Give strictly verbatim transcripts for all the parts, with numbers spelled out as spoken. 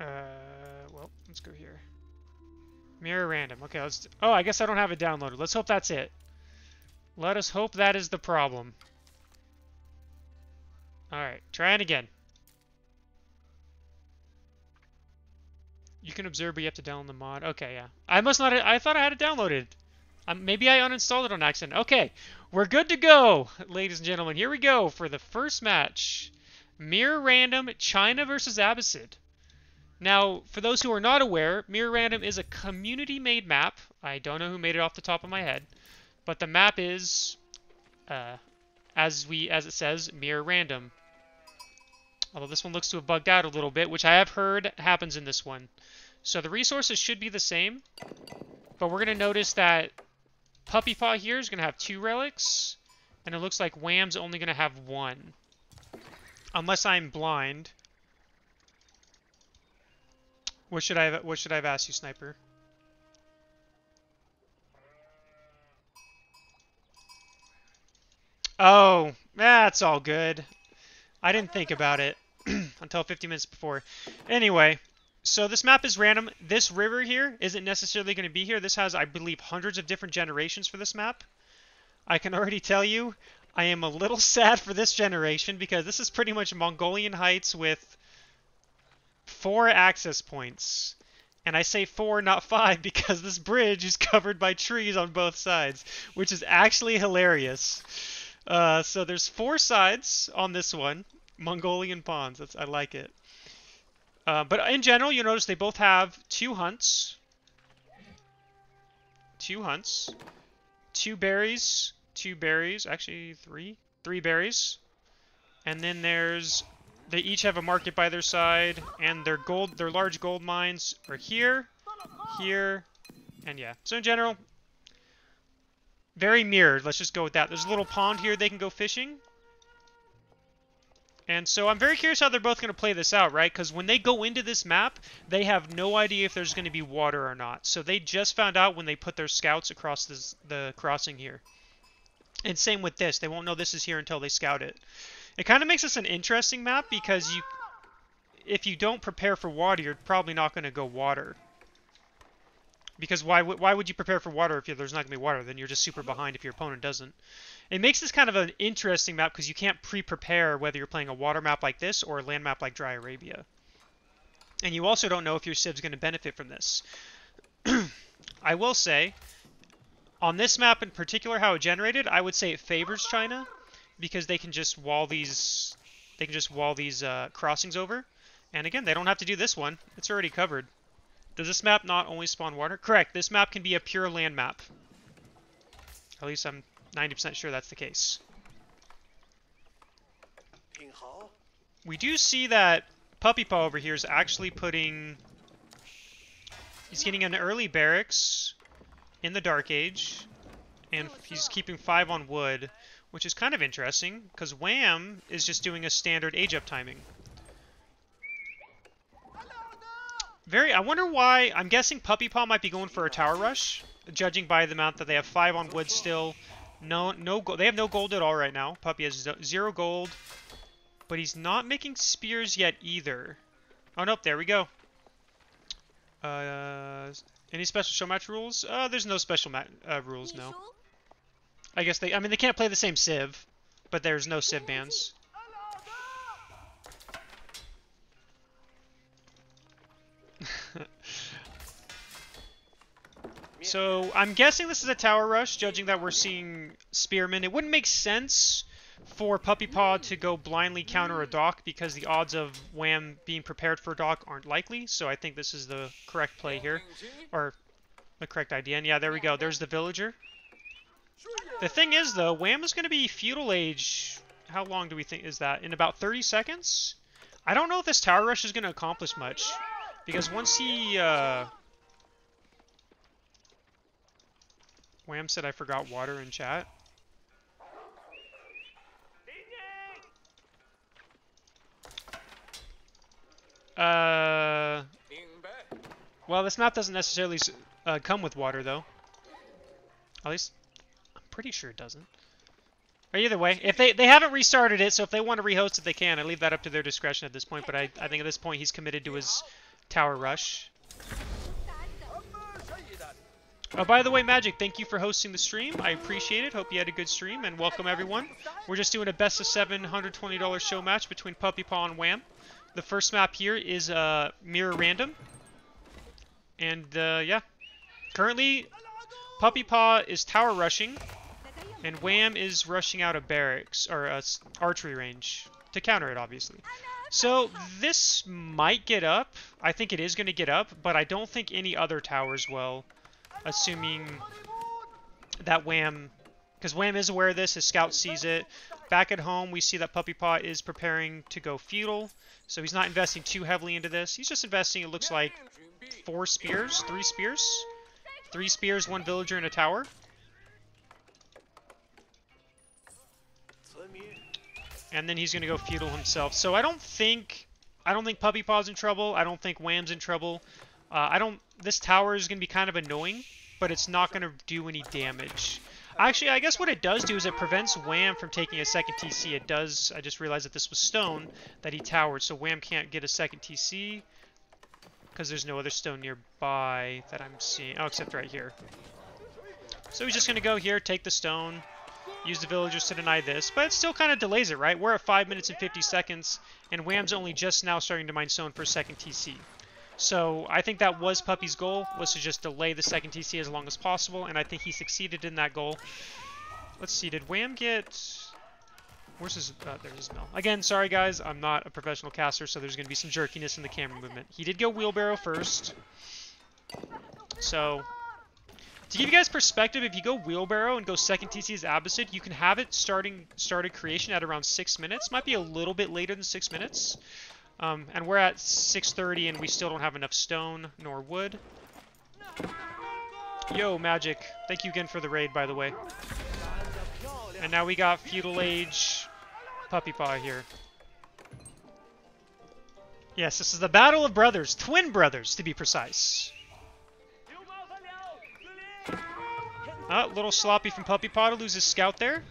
Uh, well, let's go here. Mirror Random. Okay, let's... Oh, I guess I don't have it downloaded. Let's hope that's it. Let us hope that is the problem. Alright, try it again. You can observe, but you have to download the mod. Okay, yeah. I must not... I thought I had it downloaded. Um, maybe I uninstalled it on accident. Okay, we're good to go, ladies and gentlemen. Here we go for the first match. Mirror Random, China versus Abbasid. Now, for those who are not aware, Mirror Random is a community-made map. I don't know who made it off the top of my head, but the map is, uh, as we as it says, Mirror Random. Although this one looks to have bugged out a little bit, which I have heard happens in this one. So the resources should be the same, but we're going to notice that Puppypaw here is going to have two relics, and it looks like Wam's only going to have one. Unless I'm blind. What should I have, what should I have asked you, Sniper? Oh, that's all good. I didn't think about it until fifty minutes before. Anyway, so this map is random. This river here isn't necessarily going to be here. This has, I believe, hundreds of different generations for this map. I can already tell you I am a little sad for this generation because this is pretty much Mongolian Heights with four access points, and I say four, not five, because this bridge is covered by trees on both sides, which is actually hilarious. Uh, so there's four sides on this one, Mongolian ponds. That's, I like it. Uh, but in general, you notice they both have two hunts, two hunts, two berries, two berries. Actually, three, three berries, and then there's. They each have a market by their side, and their gold, their large gold mines are here, here, and yeah. So in general, very mirrored. Let's just go with that. There's a little pond here they can go fishing. And so I'm very curious how they're both going to play this out, right? Because when they go into this map, they have no idea if there's going to be water or not. So they just found out when they put their scouts across this, the crossing here. And same with this. They won't know this is here until they scout it. It kind of makes this an interesting map because you, if you don't prepare for water, you're probably not going to go water. Because why, why would you prepare for water if there's not going to be water? Then you're just super behind if your opponent doesn't. It makes this kind of an interesting map because you can't pre-prepare whether you're playing a water map like this or a land map like Dry Arabia. And you also don't know if your civ's going to benefit from this. I will say, on this map in particular, how it generated, I would say it favors China. Because they can just wall these, they can just wall these uh, crossings over, and again, they don't have to do this one. It's already covered. Does this map not only spawn water? Correct. This map can be a pure land map. At least I'm ninety percent sure that's the case. We do see that Puppypaw over here is actually putting. He's getting an early barracks in the Dark Age, and he's keeping five on wood. Which is kind of interesting, because Wam is just doing a standard age-up timing. Very, I wonder why, I'm guessing Puppypaw might be going for a tower rush, judging by the amount that they have five on wood still. No, no, they have no gold at all right now. Puppy has zero gold, but he's not making spears yet either. Oh, nope, there we go. Uh, any special show match rules? Uh, there's no special ma uh, rules, no. I guess they, I mean, they can't play the same Civ, but there's no Civ bans. So, I'm guessing this is a tower rush, judging that we're seeing Spearmen. It wouldn't make sense for Puppypaw to go blindly counter a dock, because the odds of Wam being prepared for a dock aren't likely, so I think this is the correct play here, or the correct idea. And yeah, there we go, there's the villager. The thing is, though, Wam is going to be Feudal Age. How long do we think is that? In about thirty seconds? I don't know if this Tower Rush is going to accomplish much. Because once he... Uh... Wam said I forgot water in chat. Uh... Well, this map doesn't necessarily uh, come with water, though. At least... Pretty sure it doesn't. Or either way, if they they haven't restarted it, so if they want to rehost it, they can. I leave that up to their discretion at this point. But I I think at this point he's committed to his Tower Rush. Oh, by the way, Magic, thank you for hosting the stream. I appreciate it. Hope you had a good stream, and welcome everyone. We're just doing a best of seven one hundred twenty dollar show match between Puppypaw and Wam. The first map here is uh, Mirror Random. And, uh, yeah. Currently, Puppypaw is tower rushing, and Wam is rushing out of barracks, or uh, archery range, to counter it, obviously. So, this might get up. I think it is going to get up, but I don't think any other towers will, assuming that Wam... Because Wam is aware of this, his scout sees it. Back at home, we see that Puppypaw is preparing to go feudal, so he's not investing too heavily into this. He's just investing, it looks like, four spears, three spears. Three spears, one villager, and a tower. And then he's going to go feudal himself. So I don't think... I don't think Puppypaw's in trouble. I don't think Wam's in trouble. Uh, I don't... This tower is going to be kind of annoying, but it's not going to do any damage. Actually, I guess what it does do is it prevents Wam from taking a second T C. It does... I just realized that this was stone that he towered, so Wam can't get a second T C because there's no other stone nearby that I'm seeing. Oh, except right here. So he's just going to go here, take the stone, use the villagers to deny this. But it still kind of delays it, right? We're at five minutes and fifty seconds, and Wam's only just now starting to mine stone for a second T C. So I think that was Puppy's goal, was to just delay the second T C as long as possible, and I think he succeeded in that goal. Let's see, did Wam get... Where's his... Uh, there's his mill. Again, sorry guys, I'm not a professional caster, so there's going to be some jerkiness in the camera movement. He did go wheelbarrow first. So... To give you guys perspective, if you go wheelbarrow and go second T C as Abbasid, you can have it starting started creation at around six minutes. Might be a little bit later than six minutes. Um, and we're at six thirty, and we still don't have enough stone nor wood. Yo, Magic. Thank you again for the raid, by the way. And now we got Feudal Age Puppypaw here. Yes, this is the Battle of Brothers. Twin brothers, to be precise. A oh, little sloppy from Puppypaw to lose his scout there.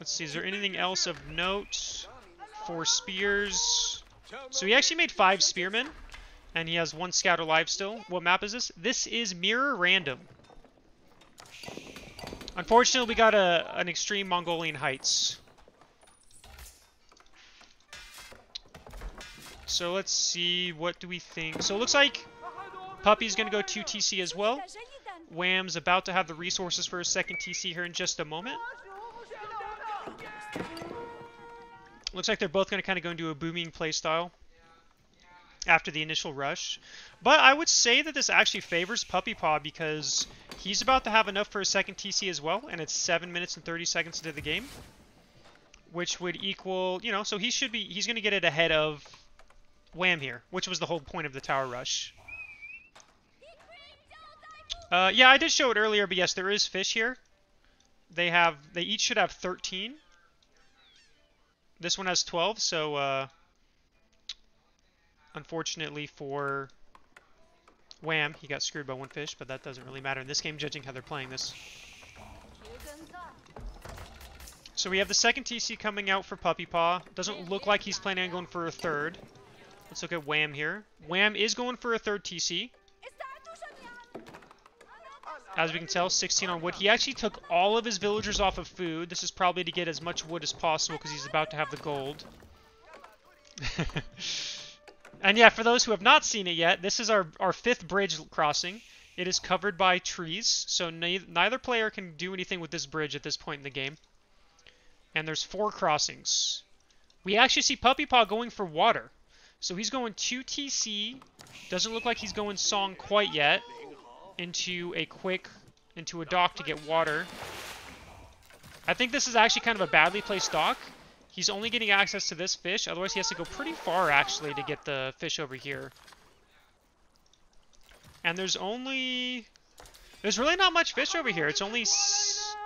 Let's see, is there anything else of note? Four spears. So he actually made five spearmen, and he has one scout alive still. What map is this? This is Mirror Random. Unfortunately, we got a, an extreme Mongolian Heights. So let's see, what do we think? So it looks like Puppy's going to go two T C as well. Wam's about to have the resources for a second T C here in just a moment. Looks like they're both going to kind of go into a booming playstyle after the initial rush. But I would say that this actually favors Puppypaw because he's about to have enough for a second T C as well, and it's seven minutes and thirty seconds into the game, which would equal, you know, so he should be, he's going to get it ahead of Wam here, which was the whole point of the tower rush. Uh, yeah, I did show it earlier, but yes, there is fish here. They have, they each should have thirteen. This one has twelve, so uh, unfortunately for Wam, he got screwed by one fish, but that doesn't really matter in this game, judging how they're playing this. So we have the second T C coming out for Puppypaw. Doesn't look like he's planning on going for a third. Let's look at Wam here. Wam is going for a third T C. As we can tell, sixteen on wood. He actually took all of his villagers off of food. This is probably to get as much wood as possible because he's about to have the gold. And yeah, for those who have not seen it yet, this is our, our fifth bridge crossing. It is covered by trees, so neither, neither player can do anything with this bridge at this point in the game. And there's four crossings. We actually see Puppypaw going for water. So he's going two T C. Doesn't look like he's going song quite yet. into a quick into a dock to get water. I think this is actually kind of a badly placed dock. He's only getting access to this fish, otherwise he has to go pretty far actually to get the fish over here. And there's only there's really not much fish over here. It's only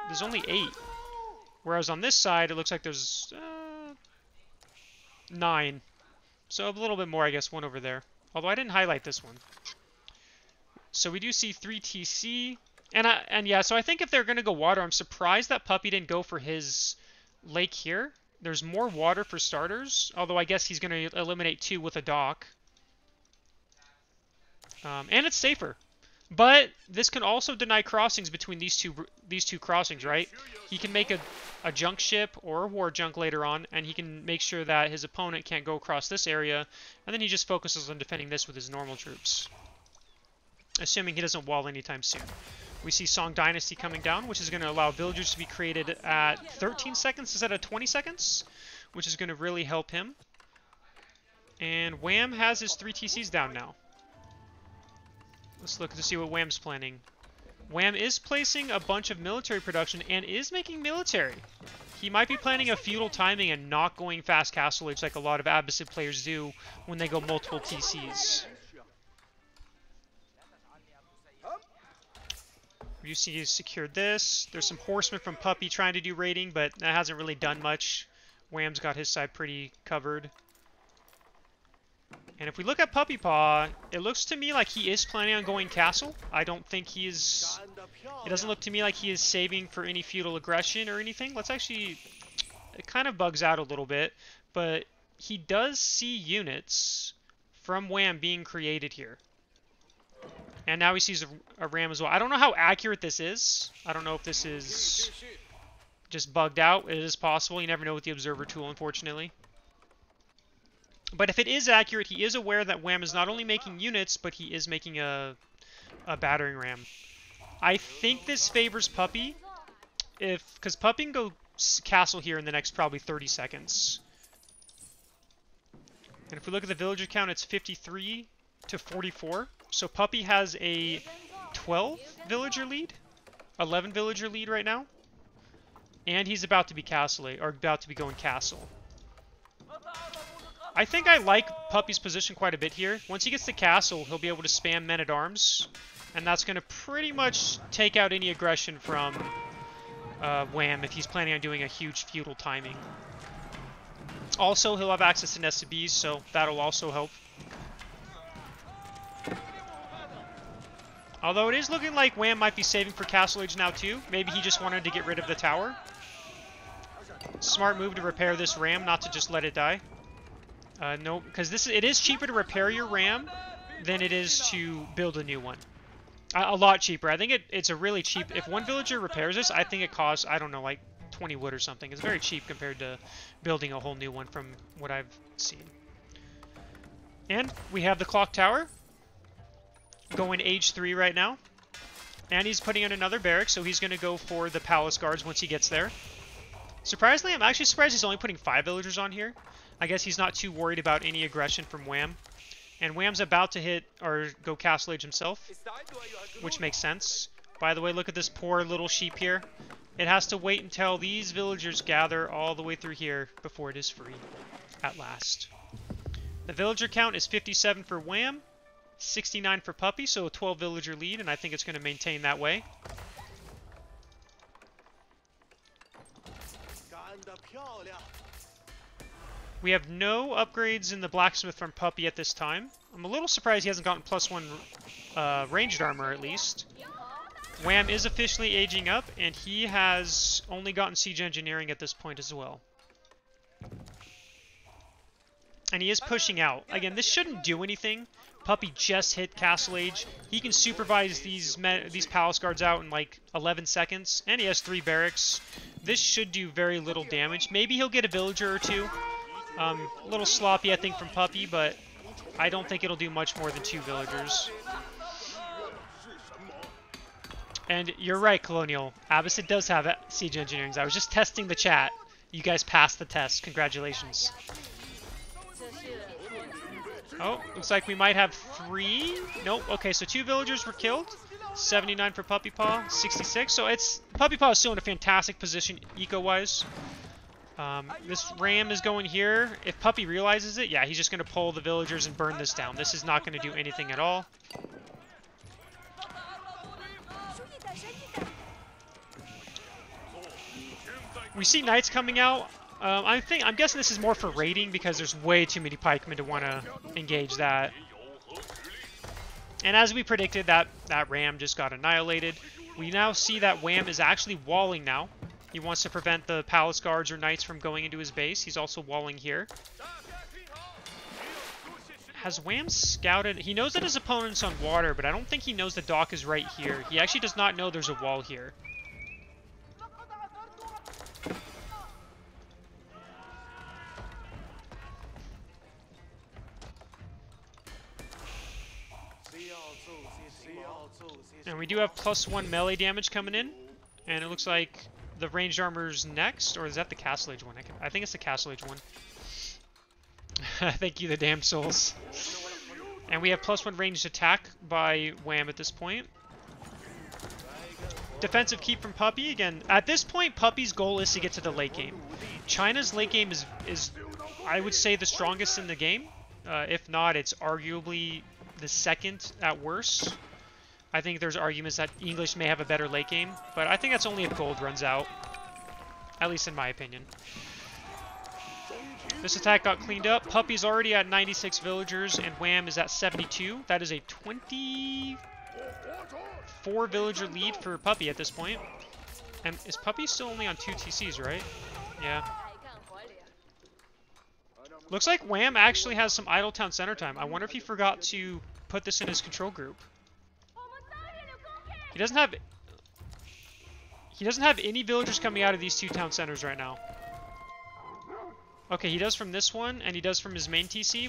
there's only eight, whereas on this side it looks like there's uh, nine, so a little bit more, I guess. One over there, although I didn't highlight this one. So we do see three T C, and I, and yeah, so I think if they're going to go water, I'm surprised that Puppy didn't go for his lake here. There's more water for starters, although I guess he's going to eliminate two with a dock. Um, and it's safer. But this can also deny crossings between these two these two crossings, right? He can make a, a junk ship or a war junk later on, and he can make sure that his opponent can't go across this area, and then he just focuses on defending this with his normal troops. Assuming he doesn't wall anytime soon. We see Song Dynasty coming down, which is going to allow villagers to be created at thirteen seconds instead of twenty seconds, which is going to really help him. And Wam has his three T Cs down now. Let's look to see what Wam's planning. Wam is placing a bunch of military production and is making military. He might be planning a feudal timing and not going fast castle age like a lot of Abbasid players do when they go multiple T Cs. U C has secured this. There's some horsemen from Puppy trying to do raiding, but that hasn't really done much. Wam's got his side pretty covered. And if we look at Puppypaw, it looks to me like he is planning on going castle. I don't think he is... It doesn't look to me like he is saving for any feudal aggression or anything. Let's actually... It kind of bugs out a little bit, but he does see units from Wam being created here. And now he sees a, a ram as well. I don't know how accurate this is. I don't know if this is just bugged out. It is possible. You never know with the observer tool, unfortunately. But if it is accurate, he is aware that Wam is not only making units, but he is making a, a battering ram. I think this favors Puppy. If because Puppy can go castle here in the next probably thirty seconds. And if we look at the villager count, it's fifty-three to forty-four. So Puppy has a twelve villager lead, eleven villager lead right now, and he's about to be castle or about to be going castle. I think I like Puppy's position quite a bit here. Once he gets to castle, he'll be able to spam men at arms, and that's going to pretty much take out any aggression from uh, Wam if he's planning on doing a huge feudal timing. Also, he'll have access to nested bees, so that'll also help. Although it is looking like Wam might be saving for castle age now too. Maybe he just wanted to get rid of the tower. Smart move to repair this ram, not to just let it die. Uh, no, because this it is cheaper to repair your ram than it is to build a new one. A, a lot cheaper. I think it, it's a really cheap... If one villager repairs this, I think it costs, I don't know, like twenty wood or something. It's very cheap compared to building a whole new one from what I've seen. And we have the clock tower. Going H three right now. And he's putting in another barrack, so he's going to go for the palace guards once he gets there. Surprisingly, I'm actually surprised he's only putting five villagers on here. I guess he's not too worried about any aggression from Wam. And Wam's about to hit or go castle age himself, which makes sense. By the way, look at this poor little sheep here. It has to wait until these villagers gather all the way through here before it is free at last. The villager count is fifty-seven for Wam. sixty-nine for Puppy, so a twelve villager lead, and I think it's going to maintain that way. We have no upgrades in the blacksmith from Puppy at this time. I'm a little surprised he hasn't gotten plus one uh, ranged armor, at least. Wam is officially aging up, and he has only gotten siege engineering at this point as well. And he is pushing out. Again, this shouldn't do anything. Puppy just hit castle age. He can supervise these these palace guards out in like eleven seconds. And he has three barracks. This should do very little damage. Maybe he'll get a villager or two. Um, a little sloppy, I think, from Puppy, but I don't think it'll do much more than two villagers. And you're right, Colonial. Abbasid does have siege engineering. I was just testing the chat. You guys passed the test. Congratulations. Oh, looks like we might have three. Nope. Okay, so two villagers were killed. seventy-nine for Puppypaw, sixty-six. So it's Puppypaw is still in a fantastic position eco-wise. Um, this ram is going here. If Puppy realizes it, yeah, he's just going to pull the villagers and burn this down. This is not going to do anything at all. We see knights coming out. Um, I think, I'm guessing this is more for raiding because there's way too many pikemen to want to engage that. And as we predicted, that, that ram just got annihilated. We now see that Wam is actually walling now. He wants to prevent the palace guards or knights from going into his base. He's also walling here. Has Wam scouted? He knows that his opponent's on water, but I don't think he knows the dock is right here. He actually does not know there's a wall here. And we do have plus one melee damage coming in, and it looks like the ranged armor's next, or is that the Castle Age one? I, can, I think it's the Castle Age one. Thank you, the damn souls. And we have plus one ranged attack by Wam at this point. Defensive keep from Puppy again. At this point, Puppy's goal is to get to the late game. China's late game is, is I would say, the strongest in the game. Uh, if not, it's arguably the second at worst. I think there's arguments that English may have a better late game, but I think that's only if gold runs out. At least in my opinion. This attack got cleaned up. Puppy's already at ninety-six villagers, and Wam is at seventy-two. That is a twenty-four villager lead for Puppy at this point. And is Puppy still only on two T Cs, right? Yeah. Looks like Wam actually has some idle town center time. I wonder if he forgot to put this in his control group. He doesn't have... He doesn't have any villagers coming out of these two town centers right now. Okay, he does from this one, and he does from his main T C.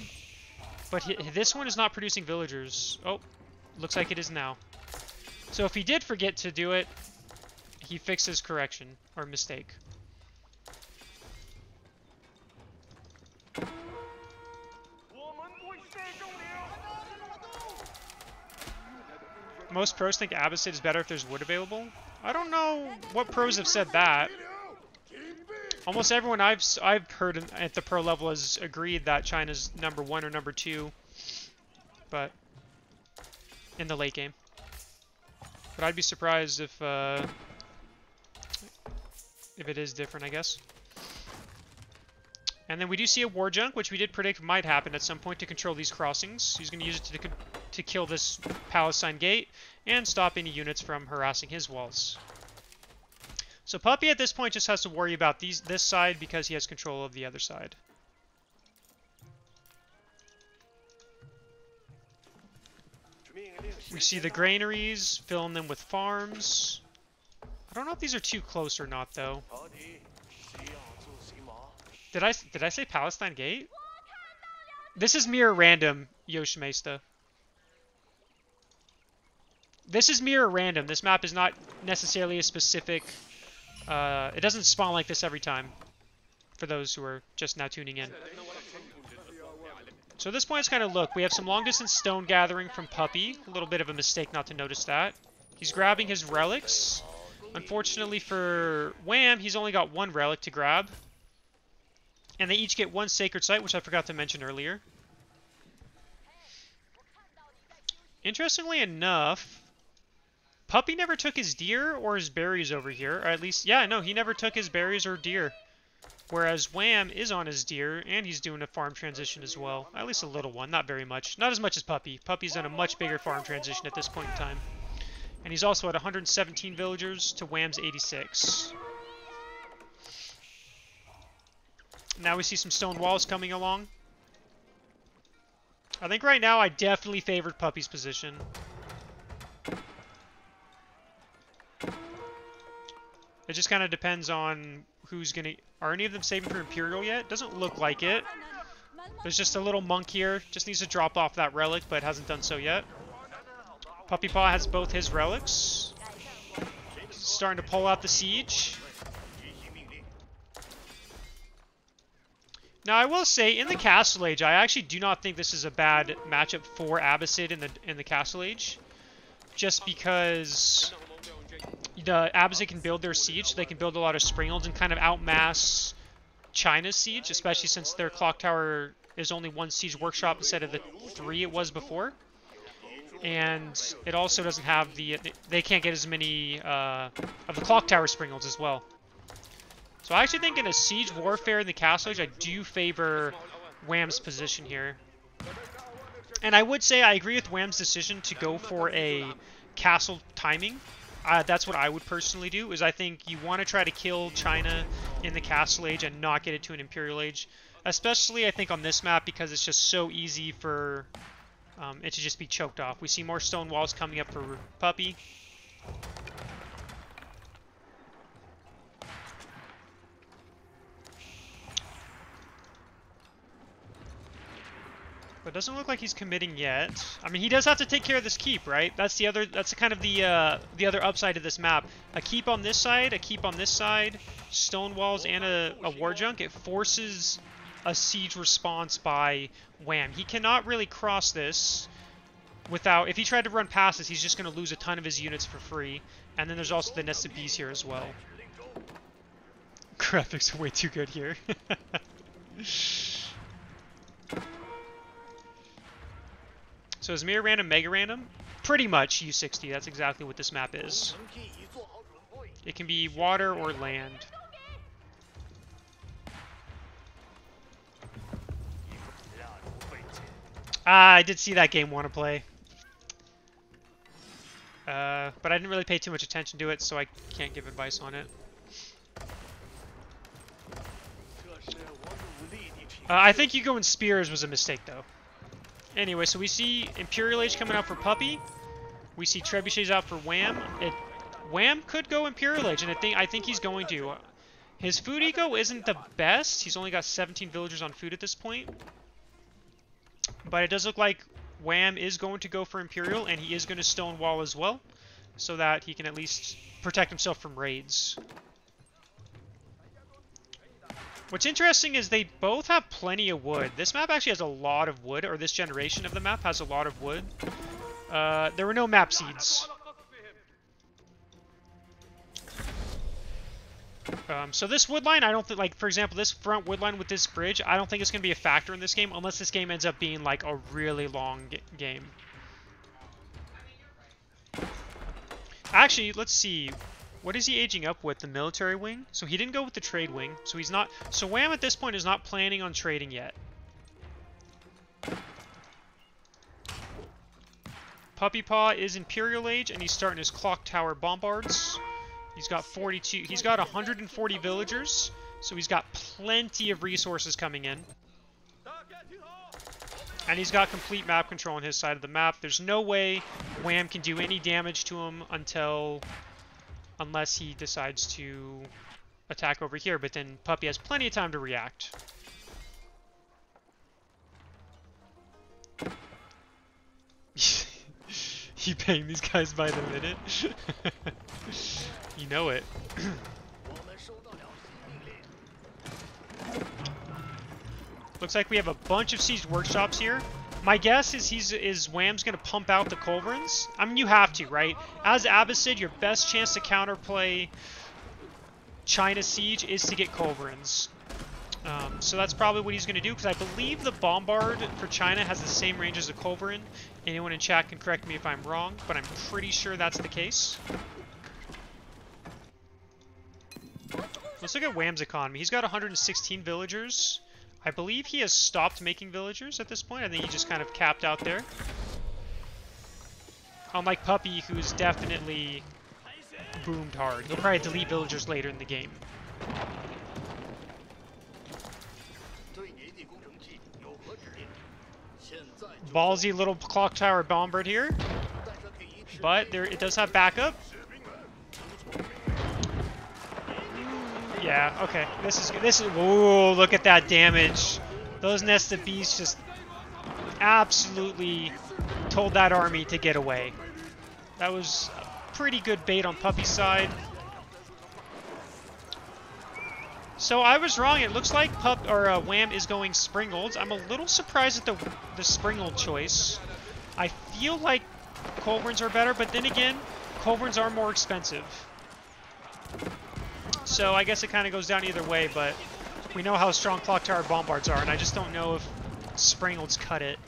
But he, this one is not producing villagers. Oh, looks like it is now. So if he did forget to do it, he fixed his correction, or mistake. Most pros think Abbasid is better if there's wood available. I don't know what pros have said that. Almost everyone I've I've heard at the pro level has agreed that China's number one or number two, but in the late game. But I'd be surprised if uh, if it is different, I guess. And then we do see a war junk, which we did predict might happen at some point to control these crossings. He's going to use it to to kill this Palestine gate and stop any units from harassing his walls. So Puppy at this point just has to worry about these this side because he has control of the other side. We see the granaries, filling them with farms. I don't know if these are too close or not though. Did I did I say Palestine Gate? This is Mirror Random, Yoshimesta. This is Mirror Random. This map is not necessarily a specific. Uh, it doesn't spawn like this every time, for those who are just now tuning in. So at this point, it's kind of look. We have some long-distance stone gathering from Puppy. A little bit of a mistake not to notice that. He's grabbing his relics. Unfortunately for Wam, he's only got one relic to grab. And they each get one sacred site, which I forgot to mention earlier. Interestingly enough... Puppy never took his deer or his berries over here, or at least, yeah, no, he never took his berries or deer. Whereas Wam is on his deer, and he's doing a farm transition as well. At least a little one, not very much. Not as much as Puppy. Puppy's on a much bigger farm transition at this point in time. And he's also at one hundred seventeen villagers to Wam's eighty-six. Now we see some stone walls coming along. I think right now I definitely favored Puppy's position. It just kind of depends on who's going to... Are any of them saving for Imperial yet? Doesn't look like it. There's just a little monk here. Just needs to drop off that relic, but hasn't done so yet. Puppypaw has both his relics. He's starting to pull out the siege. Now, I will say, in the Castle Age, I actually do not think this is a bad matchup for Abbasid in the, in the Castle Age. Just because... The Abbasid can build their siege, so they can build a lot of springholds and kind of outmass China's siege, especially since their clock tower is only one siege workshop instead of the three it was before. And it also doesn't have the... They can't get as many uh, of the clock tower springholds as well. So I actually think in a siege warfare in the Castle Age, I do favor Wam's position here. And I would say I agree with Wam's decision to go for a castle timing. Uh, that's what I would personally do, is I think you want to try to kill China in the Castle Age and not get it to an Imperial Age. Especially, I think, on this map, because it's just so easy for um, it to just be choked off. We see more stone walls coming up for Puppy. But doesn't look like he's committing yet. I mean, he does have to take care of this keep, right? That's the other. That's kind of the uh, the other upside of this map. A keep on this side, a keep on this side, stone walls, and a, a war junk. It forces a siege response by Wam. He cannot really cross this without. If he tried to run past this, he's just going to lose a ton of his units for free. And then there's also the nested bees here as well. Graphics are way too good here. So is Mirror Random Mega Random? Pretty much U sixty, that's exactly what this map is. It can be water or land. Ah, I did see that game want to play. Uh, but I didn't really pay too much attention to it, so I can't give advice on it. Uh, I think you going spears was a mistake, though. Anyway, so we see Imperial Age coming out for Puppy. We see Trebuchets out for Wam. It, Wam could go Imperial Age, and I think I think he's going to. His food eco isn't the best. He's only got seventeen villagers on food at this point. But it does look like Wam is going to go for Imperial, and he is going to stonewall as well, so that he can at least protect himself from raids. What's interesting is they both have plenty of wood. This map actually has a lot of wood, or this generation of the map has a lot of wood. Uh, there were no map seeds. Um, so this wood line, I don't think, like, for example, this front wood line with this bridge, I don't think it's going to be a factor in this game, unless this game ends up being, like, a really long g game. Actually, let's see. What is he aging up with? The military wing? So he didn't go with the trade wing. So he's not... So Wam at this point is not planning on trading yet. Puppypaw is Imperial Age, and he's starting his clock tower bombards. He's got forty-two... He's got one hundred forty villagers. So he's got plenty of resources coming in. And he's got complete map control on his side of the map. There's no way Wam can do any damage to him until... Unless he decides to attack over here, but then Puppy has plenty of time to react. He paying these guys by the minute. You know it. Looks like we have a bunch of siege workshops here. My guess is he's is Wam's gonna pump out the culverins. I mean, you have to, right? As Abbasid, your best chance to counterplay China siege is to get culverins. Um, so that's probably what he's gonna do, because I believe the bombard for China has the same range as the culverin. Anyone in chat can correct me if I'm wrong, but I'm pretty sure that's the case. Let's look at Wam's economy. He's got one hundred sixteen villagers. I believe he has stopped making villagers at this point. I think he just kind of capped out there. Unlike Puppy, who's definitely boomed hard. He'll probably delete villagers later in the game. Ballsy little clock tower bombard here. But there, it does have backup. Yeah, okay. This is this is whoa, look at that damage. Those nested bees just absolutely told that army to get away. That was a pretty good bait on Puppy's side. So I was wrong. It looks like Pup or uh, Wam is going Springolds. I'm a little surprised at the the Springold choice. I feel like culverins are better, but then again, culverins are more expensive. So I guess it kind of goes down either way, but we know how strong clock tower bombards are, and I just don't know if Springold's cut it.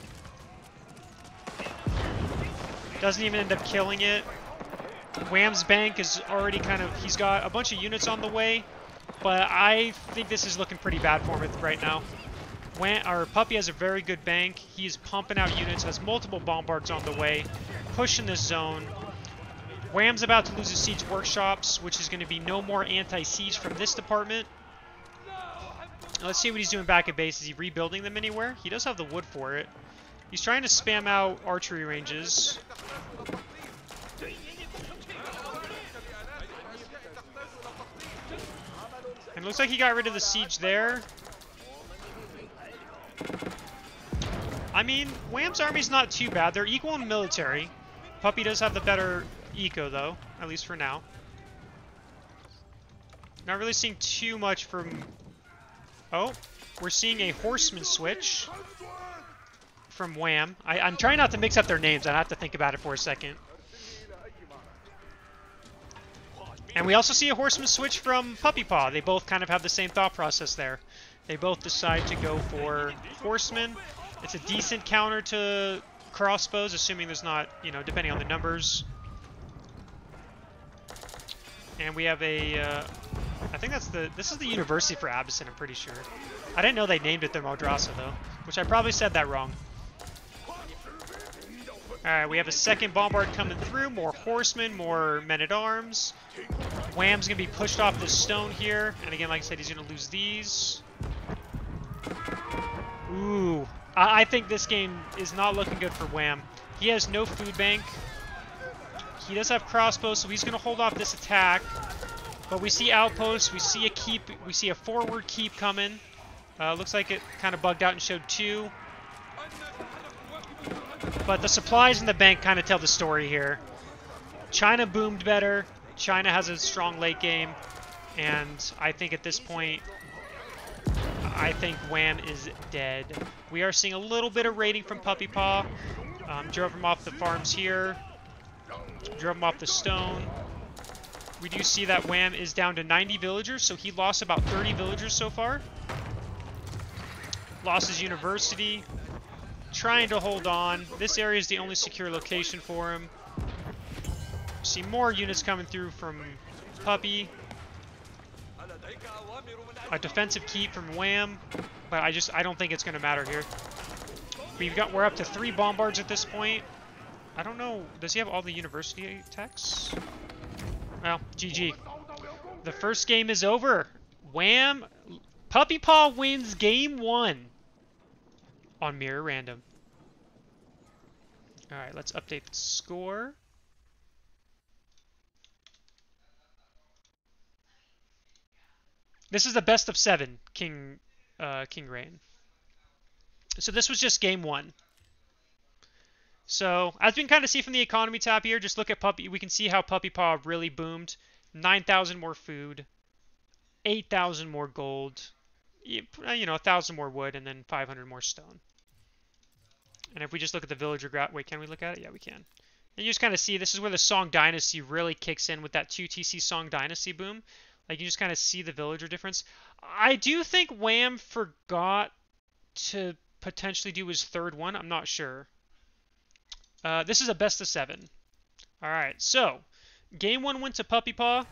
Doesn't even end up killing it. Wam's bank is already kind of... He's got a bunch of units on the way, but I think this is looking pretty bad for him right now. Wam, our Puppy has a very good bank. He's pumping out units, has multiple bombards on the way, pushing this zone. Wam's about to lose his siege workshops, which is going to be no more anti-siege from this department. Now let's see what he's doing back at base. Is he rebuilding them anywhere? He does have the wood for it. He's trying to spam out archery ranges. And it looks like he got rid of the siege there. I mean, Wam's army's not too bad. They're equal in military. Puppy does have the better eco, though, at least for now. Not really seeing too much from... Oh, we're seeing a horseman switch from Wam. I, I'm trying not to mix up their names. I have to think about it for a second. And we also see a horseman switch from Puppypaw. They both kind of have the same thought process there. They both decide to go for horsemen. It's a decent counter to crossbows, assuming there's not, you know, depending on the numbers. And we have a, uh, I think that's the, this is the university for Abbasid, I'm pretty sure. I didn't know they named it the Madrasa, though, which I probably said that wrong. All right, we have a second bombard coming through, more horsemen, more men-at-arms. Wam's going to be pushed off the stone here. And again, like I said, he's going to lose these. Ooh. I think this game is not looking good for Wam. He has no food bank. He does have crossbows, so he's going to hold off this attack. But we see outposts, we see a keep, we see a forward keep coming. Uh, looks like it kind of bugged out and showed two. But the supplies in the bank kind of tell the story here. China boomed better. China has a strong late game. And I think at this point... I think Wam is dead. We are seeing a little bit of raiding from Puppypaw. Um, drove him off the farms here. Drove him off the stone. We do see that Wam is down to ninety villagers, so he lost about thirty villagers so far. Lost his university. Trying to hold on. This area is the only secure location for him. See more units coming through from Puppy. A defensive keep from Wam, but I just I don't think it's going to matter here. We've got we're up to three bombards at this point. I don't know. Does he have all the university attacks? Well, G G. The first game is over. Wam, Puppypaw wins game one on Mirror Random. All right, let's update the score. This is the best of seven, King uh, King Reign. So this was just game one. So as we can kind of see from the economy tab here, just look at Puppy. We can see how Puppypaw really boomed. nine thousand more food, eight thousand more gold, you, you know, one thousand more wood, and then five hundred more stone. And if we just look at the villager graph, wait, can we look at it? Yeah, we can. And you just kind of see this is where the Song Dynasty really kicks in with that two T C Song Dynasty boom. Like, you just kind of see the villager difference. I do think Wam forgot to potentially do his third one. I'm not sure. Uh, this is a best of seven. All right, so game one went to Puppypaw.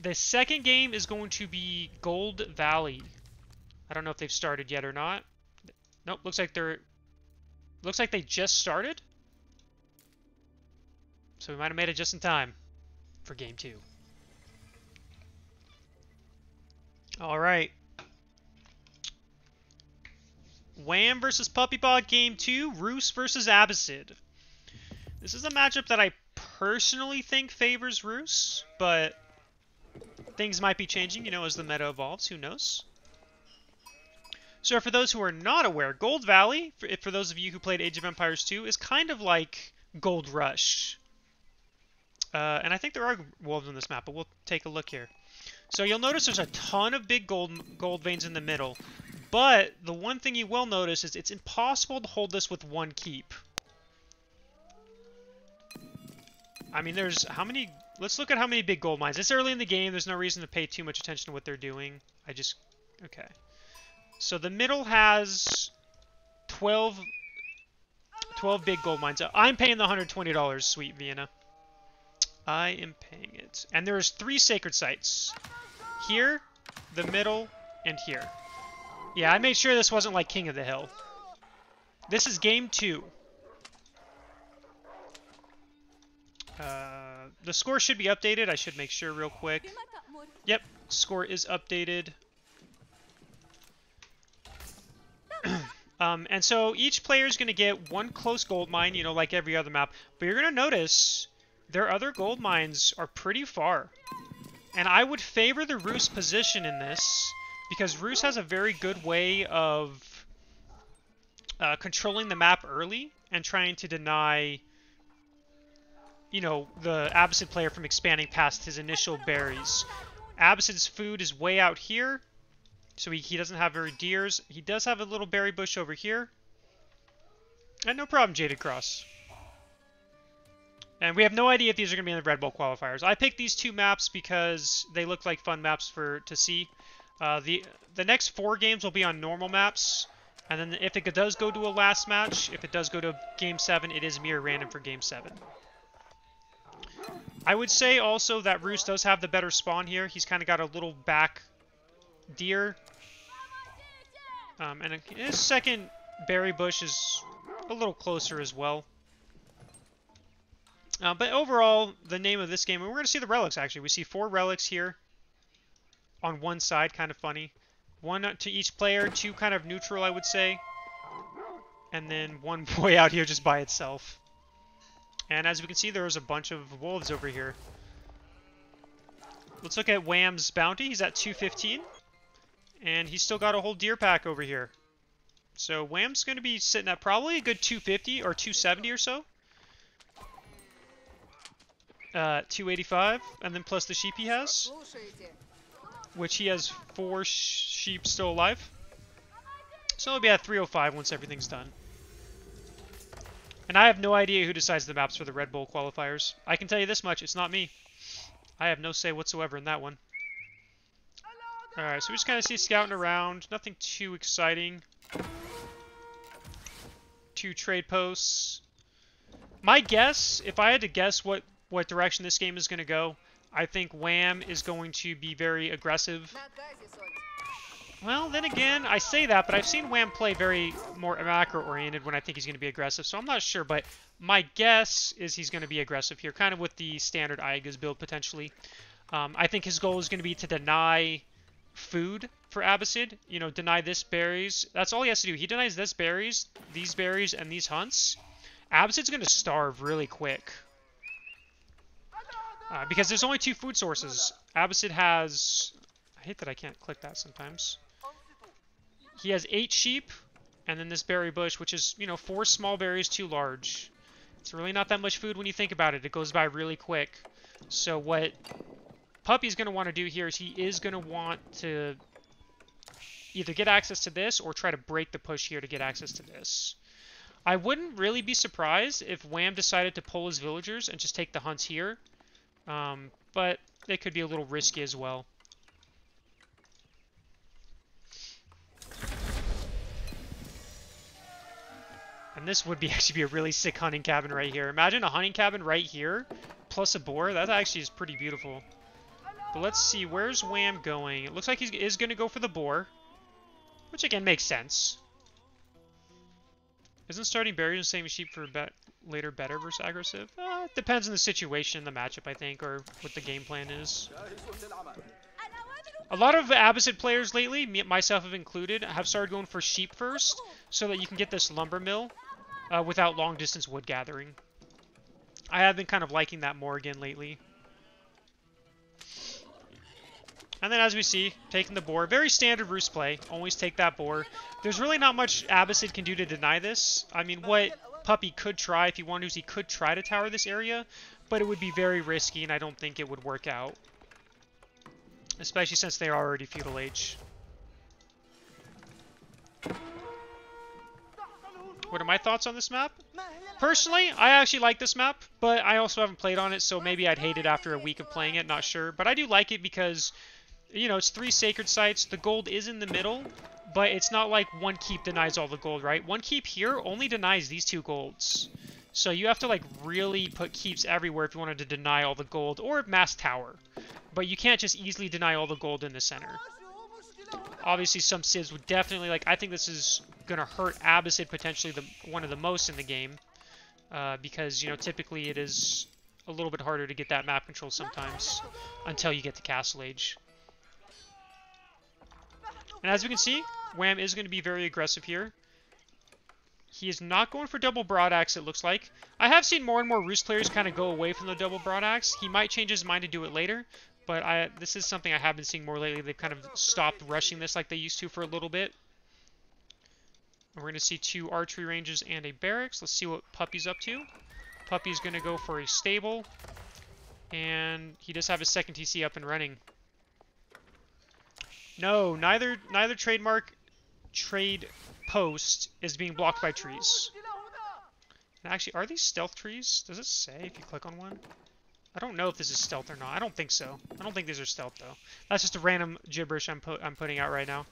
The second game is going to be Gold Valley. I don't know if they've started yet or not. Nope, looks like they're... Looks like they just started. So we might have made it just in time for game two. All right. Wam versus Puppypaw, game two. Rus versus Abbasid. This is a matchup that I personally think favors Rus, but things might be changing, you know, as the meta evolves. Who knows? So for those who are not aware, Gold Valley, for, for those of you who played Age of Empires two, is kind of like Gold Rush. Uh, and I think there are wolves on this map, but we'll take a look here. So you'll notice there's a ton of big gold gold veins in the middle, but the one thing you will notice is it's impossible to hold this with one keep. I mean, there's how many... Let's look at how many big gold mines. It's early in the game. There's no reason to pay too much attention to what they're doing. I just... Okay. So the middle has twelve, twelve big gold mines. I'm paying the one hundred twenty dollars, sweet Vienna. I am paying it. And there's three sacred sites. Here, the middle, and here. Yeah, I made sure this wasn't like King of the Hill. This is game two. Uh, the score should be updated. I should make sure real quick. Yep, score is updated. Um, and so each player is going to get one close gold mine, you know, like every other map. But you're going to notice their other gold mines are pretty far. And I would favor the Rus position in this, because Rus has a very good way of uh, controlling the map early and trying to deny, you know, the Abbasid player from expanding past his initial berries. Abbasid's food is way out here, so he, he doesn't have very deers. He does have a little berry bush over here. And no problem, Jaded Cross. And we have no idea if these are going to be in the Red Bull qualifiers. I picked these two maps because they look like fun maps for to see. Uh, the the next four games will be on normal maps. And then if it does go to a last match, if it does go to Game seven, it is Mirror Random for Game seven. I would say also that Rus does have the better spawn here. He's kind of got a little back deer. Um, and his second berry bush is a little closer as well. Uh, but overall, the name of this game, and we're going to see the relics, actually. We see four relics here on one side, kind of funny. One to each player, two kind of neutral, I would say. And then one boy out here just by itself. And as we can see, there is a bunch of wolves over here. Let's look at Wam's bounty. He's at two fifteen. And he's still got a whole deer pack over here. So Wam's going to be sitting at probably a good two fifty or two seventy or so. Uh, two eighty-five, and then plus the sheep he has, which he has four sh sheep still alive, so it'll be at three oh five once everything's done. And I have no idea who decides the maps for the Red Bull qualifiers. I can tell you this much, it's not me. I have no say whatsoever in that one. Alright, so we just kind of see scouting around, nothing too exciting. Two trade posts. My guess, if I had to guess what what direction this game is going to go, I think Wam is going to be very aggressive. Well, then again, I say that, but I've seen Wam play very more macro-oriented when I think he's going to be aggressive, so I'm not sure, but my guess is he's going to be aggressive here, kind of with the standard Aiga's build, potentially. Um, I think his goal is going to be to deny food for Abbasid, you know, deny this berries. That's all he has to do. He denies this berries, these berries, and these hunts. Abbasid's going to starve really quick. Uh, because there's only two food sources. Abbasid has... I hate that I can't click that sometimes. He has eight sheep, and then this berry bush, which is, you know, four small berries, two large. It's really not that much food when you think about it. It goes by really quick. So what Puppy's going to want to do here is he is going to want to either get access to this or try to break the push here to get access to this. I wouldn't really be surprised if Wam decided to pull his villagers and just take the hunts here. Um, but they could be a little risky as well. And this would be actually be a really sick hunting cabin right here. Imagine a hunting cabin right here, plus a boar. That actually is pretty beautiful. But let's see, where's Wam going? It looks like he is going to go for the boar, which again makes sense. Isn't starting berries and saving sheep for bet later better versus aggressive? Uh, it depends on the situation, the matchup, I think, or what the game plan is. A lot of Abbasid players lately, me, myself have included, have started going for sheep first so that you can get this lumber mill uh, without long-distance wood gathering. I have been kind of liking that more again lately. And then as we see, taking the boar. Very standard Rus play. Always take that boar. There's really not much Abbasid can do to deny this. I mean, what Puppy could try, if he wanted to, is he could try to tower this area. But it would be very risky, and I don't think it would work out. Especially since they are already feudal age. What are my thoughts on this map? Personally, I actually like this map, but I also haven't played on it, so maybe I'd hate it after a week of playing it. Not sure. But I do like it because... you know, it's three sacred sites. The gold is in the middle, but it's not like one keep denies all the gold, right? One keep here only denies these two golds. So you have to, like, really put keeps everywhere if you wanted to deny all the gold, or mass tower. But you can't just easily deny all the gold in the center. Obviously, some civs would definitely, like, I think this is going to hurt Abbasid potentially the, one of the most in the game. Uh, because, you know, typically it is a little bit harder to get that map control sometimes until you get to Castle Age. And as we can see, Wam is going to be very aggressive here. He is not going for double broadaxe, it looks like. I have seen more and more Rus players kind of go away from the double broadaxe. He might change his mind to do it later, but I, this is something I have been seeing more lately. They've kind of stopped rushing this like they used to for a little bit. We're going to see two archery ranges and a barracks. Let's see what Puppy's up to. Puppy's going to go for a stable. And he does have his second T C up and running. No, neither neither trademark trade post is being blocked by trees. And actually, are these stealth trees? Does it say if you click on one? I don't know if this is stealth or not. I don't think so. I don't think these are stealth, though. That's just a random gibberish I'm, pu I'm putting out right now.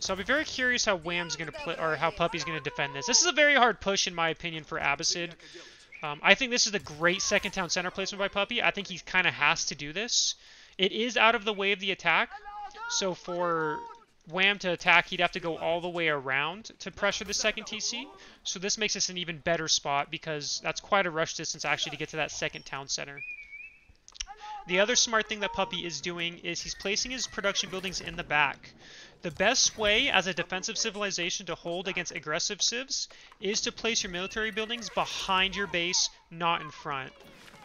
So I'll be very curious how Wam's going to play, or how Puppy's going to defend this. This is a very hard push, in my opinion, for Abbasid. Um, I think this is a great second town center placement by Puppy. I think he kind of has to do this. It is out of the way of the attack. So for Wam to attack, he'd have to go all the way around to pressure the second T C. So this makes this an even better spot because that's quite a rush distance actually to get to that second town center. The other smart thing that Puppy is doing is he's placing his production buildings in the back. The best way as a defensive civilization to hold against aggressive civs is to place your military buildings behind your base, not in front.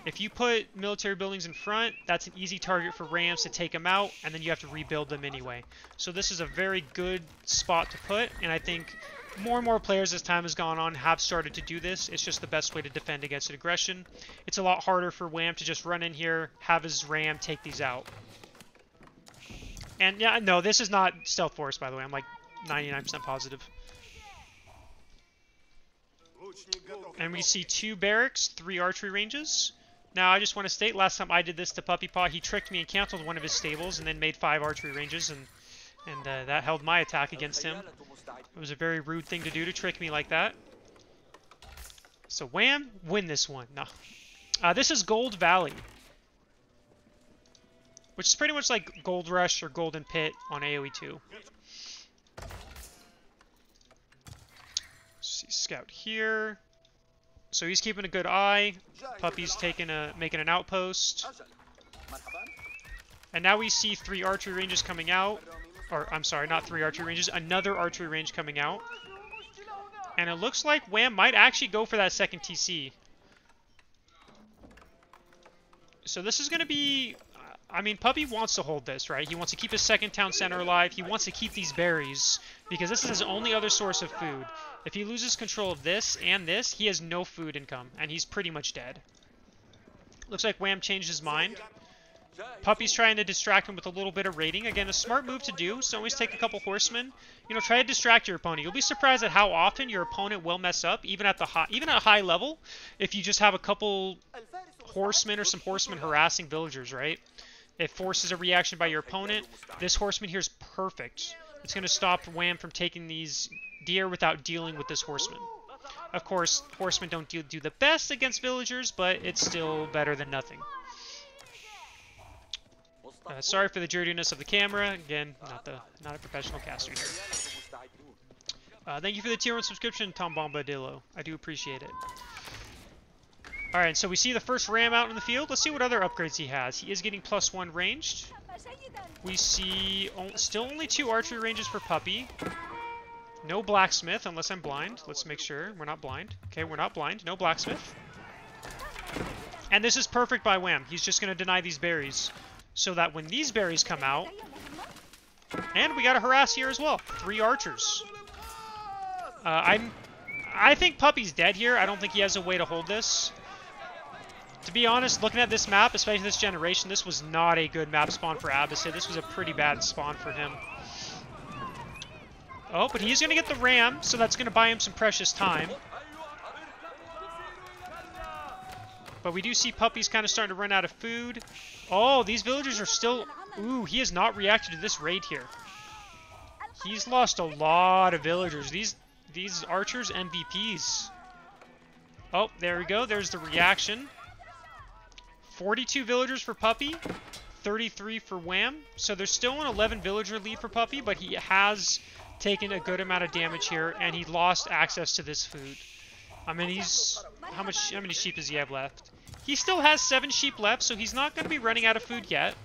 If you put military buildings in front, that's an easy target for rams to take them out, and then you have to rebuild them anyway. So this is a very good spot to put, and I think more and more players as time has gone on have started to do this. It's just the best way to defend against aggression. It's a lot harder for Wam to just run in here, have his ram take these out. And yeah, no, this is not stealth force, by the way. I'm like ninety-nine percent positive. And we see two barracks, three archery ranges. Now, I just want to state, last time I did this to Puppypaw, he tricked me and canceled one of his stables and then made five archery ranges, and, and uh, that held my attack against him. It was a very rude thing to do, to trick me like that. So, Wam, win this one. No. Uh, this is Gold Valley, which is pretty much like Gold Rush or Golden Pit on A O E two. See, scout here. So he's keeping a good eye. Puppy's taking a, making an outpost. And now we see three archery ranges coming out. Or, I'm sorry, not three archery ranges. Another archery range coming out. And it looks like Wam might actually go for that second T C. So this is going to be... I mean, Puppy wants to hold this, right? He wants to keep his second town center alive. He wants to keep these berries because this is his only other source of food. If he loses control of this and this, he has no food income, and he's pretty much dead. Looks like Wam changed his mind. Puppy's trying to distract him with a little bit of raiding. Again, a smart move to do, so always take a couple horsemen. You know, try to distract your opponent. You'll be surprised at how often your opponent will mess up, even at the high, even at a high level, if you just have a couple horsemen or some horsemen harassing villagers, right? It forces a reaction by your opponent. This horseman here is perfect. It's going to stop Wam from taking these deer without dealing with this horseman. Of course, horsemen don't do, do the best against villagers, but it's still better than nothing. Uh, sorry for the dirtiness of the camera. Again, not the not a professional caster here. Uh, thank you for the tier one subscription, Tom Bombadillo. I do appreciate it. Alright, so we see the first ram out in the field. Let's see what other upgrades he has. He is getting plus one ranged. We see on, still only two archery ranges for Puppy. No blacksmith, unless I'm blind. Let's make sure we're not blind. Okay, we're not blind. No blacksmith. And this is perfect by Wam. He's just going to deny these berries so that when these berries come out... And we got to harass here as well. Three archers. Uh, I'm, I think Puppy's dead here. I don't think he has a way to hold this. To be honest, looking at this map, especially this generation, this was not a good map spawn for Abbasid. This was a pretty bad spawn for him. Oh, but he's going to get the ram, so that's going to buy him some precious time. But we do see Puppy's kind of starting to run out of food. Oh, these villagers are still... Ooh, he has not reacted to this raid here. He's lost a lot of villagers. These, these archers, M V Ps. Oh, there we go. There's the reaction. forty-two villagers for Puppy, thirty-three for Wam. So there's still an eleven villager lead for Puppy, but he has taken a good amount of damage here, and he lost access to this food. I mean, he's... How much? How many sheep does he have left? He still has seven sheep left, so he's not going to be running out of food yet.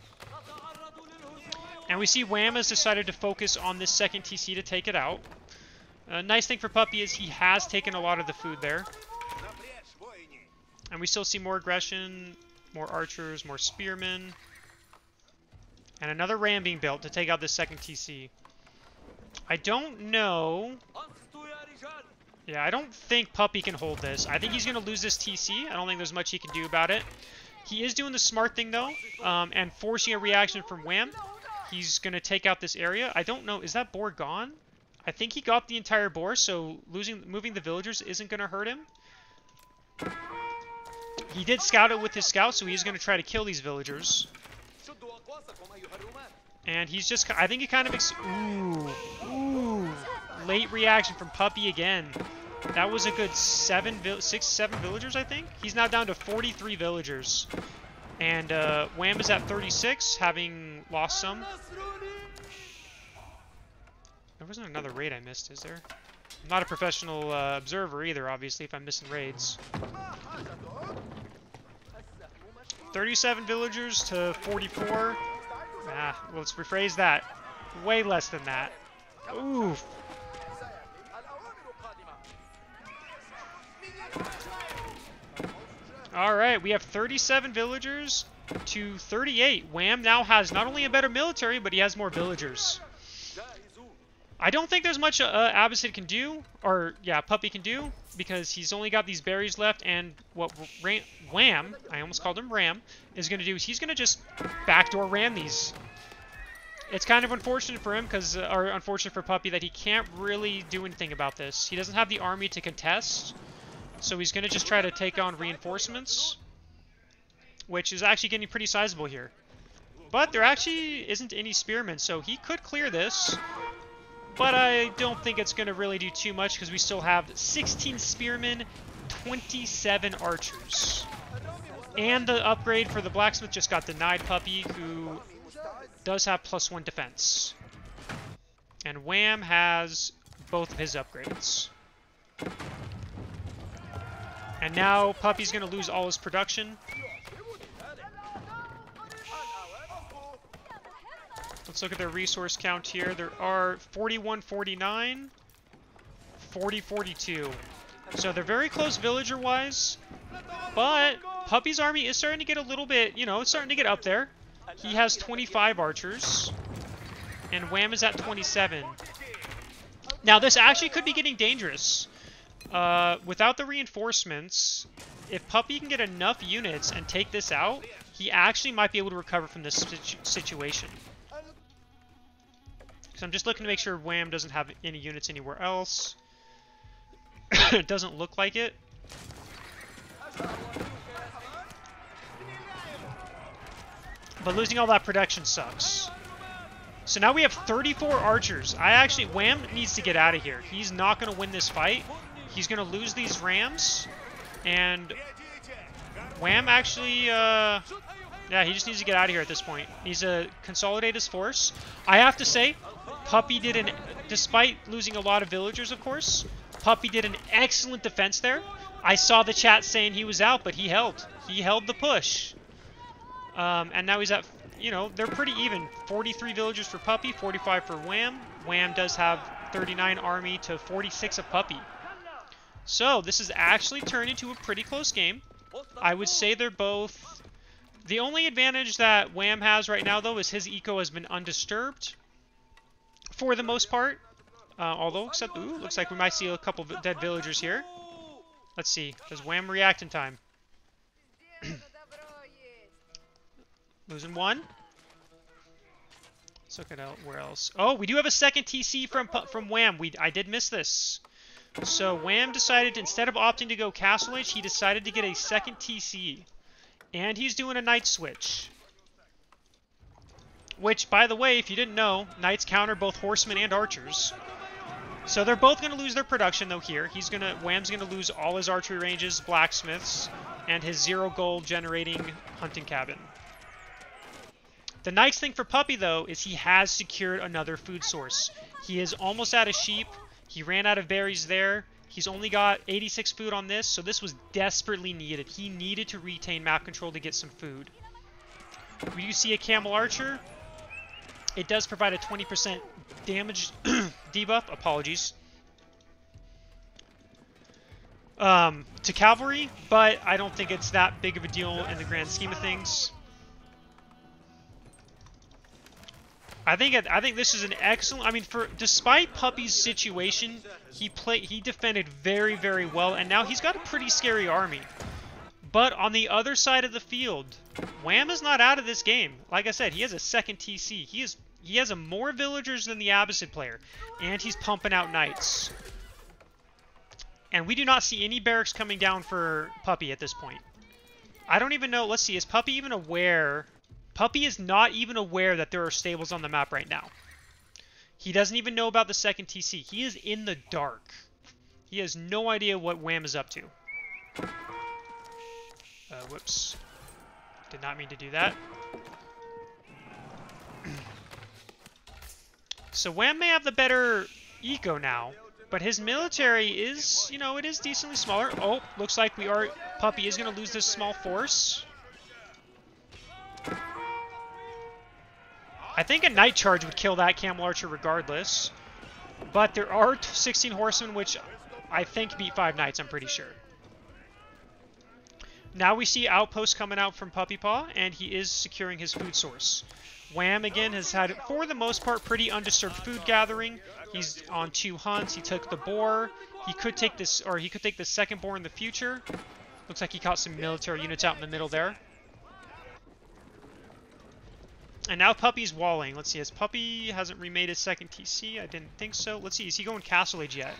And we see Wam has decided to focus on this second T C to take it out. A nice thing for Puppy is he has taken a lot of the food there. And we still see more aggression, more archers, more spearmen. And another ram being built to take out this second T C. I don't know. Yeah, I don't think Puppy can hold this. I think he's going to lose this T C. I don't think there's much he can do about it. He is doing the smart thing, though, um, and forcing a reaction from Wam. He's going to take out this area. I don't know. Is that boar gone? I think he got the entire boar, so losing, moving the villagers isn't going to hurt him. He did scout it with his scout, so he's going to try to kill these villagers. And he's just... I think he kind of... Ex ooh. Ooh. Late reaction from Puppy again. That was a good seven, six, seven villagers, I think. He's now down to forty-three villagers. And uh, Wam is at thirty-six, having lost some. There wasn't another raid I missed, is there? I'm not a professional uh, observer either, obviously, if I'm missing raids. thirty-seven villagers to forty-four. Ah, well, let's rephrase that. Way less than that. Ooh. Alright, we have thirty-seven villagers to thirty-eight. Wam now has not only a better military, but he has more villagers. I don't think there's much uh, Abbasid can do, or, yeah, Puppy can do, because he's only got these berries left, and what Ram, Wam, I almost called him Ram, is going to do is he's going to just backdoor ram these. It's kind of unfortunate for him, because, uh, or unfortunate for Puppy, that he can't really do anything about this. He doesn't have the army to contest, so he's going to just try to take on reinforcements, which is actually getting pretty sizable here. But there actually isn't any spearmen, so he could clear this. But I don't think it's going to really do too much because we still have sixteen spearmen, twenty-seven archers. And the upgrade for the blacksmith just got denied Puppy, who does have plus one defense. And Wam has both of his upgrades. And now Puppy's going to lose all his production. Let's look at their resource count here. There are forty-one, forty-nine, forty, forty-two. So they're very close villager-wise, but Puppy's army is starting to get a little bit, you know, it's starting to get up there. He has twenty-five archers, and Wam is at twenty-seven. Now, this actually could be getting dangerous. Uh, without the reinforcements, if Puppy can get enough units and take this out, he actually might be able to recover from this situ situation. So I'm just looking to make sure Wam doesn't have any units anywhere else. It doesn't look like it. But losing all that production sucks. So now we have thirty-four archers. I actually... Wam needs to get out of here. He's not going to win this fight. He's going to lose these rams. And Wam actually... Uh, yeah, he just needs to get out of here at this point. He needs to consolidate his force. I have to say... Puppy did an, despite losing a lot of villagers, of course, Puppy did an excellent defense there. I saw the chat saying he was out, but he held. He held the push. Um, and now he's at, you know, they're pretty even. forty-three villagers for Puppy, forty-five for Wam. Wam does have thirty-nine army to forty-six of Puppy. So this is actually turned into a pretty close game. I would say they're both... The only advantage that Wam has right now, though, is his eco has been undisturbed. For the most part, uh, although, except, ooh, looks like we might see a couple of dead villagers here. Let's see, does Wam react in time? Losing one. Let's look at where else. Oh, we do have a second T C from from Wam. We I did miss this. So Wam decided, instead of opting to go Castle Age, he decided to get a second T C. And he's doing a Knight switch. Which, by the way, if you didn't know, knights counter both horsemen and archers. So they're both going to lose their production, though, here. He's going to... Wam's going to lose all his archery ranges, blacksmiths, and his zero gold generating hunting cabin. The nice thing for Puppy, though, is he has secured another food source. He is almost out of sheep. He ran out of berries there. He's only got eighty-six food on this, so this was desperately needed. He needed to retain map control to get some food. We do see a camel archer. It does provide a twenty percent damage debuff, apologies, um, to cavalry, but I don't think it's that big of a deal in the grand scheme of things. I think it, I think this is an excellent. I mean, for despite Puppy's situation, he played he defended very very well, and now he's got a pretty scary army. But on the other side of the field, Wam is not out of this game. Like I said, he has a second T C. He is he has a more villagers than the Abbasid player, and he's pumping out knights. And we do not see any barracks coming down for Puppy at this point. I don't even know. Let's see. Is Puppy even aware? Puppy is not even aware that there are stables on the map right now. He doesn't even know about the second T C. He is in the dark. He has no idea what Wam is up to. Uh, whoops. Did not mean to do that. So Wam may have the better eco now, but his military is, you know, it is decently smaller. Oh, looks like we are... Puppy is going to lose this small force. I think a night charge would kill that camel archer regardless, but there are sixteen horsemen, which I think beat five knights, I'm pretty sure. Now we see outposts coming out from Puppypaw, and he is securing his food source. Wam, again, has had, for the most part, pretty undisturbed food gathering. He's on two hunts. He took the boar. He could take this, or he could take the second boar in the future. Looks like he caught some military units out in the middle there. And now Puppy's walling. Let's see, his Puppy hasn't remade his second T C. I didn't think so. Let's see, is he going Castle Age yet?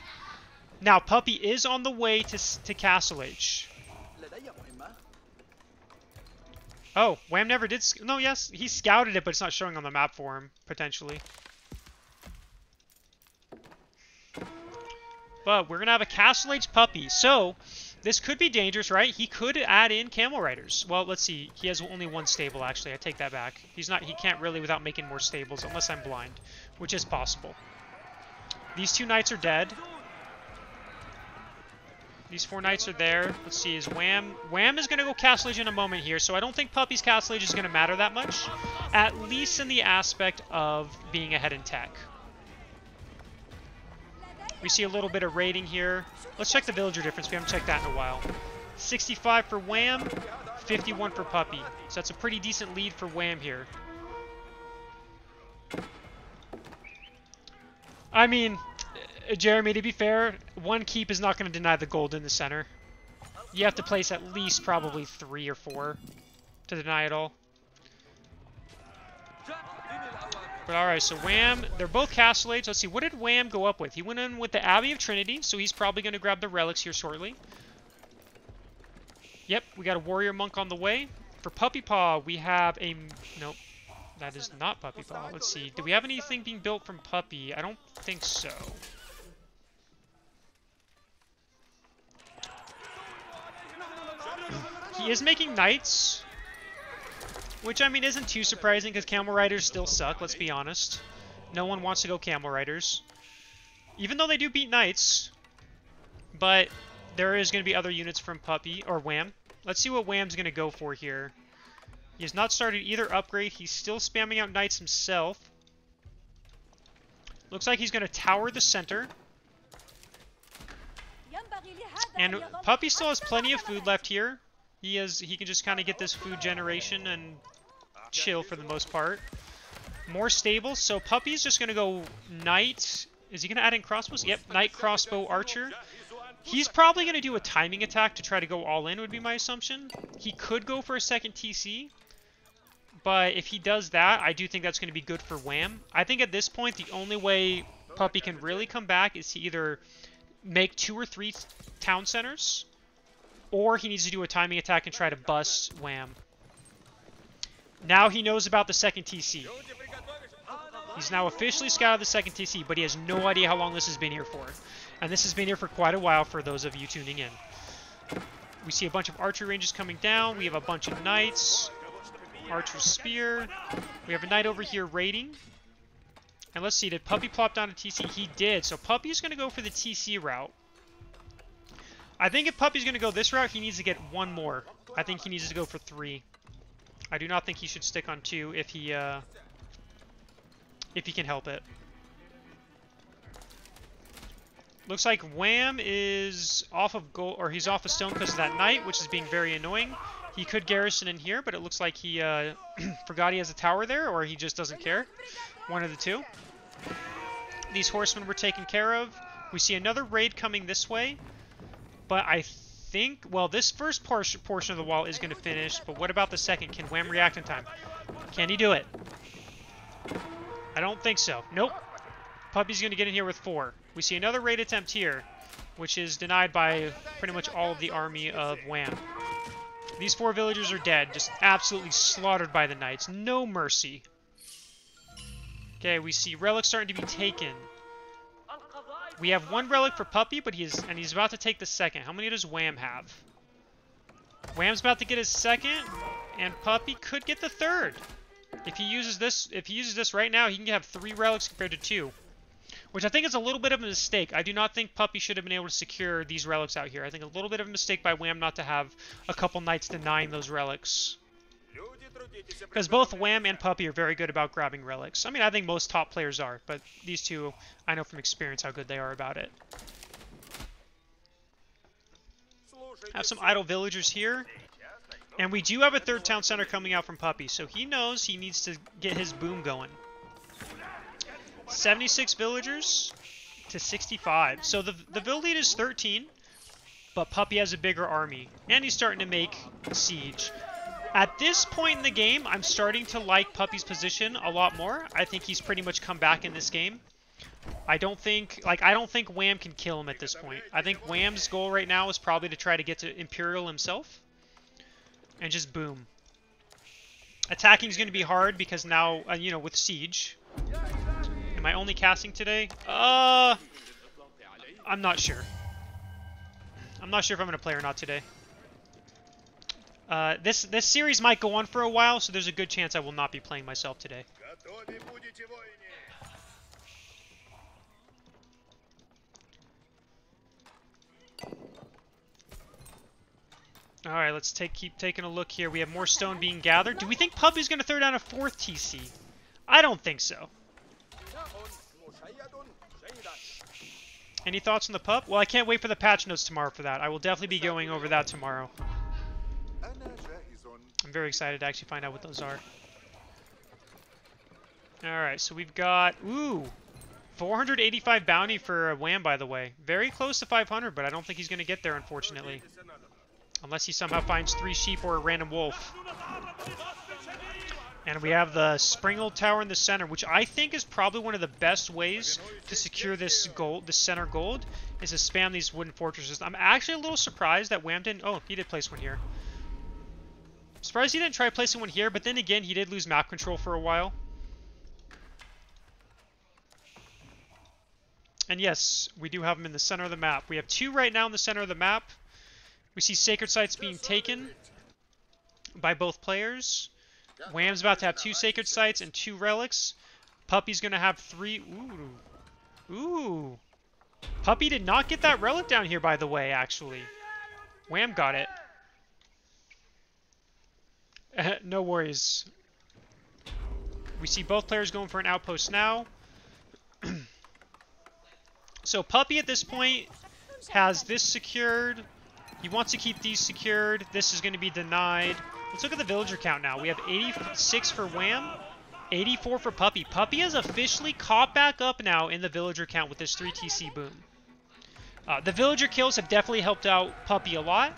Now, Puppy is on the way to, to Castle Age. Oh, Wam never did... Sc no, yes, he scouted it, but it's not showing on the map for him, potentially. But we're going to have a Castle Age Puppy. So, this could be dangerous, right? He could add in camel riders. Well, let's see. He has only one stable, actually. I take that back. He's not. He can't really without making more stables, unless I'm blind, which is possible. These two knights are dead. These four knights are there. Let's see. Is Wam? Wam is going to go Castle Age in a moment here, so I don't think Puppy's Castle Age is going to matter that much, at least in the aspect of being ahead in tech. We see a little bit of raiding here. Let's check the villager difference. We haven't checked that in a while. sixty-five for Wam, fifty-one for Puppy. So that's a pretty decent lead for Wam here. I mean, Jeremy, to be fair, one keep is not going to deny the gold in the center. You have to place at least probably three or four to deny it all. But alright, so Wam, they're both Castle Age. Let's see, what did Wam go up with? He went in with the Abbey of Trinity, so he's probably going to grab the relics here shortly. Yep, we got a warrior monk on the way. For Puppypaw, we have a... Nope, that is not Puppypaw. Let's see, do we have anything being built from Puppy? I don't think so. He is making knights. Which, I mean, isn't too surprising, because camel riders still suck, let's be honest. No one wants to go camel riders. Even though they do beat knights. But there is going to be other units from Puppy, or Wam. Let's see what Wam's going to go for here. He has not started either upgrade. He's still spamming out knights himself. Looks like he's going to tower the center. And Puppy still has plenty of food left here. He is, he can just kind of get this food generation and chill for the most part. More stables. So Puppy's just going to go knight. Is he going to add in crossbows? Yep, knight, crossbow, archer. He's probably going to do a timing attack to try to go all in would be my assumption. He could go for a second T C. But if he does that, I do think that's going to be good for Wam. I think at this point, the only way Puppy can really come back is to either make two or three town centers, or he needs to do a timing attack and try to bust Wam. Now he knows about the second T C. He's now officially scouted the second T C, but he has no idea how long this has been here for. And this has been here for quite a while for those of you tuning in. We see a bunch of archer ranges coming down. We have a bunch of knights. Archer spear. We have a knight over here raiding. And let's see, did Puppy plop down a T C? He did. So Puppy's going to go for the T C route. I think if Puppy's going to go this route, he needs to get one more. I think he needs to go for three. I do not think he should stick on two if he uh, if he can help it. Looks like Wam is off of gold, or he's off of stone because of that knight, which is being very annoying. He could garrison in here, but it looks like he uh, forgot he has a tower there, or he just doesn't care. One of the two. These horsemen were taken care of. We see another raid coming this way, but I think, well, this first por portion of the wall is going to finish, but what about the second? Can Wam react in time? Can he do it? I don't think so. Nope. Puppy's going to get in here with four. We see another raid attempt here, which is denied by pretty much all of the army of Wam. These four villagers are dead, just absolutely slaughtered by the knights. No mercy. Okay, we see relics starting to be taken. We have one relic for Puppy, but he is, and he's about to take the second. How many does Wam have? Wham's about to get his second, and Puppy could get the third. If he uses this, if he uses this right now, he can have three relics compared to two, which I think is a little bit of a mistake. I do not think Puppy should have been able to secure these relics out here. I think a little bit of a mistake by Wam not to have a couple knights denying those relics, because both Wam and Puppy are very good about grabbing relics. I mean, I think most top players are, but these two, I know from experience how good they are about it. Have some idle villagers here. And we do have a third town center coming out from Puppy, so he knows he needs to get his boom going. seventy-six villagers to sixty-five. So the, the vill lead is thirteen, but Puppy has a bigger army, and he's starting to make siege. At this point in the game, I'm starting to like Puppy's position a lot more. I think he's pretty much come back in this game. I don't think, like, I don't think Wam can kill him at this point. I think Wham's goal right now is probably to try to get to Imperial himself. And just boom. Attacking is going to be hard because now, uh, you know, with siege. Am I only casting today? Uh, I'm not sure. I'm not sure if I'm going to play or not today. Uh, this this series might go on for a while, so there's a good chance I will not be playing myself today. All right, let's take keep taking a look here. We have more stone being gathered. Do we think Puppy's going to throw down a fourth T C? I don't think so. Any thoughts on the pup? Well, I can't wait for the patch notes tomorrow for that. I will definitely be going over that tomorrow. I'm very excited to actually find out what those are. All right, so we've got, ooh, four hundred eighty-five bounty for Wam, by the way. Very close to five hundred, but I don't think he's going to get there, unfortunately. Unless he somehow finds three sheep or a random wolf. And we have the Springle Tower in the center, which I think is probably one of the best ways to secure this gold, the center gold, is to spam these wooden fortresses. I'm actually a little surprised that Wam didn't... Oh, he did place one here. I'm surprised he didn't try placing one here, but then again, he did lose map control for a while. And yes, we do have them in the center of the map. We have two right now in the center of the map. We see sacred sites being taken by both players. Wham's about to have two sacred sites and two relics. Puppy's going to have three. Ooh. Ooh. Puppy did not get that relic down here, by the way, actually. Wam got it. No worries. We see both players going for an outpost now. So Puppy at this point has this secured. He wants to keep these secured. This is going to be denied. Let's look at the villager count now. We have eighty-six for Wam, eighty-four for Puppy. Puppy has officially caught back up now in the villager count with this three T C boom. Uh, the villager kills have definitely helped out Puppy a lot.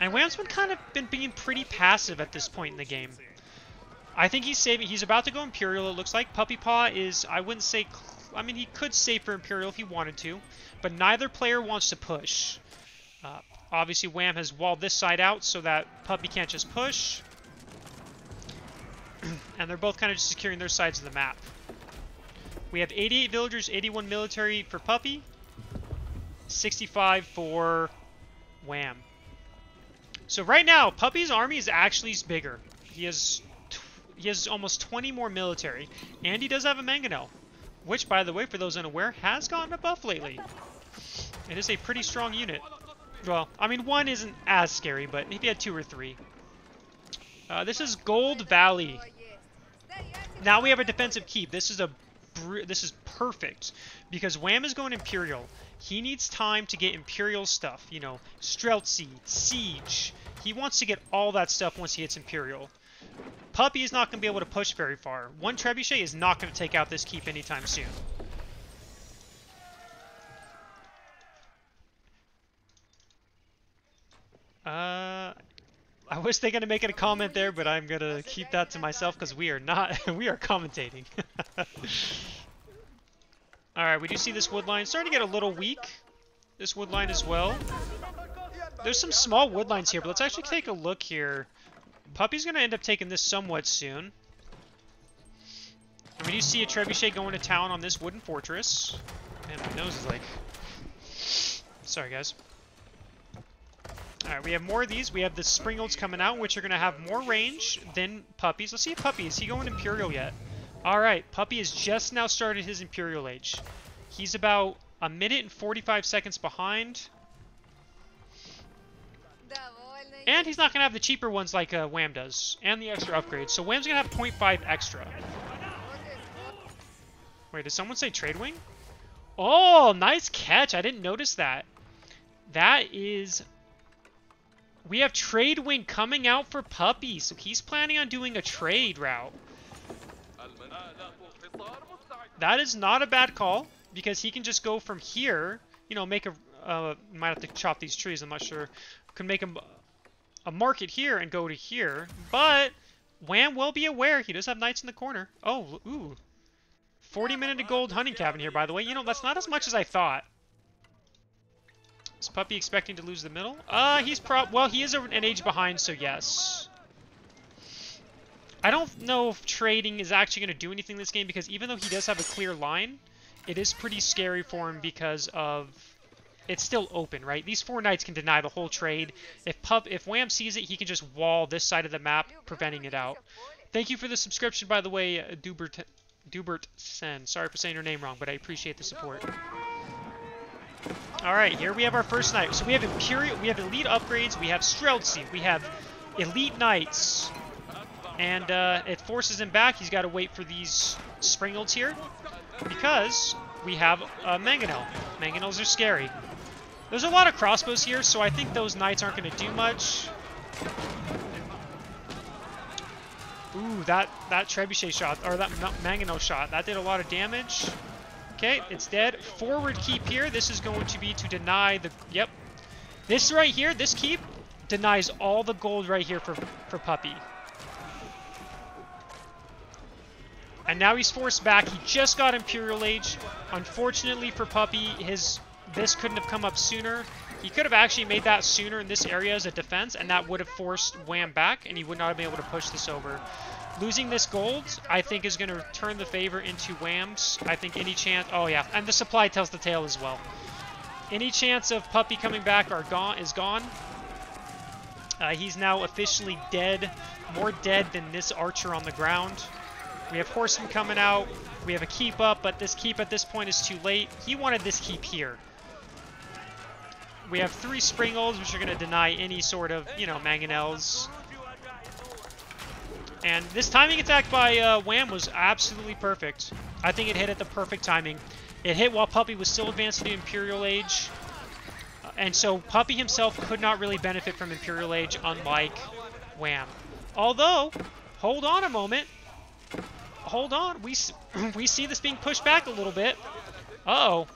And Wham's been kind of been being pretty passive at this point in the game. I think he's saving. He's about to go Imperial, it looks like. Puppypaw is, I wouldn't say, I mean, he could save for Imperial if he wanted to, but neither player wants to push. Uh, obviously, Wam has walled this side out so that Puppy can't just push. And they're both kind of just securing their sides of the map. We have eighty-eight villagers, eighty-one military for Puppy, sixty-five for Wam. So right now, Puppy's army is actually bigger. He has tw he has almost twenty more military, and he does have a mangonel, which, by the way, for those unaware, has gotten a buff lately. It is a pretty strong unit. Well, I mean, one isn't as scary, but if you had two or three. Uh, this is Gold Valley. Now we have a defensive keep. This is a br this is perfect because Wam is going Imperial. He needs time to get Imperial stuff, you know, Streltsy, Siege. He wants to get all that stuff once he hits Imperial. Puppy is not going to be able to push very far. One Trebuchet is not going to take out this keep anytime soon. Uh, I wish they were going to make it a comment there, but I'm going to keep that to myself because we are not, we are commentating. Alright, we do see this wood line starting to get a little weak. This wood line as well. There's some small wood lines here, but let's actually take a look here. Puppy's going to end up taking this somewhat soon. And we do see a Trebuchet going to town on this wooden fortress. Man, my nose is like... Sorry, guys. Alright, we have more of these. We have the Springolds coming out, which are going to have more range than Puppy's. Let's see if Puppy, is he going Imperial yet? Alright, Puppy has just now started his Imperial Age. He's about a minute and forty-five seconds behind. And he's not going to have the cheaper ones like uh, Wam does, and the extra upgrades. So Wam's going to have zero point five extra. Wait, did someone say Trade Wing? Oh, nice catch. I didn't notice that. That is... We have Trade Wing coming out for Puppy, so he's planning on doing a trade route. That is not a bad call, because he can just go from here, you know, make a... Uh, might have to chop these trees, I'm not sure. Can make a, a market here and go to here, but Wam will be aware. He does have knights in the corner. Oh, ooh. forty minute to gold hunting cabin here, by the way. You know, that's not as much as I thought. Is Puppy expecting to lose the middle? Uh, he's prob- well, he is an age behind, so yes. I don't know if trading is actually going to do anything this game, because even though he does have a clear line, it is pretty scary for him because of... It's still open, right? These four knights can deny the whole trade. If Pup, if Wam sees it, he can just wall this side of the map, preventing it out. Thank you for the subscription, by the way, Dubert, Dubert Sen. Sorry for saying your name wrong, but I appreciate the support. All right, here we have our first knight. So we have Imperial, we have elite upgrades, we have Streltsy, we have elite knights, and uh, it forces him back. He's got to wait for these Springolds here because we have uh, Mangonel. Mangonels are scary. There's a lot of crossbows here, so I think those knights aren't going to do much. Ooh, that, that trebuchet shot, or that mangonel shot, that did a lot of damage. Okay, it's dead. Forward keep here. This is going to be to deny the... Yep. This right here, this keep, denies all the gold right here for, for Puppy. And now he's forced back. He just got Imperial Age. Unfortunately for Puppy, his... This couldn't have come up sooner. He could have actually made that sooner in this area as a defense, and that would have forced Wam back, and he would not have been able to push this over. Losing this gold, I think, is going to turn the favor into Wam's. I think any chance... Oh, yeah. And the supply tells the tale as well. Any chance of Puppy coming back are gone, is gone. Uh, he's now officially dead. More dead than this archer on the ground. We have horsemen coming out. We have a keep up, but this keep at this point is too late. He wanted this keep here. We have three Springolds, which are going to deny any sort of, you know, mangonels. And this timing attack by uh, Wam was absolutely perfect. I think it hit at the perfect timing. It hit while Puppy was still advancing to Imperial Age. And so Puppy himself could not really benefit from Imperial Age, unlike Wam. Although, hold on a moment. Hold on. We, we see this being pushed back a little bit. Uh-oh.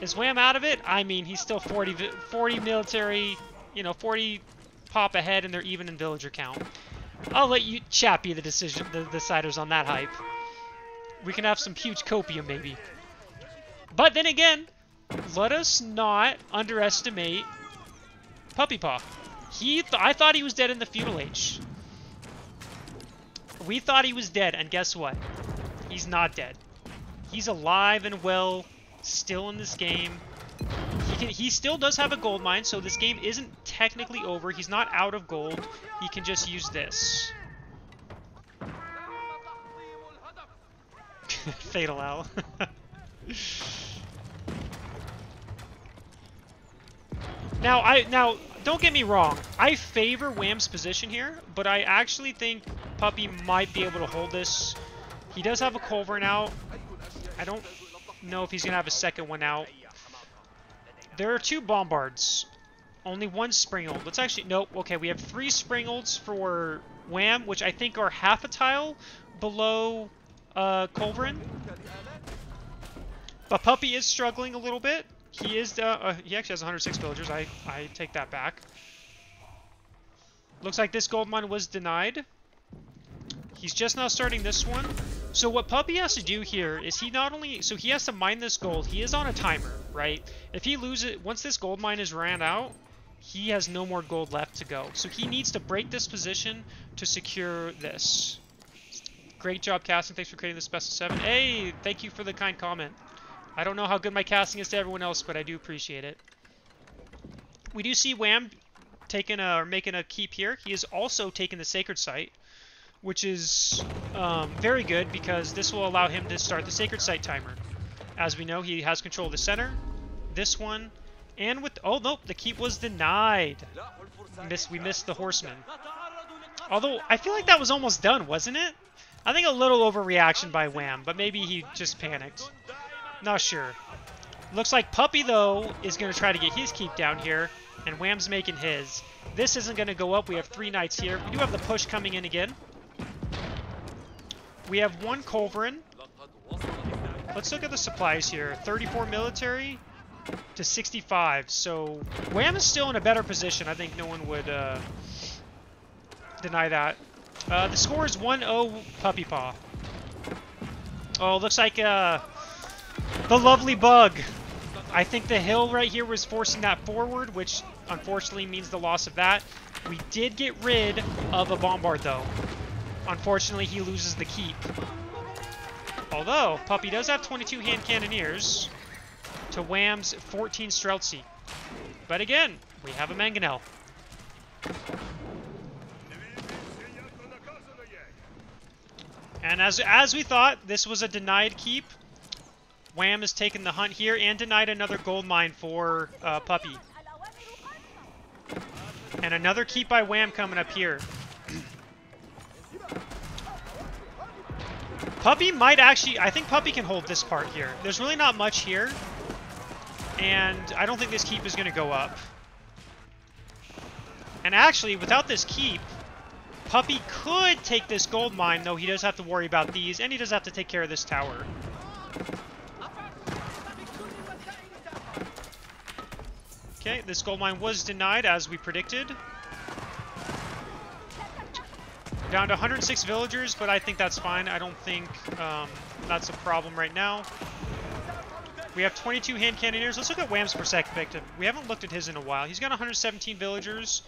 Is Wam out of it? I mean, he's still forty, forty military, you know, forty pop ahead, and they're even in villager count. I'll let you chat be the decision, the deciders on that hype. We can have some huge copium, maybe. But then again, let us not underestimate Puppypaw. He, th I thought he was dead in the feudal age. We thought he was dead, and guess what? He's not dead. He's alive and well. Still in this game. He can, he still does have a gold mine, so this game isn't technically over. He's not out of gold. He can just use this. Fatal owl. Now, I now don't get me wrong. I favor Wam's position here, but I actually think Puppy might be able to hold this. He does have a culverin out. I don't know if he's going to have a second one out. There are two Bombards. Only one Springold. Let's actually... Nope. Okay, we have three Springolds for Wam, which I think are half a tile below uh, Culverin. But Puppy is struggling a little bit. He is... Uh, uh, he actually has one hundred six villagers. I, I take that back. Looks like this gold mine was denied. He's just now starting this one. So what Puppy has to do here is he not only... So he has to mine this gold. He is on a timer, right? If he loses... Once this gold mine is ran out, he has no more gold left to go. So he needs to break this position to secure this. Great job, casting. Thanks for creating this best of seven. Hey, thank you for the kind comment. I don't know how good my casting is to everyone else, but I do appreciate it. We do see Wam... Taking a, or making a keep here. He is also taking the Sacred Site, which is um, very good because this will allow him to start the Sacred Site timer. As we know, he has control of the center, this one, and with... Oh, nope, the keep was denied. Miss, we missed the Horseman. Although, I feel like that was almost done, wasn't it? I think a little overreaction by Wam, but maybe he just panicked. Not sure. Looks like Puppy, though, is going to try to get his keep down here. And Wam's making his. This isn't going to go up. We have three knights here. We do have the push coming in again. We have one Culverin. Let's look at the supplies here. thirty-four military to sixty-five. So Wam is still in a better position. I think no one would uh, deny that. Uh, the score is one oh Puppypaw. Oh, looks like uh, the lovely bug. I think the hill right here was forcing that forward, which unfortunately means the loss of that. We did get rid of a Bombard, though. Unfortunately, he loses the keep. Although, Puppy does have twenty-two hand cannoneers to Wam's fourteen Streltsy. But again, we have a Mangonel. And as, as we thought, this was a denied keep. Wam has taken the hunt here and denied another gold mine for uh, Puppy. And another keep by Wam coming up here. Puppy might actually... I think Puppy can hold this part here. There's really not much here. And I don't think this keep is going to go up. And actually, without this keep, Puppy could take this gold mine, though he does have to worry about these, and he does have to take care of this tower. Okay, this gold mine was denied, as we predicted. Down to one hundred six villagers, but I think that's fine. I don't think um, that's a problem right now. We have twenty-two hand cannoneers. Let's look at Wam's perspective. We haven't looked at his in a while. He's got one hundred seventeen villagers.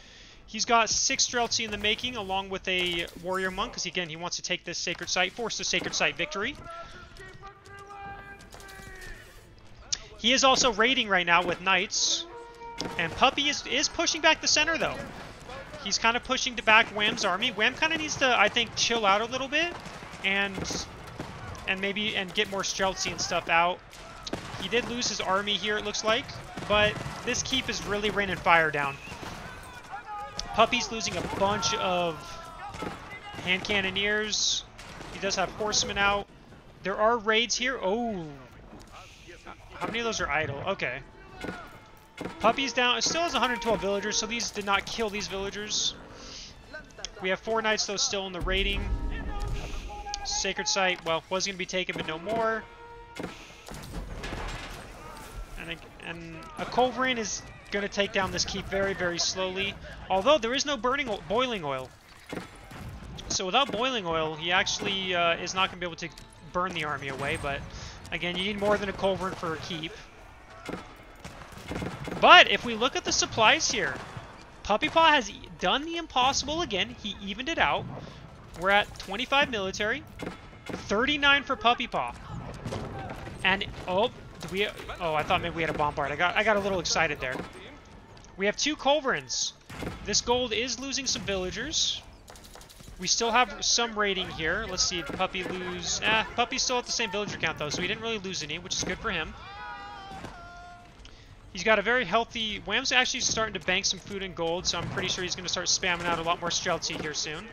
He's got six Streltsy in the making, along with a warrior monk, because, again, he wants to take this Sacred Site, force the Sacred Site victory. He is also raiding right now with knights. And Puppy is, is pushing back the center, though. He's kind of pushing to back Wam's army. Wam kind of needs to, I think, chill out a little bit and and maybe and get more Streltsy and stuff out. He did lose his army here, it looks like, but this keep is really raining fire down. Puppy's losing a bunch of hand cannoneers. He does have horsemen out. There are raids here. Oh. How many of those are idle? Okay. Puppy's down. It still has one hundred twelve villagers, so these did not kill these villagers. We have four knights, though, still in the raiding. Sacred Site, well, was going to be taken, but no more. And a, and a Culverin is going to take down this keep very, very slowly. Although, there is no burning o boiling oil. So without boiling oil, he actually uh, is not going to be able to burn the army away. But, again, you need more than a Culverin for a keep. But if we look at the supplies here, Puppypaw has done the impossible again. He evened it out. We're at twenty-five military, thirty-nine for Puppypaw. And oh, do we? Oh, I thought maybe we had a Bombard. I got I got a little excited there. We have two Culverins. This gold is losing some villagers. We still have some raiding here. Let's see. Did Puppy lose? Eh, Puppy's still at the same villager count though, so he didn't really lose any, which is good for him. He's got a very healthy... Wam's actually starting to bank some food and gold, so I'm pretty sure he's going to start spamming out a lot more Streltsy here soon.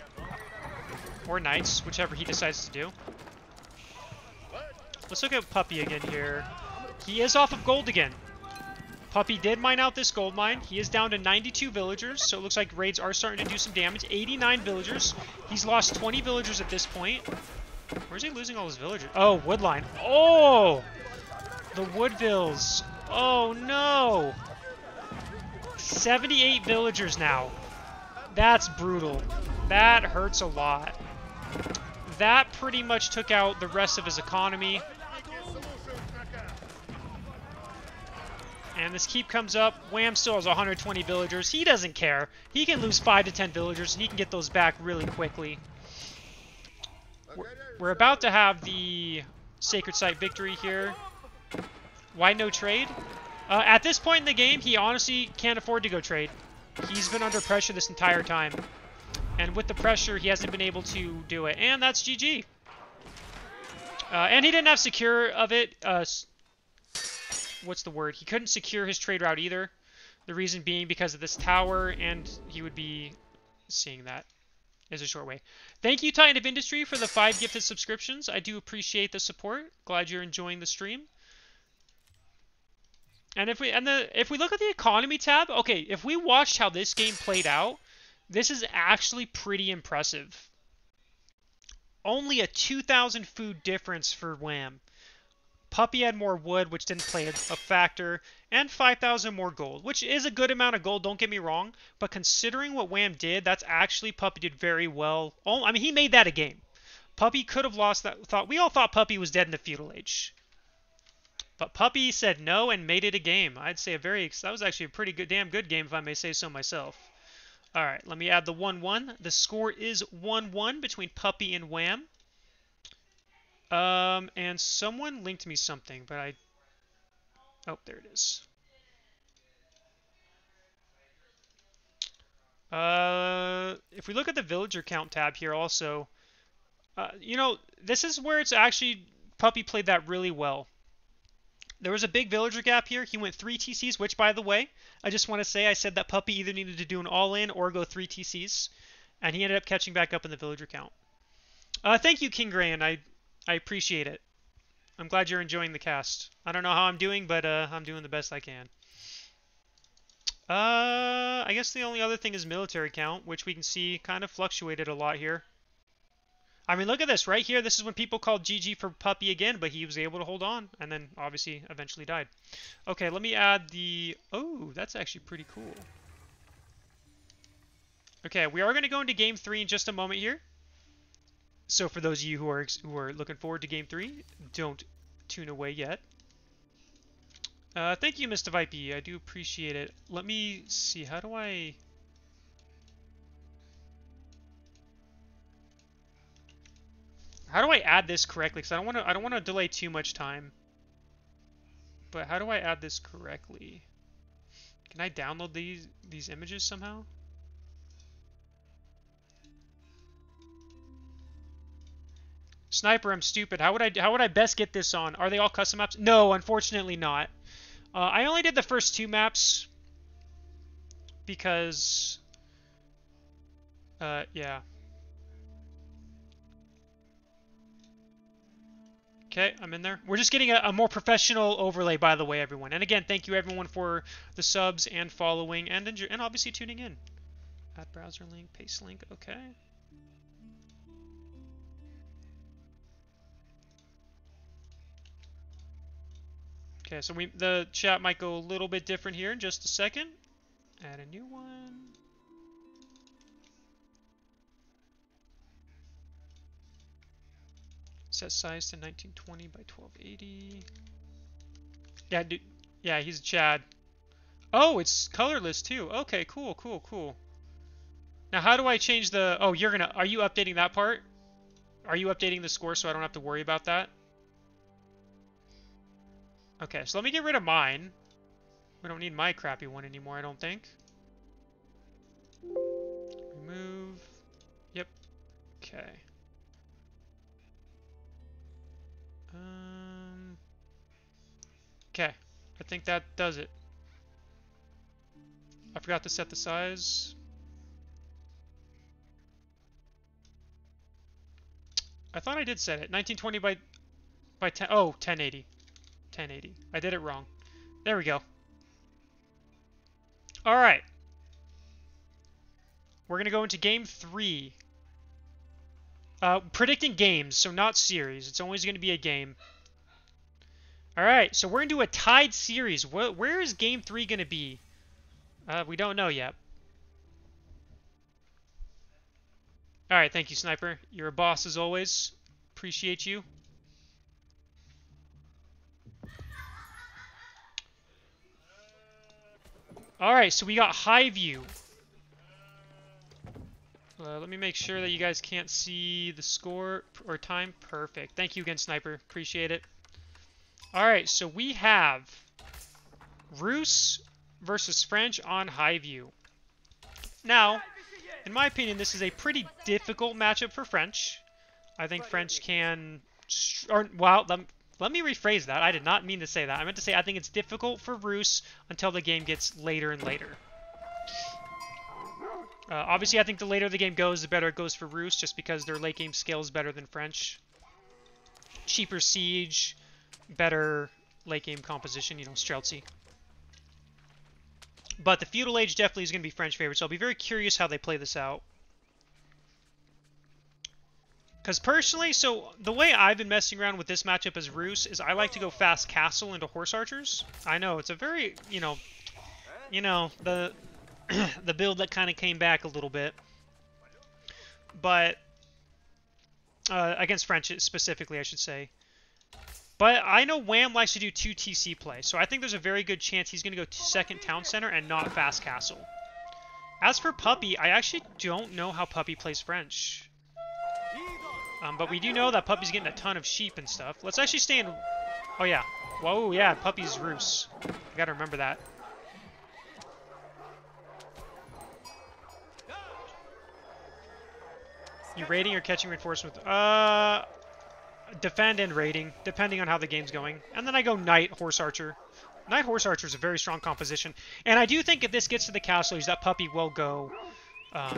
Or Knights, whichever he decides to do. Let's look at Puppy again here. He is off of gold again. Puppy did mine out this gold mine. He is down to ninety-two villagers, so it looks like raids are starting to do some damage. eighty-nine villagers. He's lost twenty villagers at this point. Where's he losing all his villagers? Oh, woodline. Oh! The Woodvilles. Oh, no! seventy-eight villagers now. That's brutal. That hurts a lot. That pretty much took out the rest of his economy. And this keep comes up. Wam still has one hundred twenty villagers. He doesn't care. He can lose five to ten villagers, and he can get those back really quickly. We're, we're about to have the Sacred Site victory here. Why no trade? Uh, at this point in the game, he honestly can't afford to go trade. He's been under pressure this entire time. And with the pressure, he hasn't been able to do it. And that's G G. Uh, and he didn't have secure of it. Uh, what's the word? He couldn't secure his trade route either. The reason being because of this tower, and he would be seeing that as a short way. Thank you, Titan of Industry, for the five gifted subscriptions. I do appreciate the support. Glad you're enjoying the stream. And if we and the if we look at the economy tab, okay, if we watched how this game played out, this is actually pretty impressive. Only a two thousand food difference for Wam. Puppy had more wood, which didn't play a, a factor, and five thousand more gold, which is a good amount of gold, don't get me wrong, but considering what Wam did, that's actually, Puppy did very well. Oh, I mean, he made that a game. Puppy could have lost that thought. We all thought Puppy was dead in the feudal age. But Puppy said no and made it a game. I'd say a very, that was actually a pretty good, damn good game if I may say so myself. All right, let me add the one one. The score is one one between Puppy and Wam. Um, and someone linked me something, but I, oh, there it is. Uh, if we look at the villager count tab here also, uh, you know, this is where it's actually, Puppy played that really well. There was a big villager gap here. He went three T Cs, which, by the way, I just want to say I said that Puppy either needed to do an all-in or go three T Cs, and he ended up catching back up in the villager count. Uh, thank you, King Gran. I, I appreciate it. I'm glad you're enjoying the cast. I don't know how I'm doing, but uh, I'm doing the best I can. Uh, I guess the only other thing is military count, which we can see kind of fluctuated a lot here. I mean, look at this right here. This is when people called G G for Puppy again, but he was able to hold on and then obviously eventually died. Okay, let me add the... Oh, that's actually pretty cool. Okay, we are going to go into game three in just a moment here. So for those of you who are, who are looking forward to game three, don't tune away yet. Uh, thank you, Mister Vipe. I do appreciate it. Let me see. How do I... How do I add this correctly? Because I don't want to. I don't want to delay too much time. But how do I add this correctly? Can I download these these images somehow? Sniper, I'm stupid. How would I? How would I best get this on? Are they all custom maps? No, unfortunately not. Uh, I only did the first two maps because, uh, yeah. Okay, I'm in there. We're just getting a, a more professional overlay, by the way, everyone. And again, thank you, everyone, for the subs and following and and obviously tuning in. Add browser link, paste link, okay. Okay, so we the chat might go a little bit different here in just a second. Add a new one. Set size to nineteen twenty by twelve eighty. Yeah, dude. Yeah, he's a Chad. Oh, it's colorless too. Okay, cool, cool, cool. Now, how do I change the? Oh, you're gonna. Are you updating that part? Are you updating the score so I don't have to worry about that? Okay, so let me get rid of mine. We don't need my crappy one anymore, I don't think. Remove. Yep. Okay. Um, okay, I think that does it. I forgot to set the size. I thought I did set it. nineteen twenty by by ten. Oh, ten eighty. ten eighty. I did it wrong. There we go. All right. We're going to go into game three. Uh, predicting games, so not series. It's always going to be a game. All right, so we're into a tied series. Where, where is game three going to be? Uh, we don't know yet. All right, thank you, Sniper. You're a boss as always. Appreciate you. All right, so we got Highview. Uh, let me make sure that you guys can't see the score or time. Perfect. Thank you again, Sniper. Appreciate it. All right, so we have Rus versus French on Highview. Now, in my opinion, this is a pretty difficult matchup for French. I think French can... Or, well, let, let me rephrase that. I did not mean to say that. I meant to say I think it's difficult for Rus until the game gets later and later. Uh, obviously, I think the later the game goes, the better it goes for Rus, just because their late game skill is better than French. Cheaper siege... better late game composition, you know, Streltsy. But the Feudal Age definitely is going to be French favorite, so I'll be very curious how they play this out. Because personally, so the way I've been messing around with this matchup as Rus is I like to go fast castle into horse archers. I know, it's a very, you know, you know, the, the build that kind of came back a little bit. But, uh, against French specifically, I should say. But I know Wam likes to do two T C play, so I think there's a very good chance he's going to go to second town center and not fast castle. As for Puppy, I actually don't know how Puppy plays French. Um, but we do know that Puppy's getting a ton of sheep and stuff. Let's actually stay in... Oh, yeah. Whoa, yeah, Puppy's Rus. I got to remember that. You raiding or catching reinforcements? Uh... Defend and raiding, depending on how the game's going. And then I go Knight, Horse Archer. Knight, Horse Archer is a very strong composition. And I do think if this gets to the castle, that Puppy will go, um,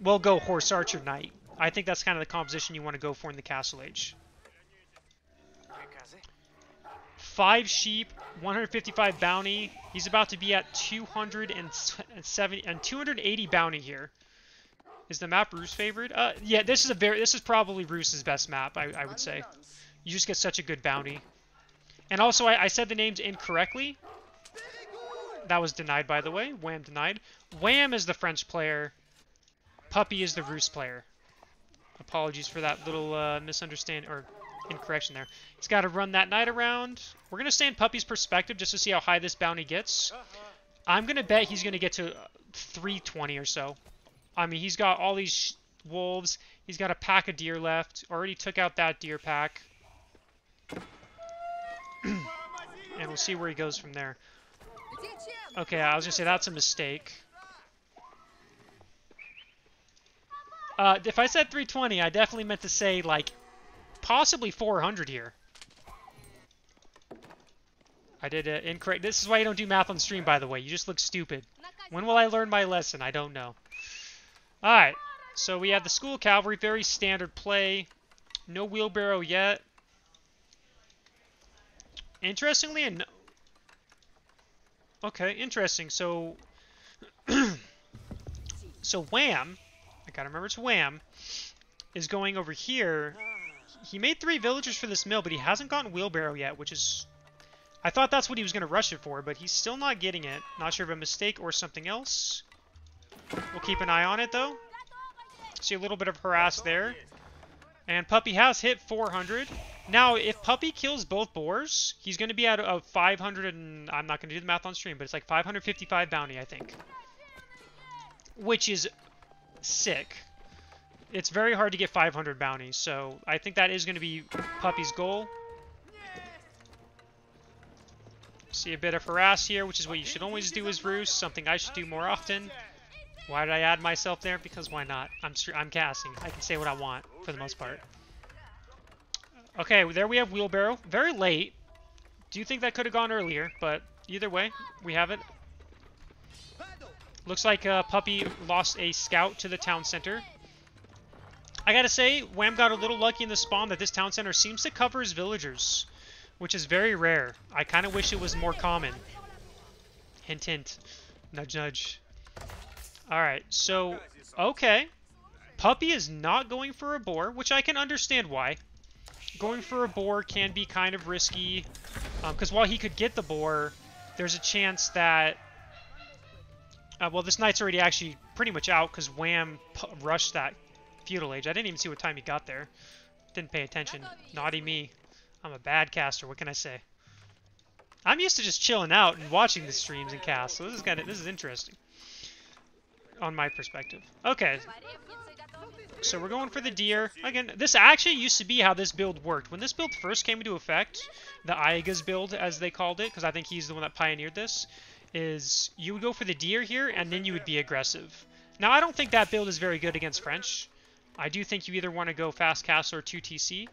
will go Horse Archer Knight. I think that's kind of the composition you want to go for in the Castle Age. Five sheep, one hundred fifty-five bounty. He's about to be at two hundred seventy and two hundred eighty bounty here. Is the map Rus' favorite? Uh, yeah, this is a very this is probably Rus' best map, I, I would say. You just get such a good bounty. And also, I, I said the names incorrectly. That was denied, by the way. Wam denied. Wam is the French player. Puppy is the Rus' player. Apologies for that little uh, misunderstanding or incorrection there. He's got to run that knight around. We're gonna stay in Puppy's perspective just to see how high this bounty gets. I'm gonna bet he's gonna get to three twenty or so. I mean, he's got all these wolves. He's got a pack of deer left. Already took out that deer pack. And we'll see where he goes from there. Okay, I was going to say that's a mistake. Uh, if I said three twenty, I definitely meant to say, like, possibly four hundred here. I did it incorrect. This is why you don't do math on stream, by the way. You just look stupid. When will I learn my lesson? I don't know. Alright, so we have the school cavalry, very standard play. No wheelbarrow yet. Interestingly enough... Okay, interesting. So, so Wam, I gotta remember it's Wam, is going over here. He made three villagers for this mill, but he hasn't gotten wheelbarrow yet, which is... I thought that's what he was going to rush it for, but he's still not getting it. Not sure of a mistake or something else. We'll keep an eye on it, though. See a little bit of harass there. And Puppy has hit four hundred. Now, if Puppy kills both boars, he's going to be at a five hundred and... I'm not going to do the math on stream, but it's like five hundred fifty-five bounty, I think. Which is sick. It's very hard to get five hundred bounty, so I think that is going to be Puppy's goal. See a bit of harass here, which is what you should always do as Rus, something I should do more often. Why did I add myself there? Because why not? I'm I'm casting. I can say what I want for the most part. Okay, there we have wheelbarrow. Very late. Do you think that could have gone earlier? But either way, we have it. Looks like uh, Puppy lost a scout to the town center. I gotta say, Wam got a little lucky in the spawn that this town center seems to cover his villagers, which is very rare. I kind of wish it was more common. Hint, hint. Nudge, nudge. Alright, so, okay. Puppy is not going for a boar, which I can understand why. Going for a boar can be kind of risky, because um, while he could get the boar, there's a chance that... Uh, well, this knight's already actually pretty much out because Wam p rushed that feudal age. I didn't even see what time he got there. Didn't pay attention. Naughty me. I'm a bad caster. What can I say? I'm used to just chilling out and watching the streams and casts, so this is kind of this is interesting on my perspective. Okay. So we're going for the deer. Again, this actually used to be how this build worked. When this build first came into effect, the Aiga's build, as they called it, because I think he's the one that pioneered this, is you would go for the deer here, and then you would be aggressive. Now, I don't think that build is very good against French. I do think you either want to go fast castle or two T C.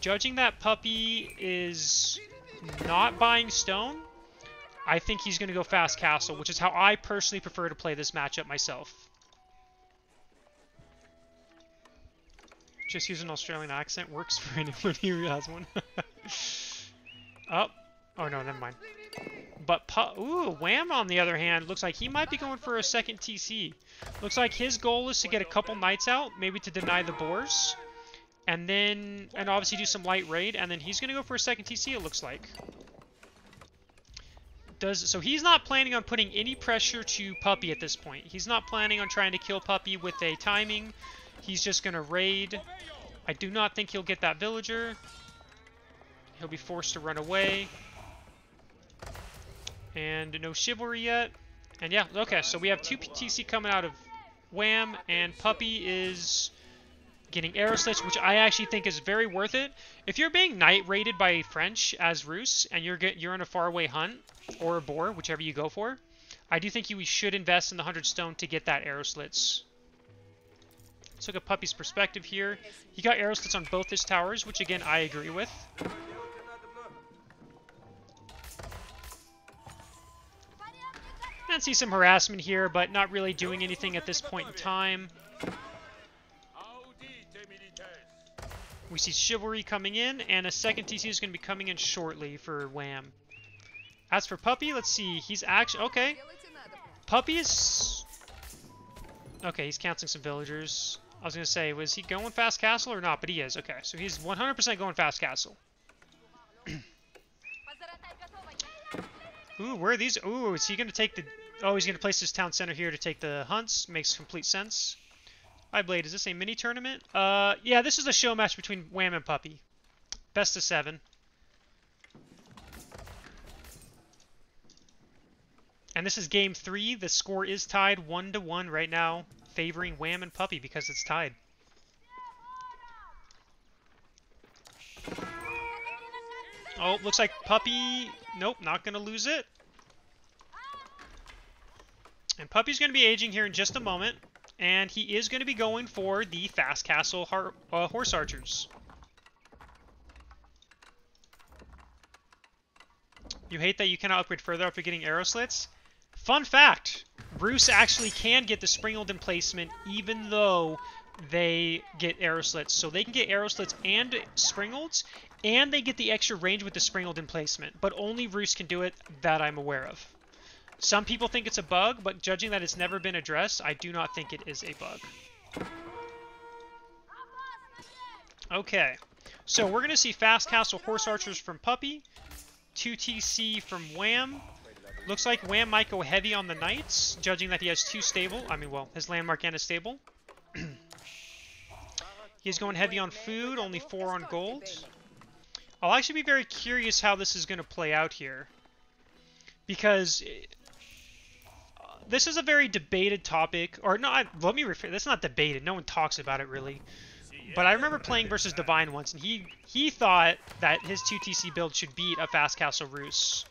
Judging that Puppy is not buying stone, I think he's going to go fast castle, which is how I personally prefer to play this matchup myself. Just use an Australian accent. Works for anyone who has one. Oh. Oh, no, never mind. But, ooh, Wam, on the other hand, looks like he might be going for a second T C. Looks like his goal is to get a couple knights out, maybe to deny the boars. And then, and obviously do some light raid, and then he's going to go for a second T C, it looks like. Does So he's not planning on putting any pressure to Puppy at this point. He's not planning on trying to kill Puppy with a timing. He's just going to raid. I do not think he'll get that villager. He'll be forced to run away. And no chivalry yet. And yeah, okay, so we have two T C coming out of Wam, and Puppy is getting arrow slits, which I actually think is very worth it. If you're being knight raided by French as Rus, and you're get, you're in a faraway hunt, or a boar, whichever you go for, I do think you should invest in the one hundred stone to get that arrow slits. Let's look at Puppy's perspective here. He got arrow slits on both his towers, which again, I agree with. And see some harassment here, but not really doing anything at this point in time. We see chivalry coming in, and a second T C is going to be coming in shortly for Wam. As for Puppy, let's see. He's actually okay. Puppy is okay. He's counseling some villagers. I was going to say, was he going fast castle or not? But he is okay. So he's one hundred percent going fast castle. Ooh, where are these? Ooh, is he going to take the... Oh, he's going to place his town center here to take the hunts. Makes complete sense. Hi, Blade. Is this a mini tournament? Uh, yeah, this is a show match between Wam and Puppy. Best of seven. And this is game three. The score is tied one to one right now, favoring Wam and Puppy because it's tied. Oh, looks like Puppy... Nope, not going to lose it. And Puppy's going to be aging here in just a moment. And he is going to be going for the fast castle har uh, horse archers. You hate that you cannot upgrade further after getting arrow slits? Fun fact! Rus actually can get the springled emplacement even though they get arrow slits. So they can get arrow slits and springled, and they get the extra range with the springled emplacement, but only Rus can do it that I'm aware of. Some people think it's a bug, but judging that it's never been addressed, I do not think it is a bug. Okay, so we're going to see fast castle horse archers from Puppy, two T C from Wam. Looks like Wam might go heavy on the knights, judging that he has two stable, I mean, well, his landmark and his stable. He's going heavy on food, only four on gold. I'll actually be very curious how this is going to play out here, because it, uh, this is a very debated topic, or no, I, let me refer, that's not debated, no one talks about it really, but I remember playing versus Divine once, and he, he thought that his two T C build should beat a fast castle Rus,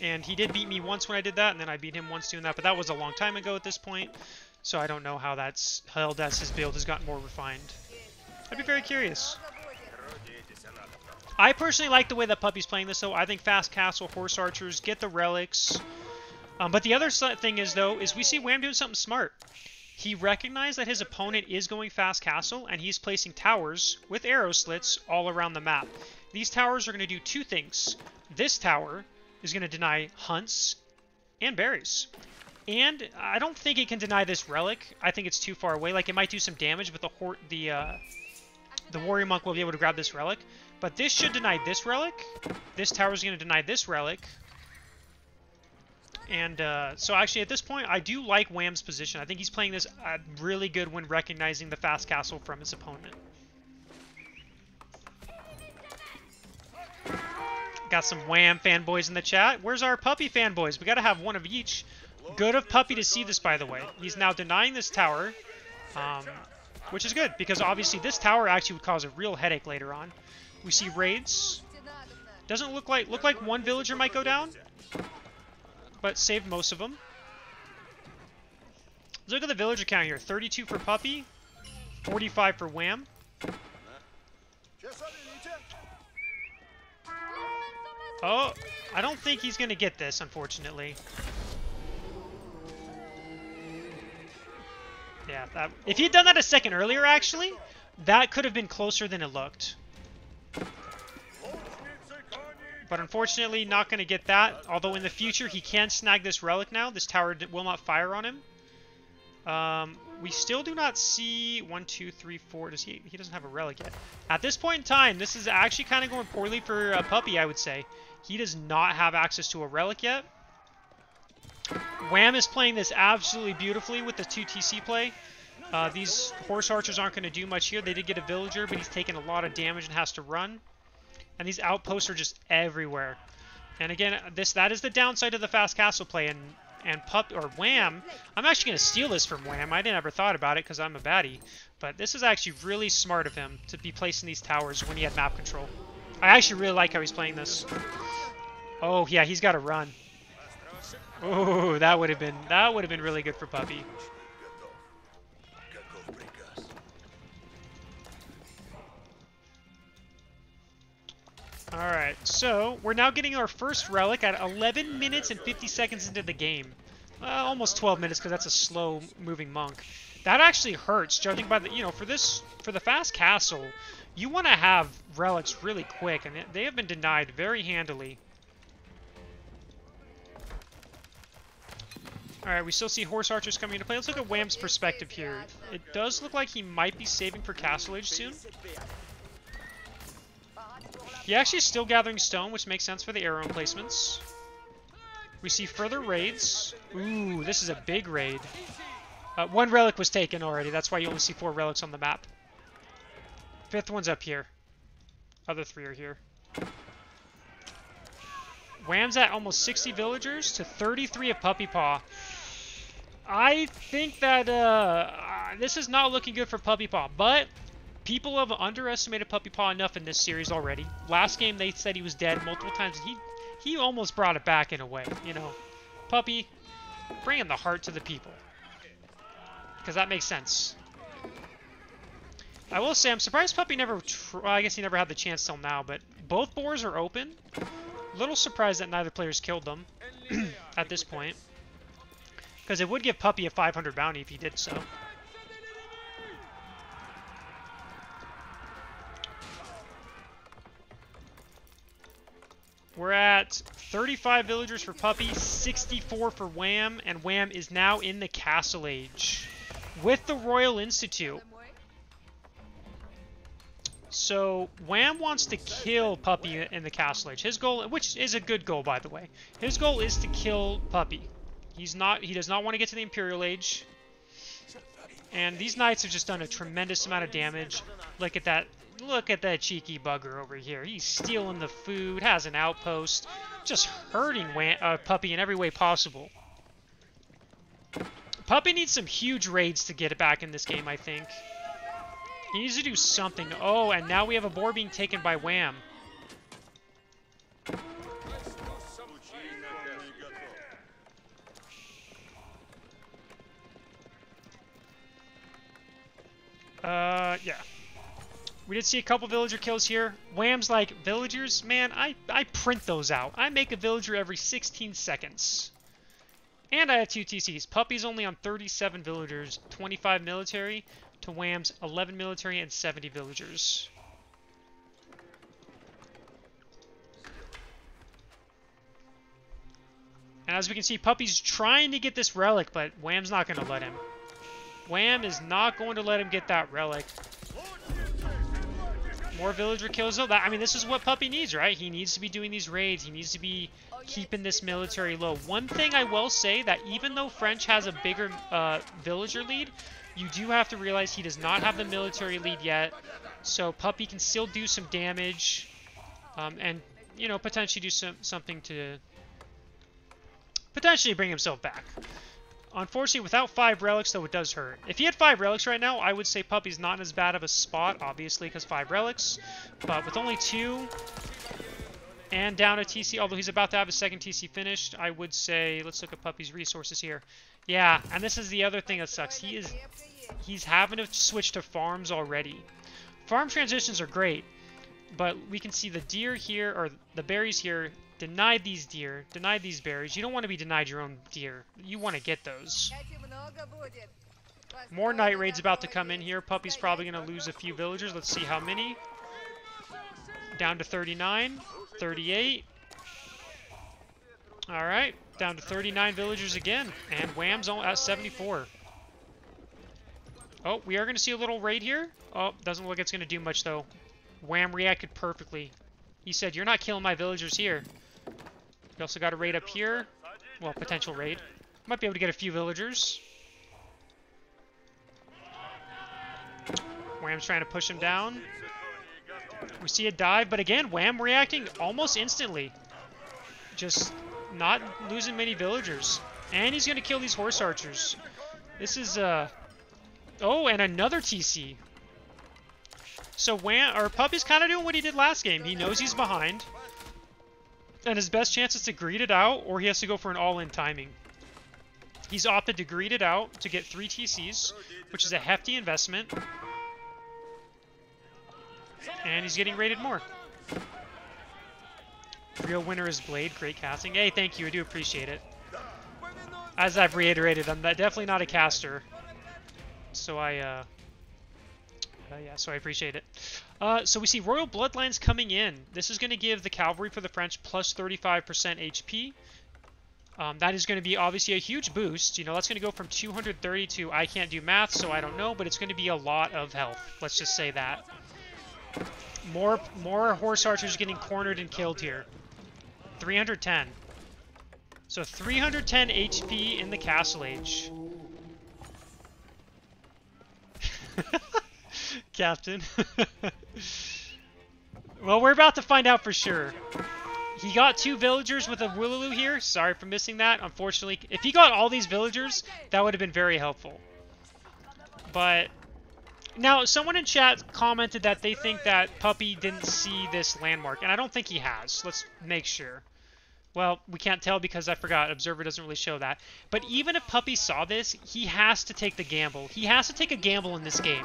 and he did beat me once when I did that, and then I beat him once doing that, but that was a long time ago at this point, so I don't know how that's held as his build has gotten more refined. I'd be very curious. I personally like the way that Puppy's playing this, though. I think fast castle, horse archers, get the relics. Um, but the other thing is, though, is we see Wam doing something smart. He recognized that his opponent is going fast castle, and he's placing towers with arrow slits all around the map. These towers are going to do two things. This tower is going to deny hunts and berries. And I don't think it can deny this relic. I think it's too far away. Like, it might do some damage, but the hor the uh, the warrior monk will be able to grab this relic. But this should deny this relic. This tower is going to deny this relic. And uh, so actually at this point, I do like Wam's position. I think he's playing this uh, really good when recognizing the fast castle from his opponent. Got some Wam fanboys in the chat. Where's our puppy fanboys? We got to have one of each. Good of Puppy to see this, by the way. He's now denying this tower, um, which is good, because obviously this tower actually would cause a real headache later on. We see raids. Doesn't look like, look like one villager might go down, but saved most of them. Let's look at the villager count here. thirty-two for Puppy, forty-five for Wam. Oh, I don't think he's going to get this, unfortunately. Yeah, that, if he had done that a second earlier, actually, that could have been closer than it looked. But unfortunately, not going to get that. Although in the future, he can snag this relic now. This tower will not fire on him. Um, we still do not see one, two, three, four. Does he? He doesn't have a relic yet. At this point in time, this is actually kind of going poorly for a Puppy, I would say. He does not have access to a relic yet. Wam is playing this absolutely beautifully with the two T C play. Uh, these horse archers aren't going to do much here. They did get a villager, but he's taking a lot of damage and has to run. And these outposts are just everywhere. And again, this that is the downside of the fast castle play. And and pup or Wam, I'm actually going to steal this from Wam. I never thought about it because I'm a baddie. But this is actually really smart of him to be placing these towers when he had map control. I actually really like how he's playing this. Oh yeah, he's got to run. Oh, that would have been that would have been really good for Puppy. Alright, so we're now getting our first relic at eleven minutes and fifty seconds into the game. Uh, almost twelve minutes, because that's a slow-moving monk. That actually hurts, judging by the, you know, for this, for the fast castle, you want to have relics really quick, and they have been denied very handily. Alright, we still see horse archers coming into play. Let's look at Wam's perspective here. It does look like he might be saving for Castle Age soon. He actually is still gathering stone, which makes sense for the arrow emplacements. We see further raids. Ooh, this is a big raid. Uh, one relic was taken already. That's why you only see four relics on the map. Fifth one's up here. Other three are here. Wam's at almost sixty villagers to thirty-three of Puppypaw. I think that uh, this is not looking good for Puppypaw, but... people have underestimated Puppypaw enough in this series already. Last game, they said he was dead multiple times. He he almost brought it back in a way, you know. Puppy, bringing the heart to the people. Because that makes sense. I will say, I'm surprised Puppy never... Well, I guess he never had the chance till now, but both boars are open. Little surprised that neither player's killed them at this point. Because it would give Puppy a five hundred bounty if he did so. We're at thirty-five villagers for Puppy, sixty-four for Wam, and Wam is now in the Castle Age with the Royal Institute. So Wam wants to kill Puppy in the Castle Age. His goal, which is a good goal, by the way, his goal is to kill Puppy. He's not. He does not want to get to the Imperial Age. And these knights have just done a tremendous amount of damage. Look at that. Look at that cheeky bugger over here. He's stealing the food, has an outpost, just hurting Wam uh, Puppy in every way possible. Puppy needs some huge raids to get it back in this game, I think. He needs to do something. Oh, and now we have a boar being taken by Wam. Uh, yeah. We did see a couple villager kills here. Wam's like, villagers, man, I, I print those out. I make a villager every sixteen seconds. And I have two T Cs. Puppies only on thirty-seven villagers, twenty-five military, to Wam's eleven military and seventy villagers. And as we can see, Puppy's trying to get this relic, but Wam's not going to let him. Wam is not going to let him get that relic. More villager kills, though. That, I mean, this is what Puppy needs, right? He needs to be doing these raids. He needs to be keeping this military low. One thing I will say, that even though French has a bigger uh, villager lead, you do have to realize he does not have the military lead yet. So Puppy can still do some damage um, and, you know, potentially do some something to potentially bring himself back. Unfortunately, without five relics, though, it does hurt. If he had five relics right now, I would say Puppy's not in as bad of a spot, obviously, because five relics. But with only two and down a T C, although he's about to have a second T C finished, I would say, let's look at Puppy's resources here. Yeah, and this is the other thing that sucks. He is he's having to switch to farms already. Farm transitions are great, but we can see the deer here, or the berries here, denied these deer, denied these berries. You don't want to be denied your own deer. You want to get those. More night raids about to come in here. Puppy's probably going to lose a few villagers. Let's see how many. Down to thirty-nine, thirty-eight. All right, down to thirty-nine villagers again. And Wam's only at seventy-four. Oh, we are going to see a little raid here. Oh, doesn't look like it's going to do much, though. Wam reacted perfectly. He said, you're not killing my villagers here. We also got a raid up here. Well, potential raid. Might be able to get a few villagers. Wam's trying to push him down. We see a dive, but again, Wam reacting almost instantly. Just not losing many villagers. And he's going to kill these horse archers. This is, uh... oh, and another T C. So Wam, or Puppy's kind of doing what he did last game. He knows he's behind. And his best chance is to greed it out, or he has to go for an all-in timing. He's opted to greed it out to get three T Cs, which is a hefty investment. And he's getting raided more. Real winner is Blade. Great casting. Hey, thank you. I do appreciate it. As I've reiterated, I'm definitely not a caster. So I... Uh, Uh, yeah, so I appreciate it. Uh, so we see Royal Bloodlines coming in. This is going to give the Cavalry for the French plus thirty-five percent H P. Um, that is going to be obviously a huge boost. You know, that's going to go from two hundred thirty to, I can't do math, so I don't know, but it's going to be a lot of health. Let's just say that. More, more horse archers getting cornered and killed here. three hundred ten. So three hundred ten H P in the Castle Age. Captain. Well, we're about to find out for sure. He got two villagers with a Willaloo here. Sorry for missing that. Unfortunately, if he got all these villagers, that would have been very helpful. But now someone in chat commented that they think that Puppy didn't see this landmark, and I don't think he has. Let's make sure. Well, we can't tell because I forgot. Observer doesn't really show that. But even if Puppy saw this, he has to take the gamble. He has to take a gamble in this game.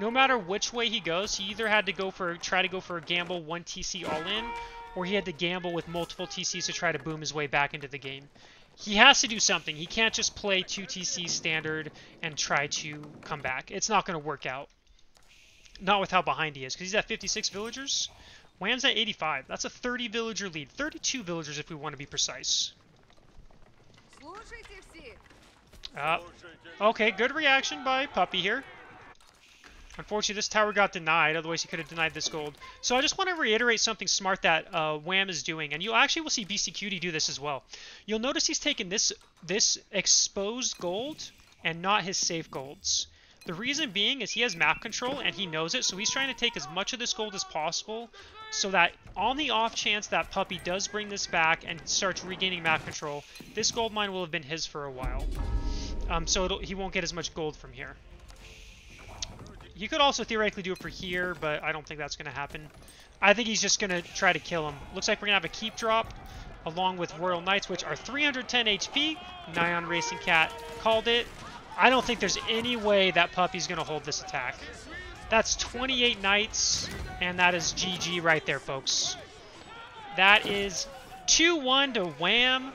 No matter which way he goes, he either had to go for try to go for a gamble, one T C all in, or he had to gamble with multiple T Cs to try to boom his way back into the game. He has to do something. He can't just play two T C standard and try to come back. It's not going to work out. Not with how behind he is, because he's at fifty-six villagers. Wam's at eighty-five. That's a thirty villager lead. thirty-two villagers if we want to be precise. Uh, okay, good reaction by Puppy here. Unfortunately, this tower got denied. Otherwise, he could have denied this gold. So I just want to reiterate something smart that uh, Wam is doing. And you'll actually will see B C Q D do this as well. You'll notice he's taking this, this exposed gold and not his safe golds. The reason being is he has map control and he knows it, so he's trying to take as much of this gold as possible so that on the off chance that Puppy does bring this back and starts regaining map control, this gold mine will have been his for a while. Um, so it'll, he won't get as much gold from here. He could also theoretically do it for here, but I don't think that's going to happen. I think he's just going to try to kill him. Looks like we're going to have a keep drop along with Royal Knights, which are three hundred ten H P. Nyan Racing Cat called it. I don't think there's any way that Puppy's going to hold this attack. That's twenty-eight knights, and that is G G right there, folks. That is two one to Wam.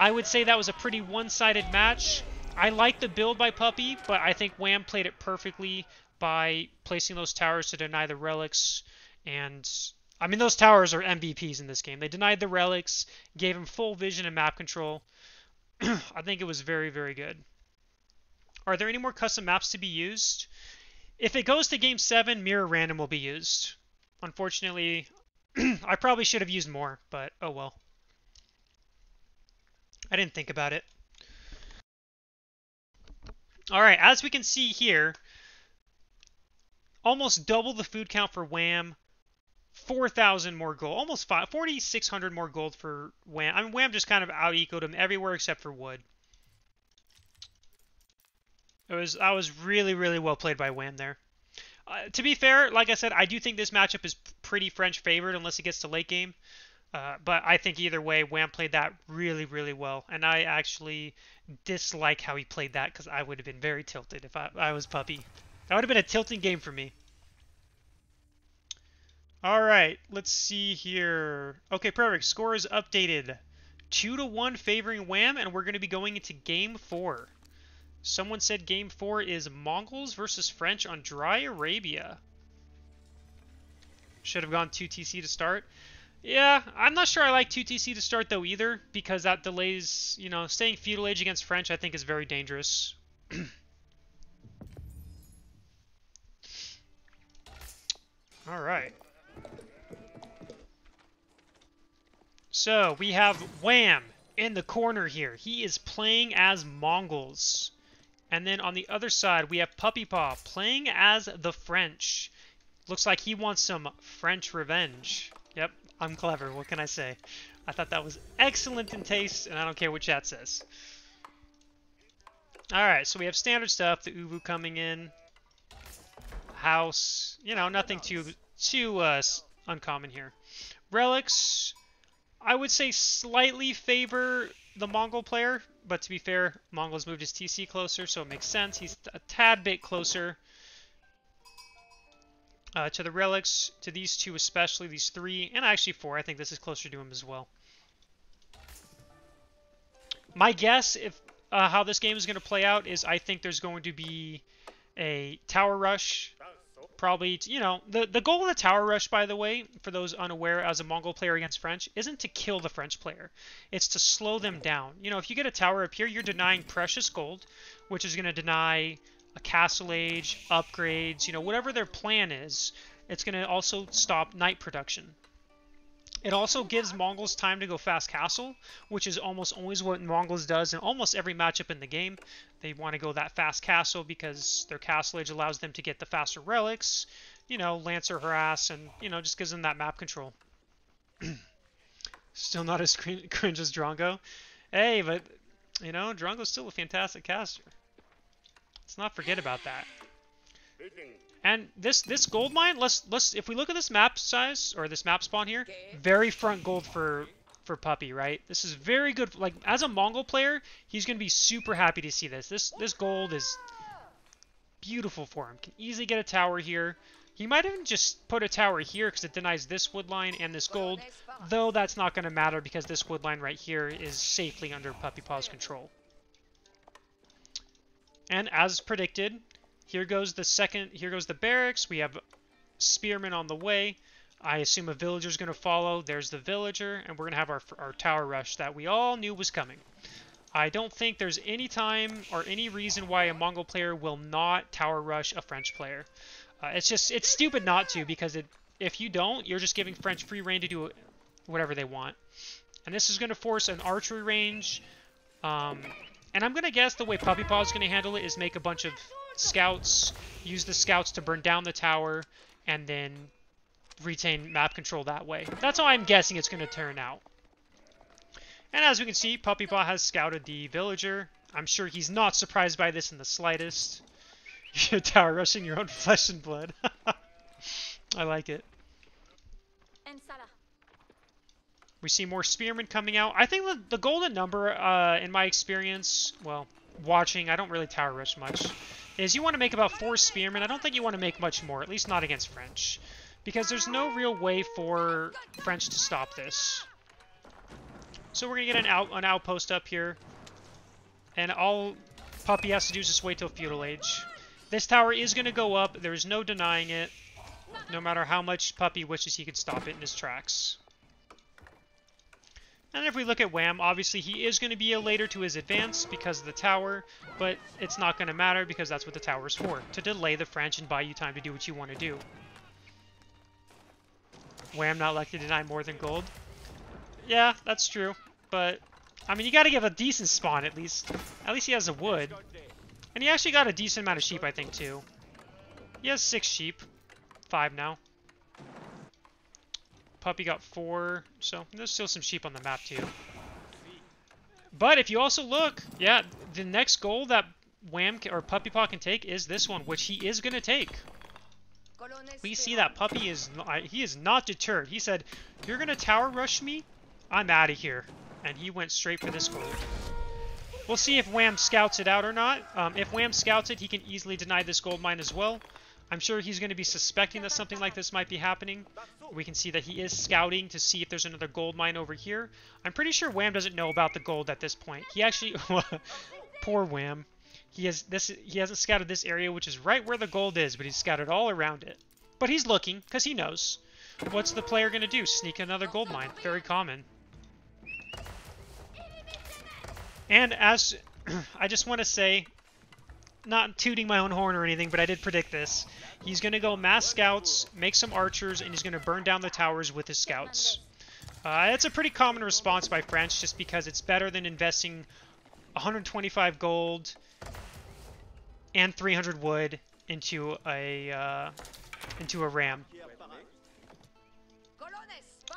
I would say that was a pretty one-sided match. I like the build by Puppy, but I think Wam played it perfectly by placing those towers to deny the relics. And, I mean, those towers are M V Ps in this game. They denied the relics, gave him full vision and map control. I think it was very, very good. Are there any more custom maps to be used? If it goes to Game seven, Mirror Random will be used. Unfortunately, I probably should have used more, but oh well. I didn't think about it. Alright, as we can see here, almost double the food count for Wam, four thousand more gold, almost forty-six hundred more gold for Wam. I mean, Wam just kind of out-ecoed him everywhere except for wood. It was, that was really, really well played by Wam there. Uh, to be fair, like I said, I do think this matchup is pretty French favored unless it gets to late game. Uh, but I think either way, Wam played that really, really well. And I actually dislike how he played that because I would have been very tilted if I, I was Puppy. That would have been a tilting game for me. All right, let's see here. Okay, perfect. Score is updated. two to one favoring Wam, and we're going to be going into Game four. Someone said Game four is Mongols versus French on Dry Arabia. Should have gone two T C to start. Yeah, I'm not sure I like two T C to start though either, because that delays, you know, staying feudal age against French I think is very dangerous. Alright. So, we have Wam in the corner here. He is playing as Mongols. And then on the other side, we have Puppypaw playing as the French. Looks like he wants some French revenge. Yep. I'm clever, what can I say? I thought that was excellent in taste, and I don't care what chat says. Alright, so we have standard stuff, the Ubu coming in, house, you know, nothing too too uh, uncommon here. Relics, I would say slightly favor the Mongol player, but to be fair, Mongol's moved his T C closer, so it makes sense. He's a tad bit closer Uh, to the relics, to these two especially, these three, and actually four. I think this is closer to him as well. My guess if uh, how this game is going to play out is I think there's going to be a tower rush. Probably, to, you know, the, the goal of the tower rush, by the way, for those unaware as a Mongol player against French, isn't to kill the French player. It's to slow them down. You know, if you get a tower up here, you're denying precious gold, which is going to deny a castle age, upgrades, you know, whatever their plan is, it's going to also stop knight production. It also gives Mongols time to go fast castle, which is almost always what Mongols does in almost every matchup in the game. They want to go that fast castle because their castle age allows them to get the faster relics, you know, lancer harass, and, you know, just gives them that map control. Still not as cringe as Drongo. Hey, but, you know, Drongo's still a fantastic caster. Let's not forget about that. And this this gold mine, let's let's if we look at this map size or this map spawn here, very front gold for for Puppy, right? This is very good. Like as a Mongol player, he's gonna be super happy to see this. This this gold is beautiful for him. Can easily get a tower here. He might even just put a tower here because it denies this wood line and this gold. Though that's not gonna matter because this wood line right here is safely under Puppy Paw's control. And as predicted, here goes the second, here goes the barracks. We have spearmen on the way. I assume a villager's going to follow. There's the villager, and we're going to have our, our tower rush that we all knew was coming. I don't think there's any time or any reason why a Mongol player will not tower rush a French player. Uh, it's just, it's stupid not to, because it, if you don't, you're just giving French free reign to do whatever they want. And this is going to force an archery range. Um... And I'm going to guess the way Puppypaw is going to handle it is make a bunch of scouts, use the scouts to burn down the tower, and then retain map control that way. That's how I'm guessing it's going to turn out. And as we can see, Puppypaw has scouted the villager. I'm sure he's not surprised by this in the slightest. You're tower rushing your own flesh and blood. I like it. We see more spearmen coming out. I think the, the golden number, uh, in my experience, well, watching, I don't really tower rush much, is you want to make about four spearmen. I don't think you want to make much more, at least not against French, because there's no real way for French to stop this. So we're gonna get an out an outpost up here, and all Puppy has to do is just wait till feudal age. This tower is gonna go up. There's no denying it. No matter how much Puppy wishes he could stop it in his tracks. And if we look at Wam, obviously he is going to be a later to his advance because of the tower, but it's not going to matter because that's what the tower is for, to delay the French and buy you time to do what you want to do. Wam not likely to deny more than gold. Yeah, that's true, but I mean, you got to give a decent spawn at least. At least he has a wood. And he actually got a decent amount of sheep, I think, too. He has six sheep. Five now. Puppy got four, so there's still some sheep on the map too. But if you also look, yeah, the next goal that Wam can, or Puppypaw can take is this one, which he is going to take. We see that Puppy is he is not deterred. He said, "You're going to tower rush me? I'm out of here." And he went straight for this goal. We'll see if Wam scouts it out or not. Um, if Wam scouts it, he can easily deny this gold mine as well. I'm sure he's going to be suspecting that something like this might be happening. We can see that he is scouting to see if there's another gold mine over here. I'm pretty sure Wam doesn't know about the gold at this point. He actually... Poor Wam. He has this. He hasn't scouted this area, which is right where the gold is, but he's scouted all around it. But he's looking, because he knows. What's the player going to do? Sneak another gold mine. Very common. And as... I just want to say... Not tooting my own horn or anything, but I did predict this. He's going to go mass scouts, make some archers, and he's going to burn down the towers with his scouts. Uh, that's a pretty common response by French, just because it's better than investing one hundred twenty-five gold and three hundred wood into a uh, into a ram.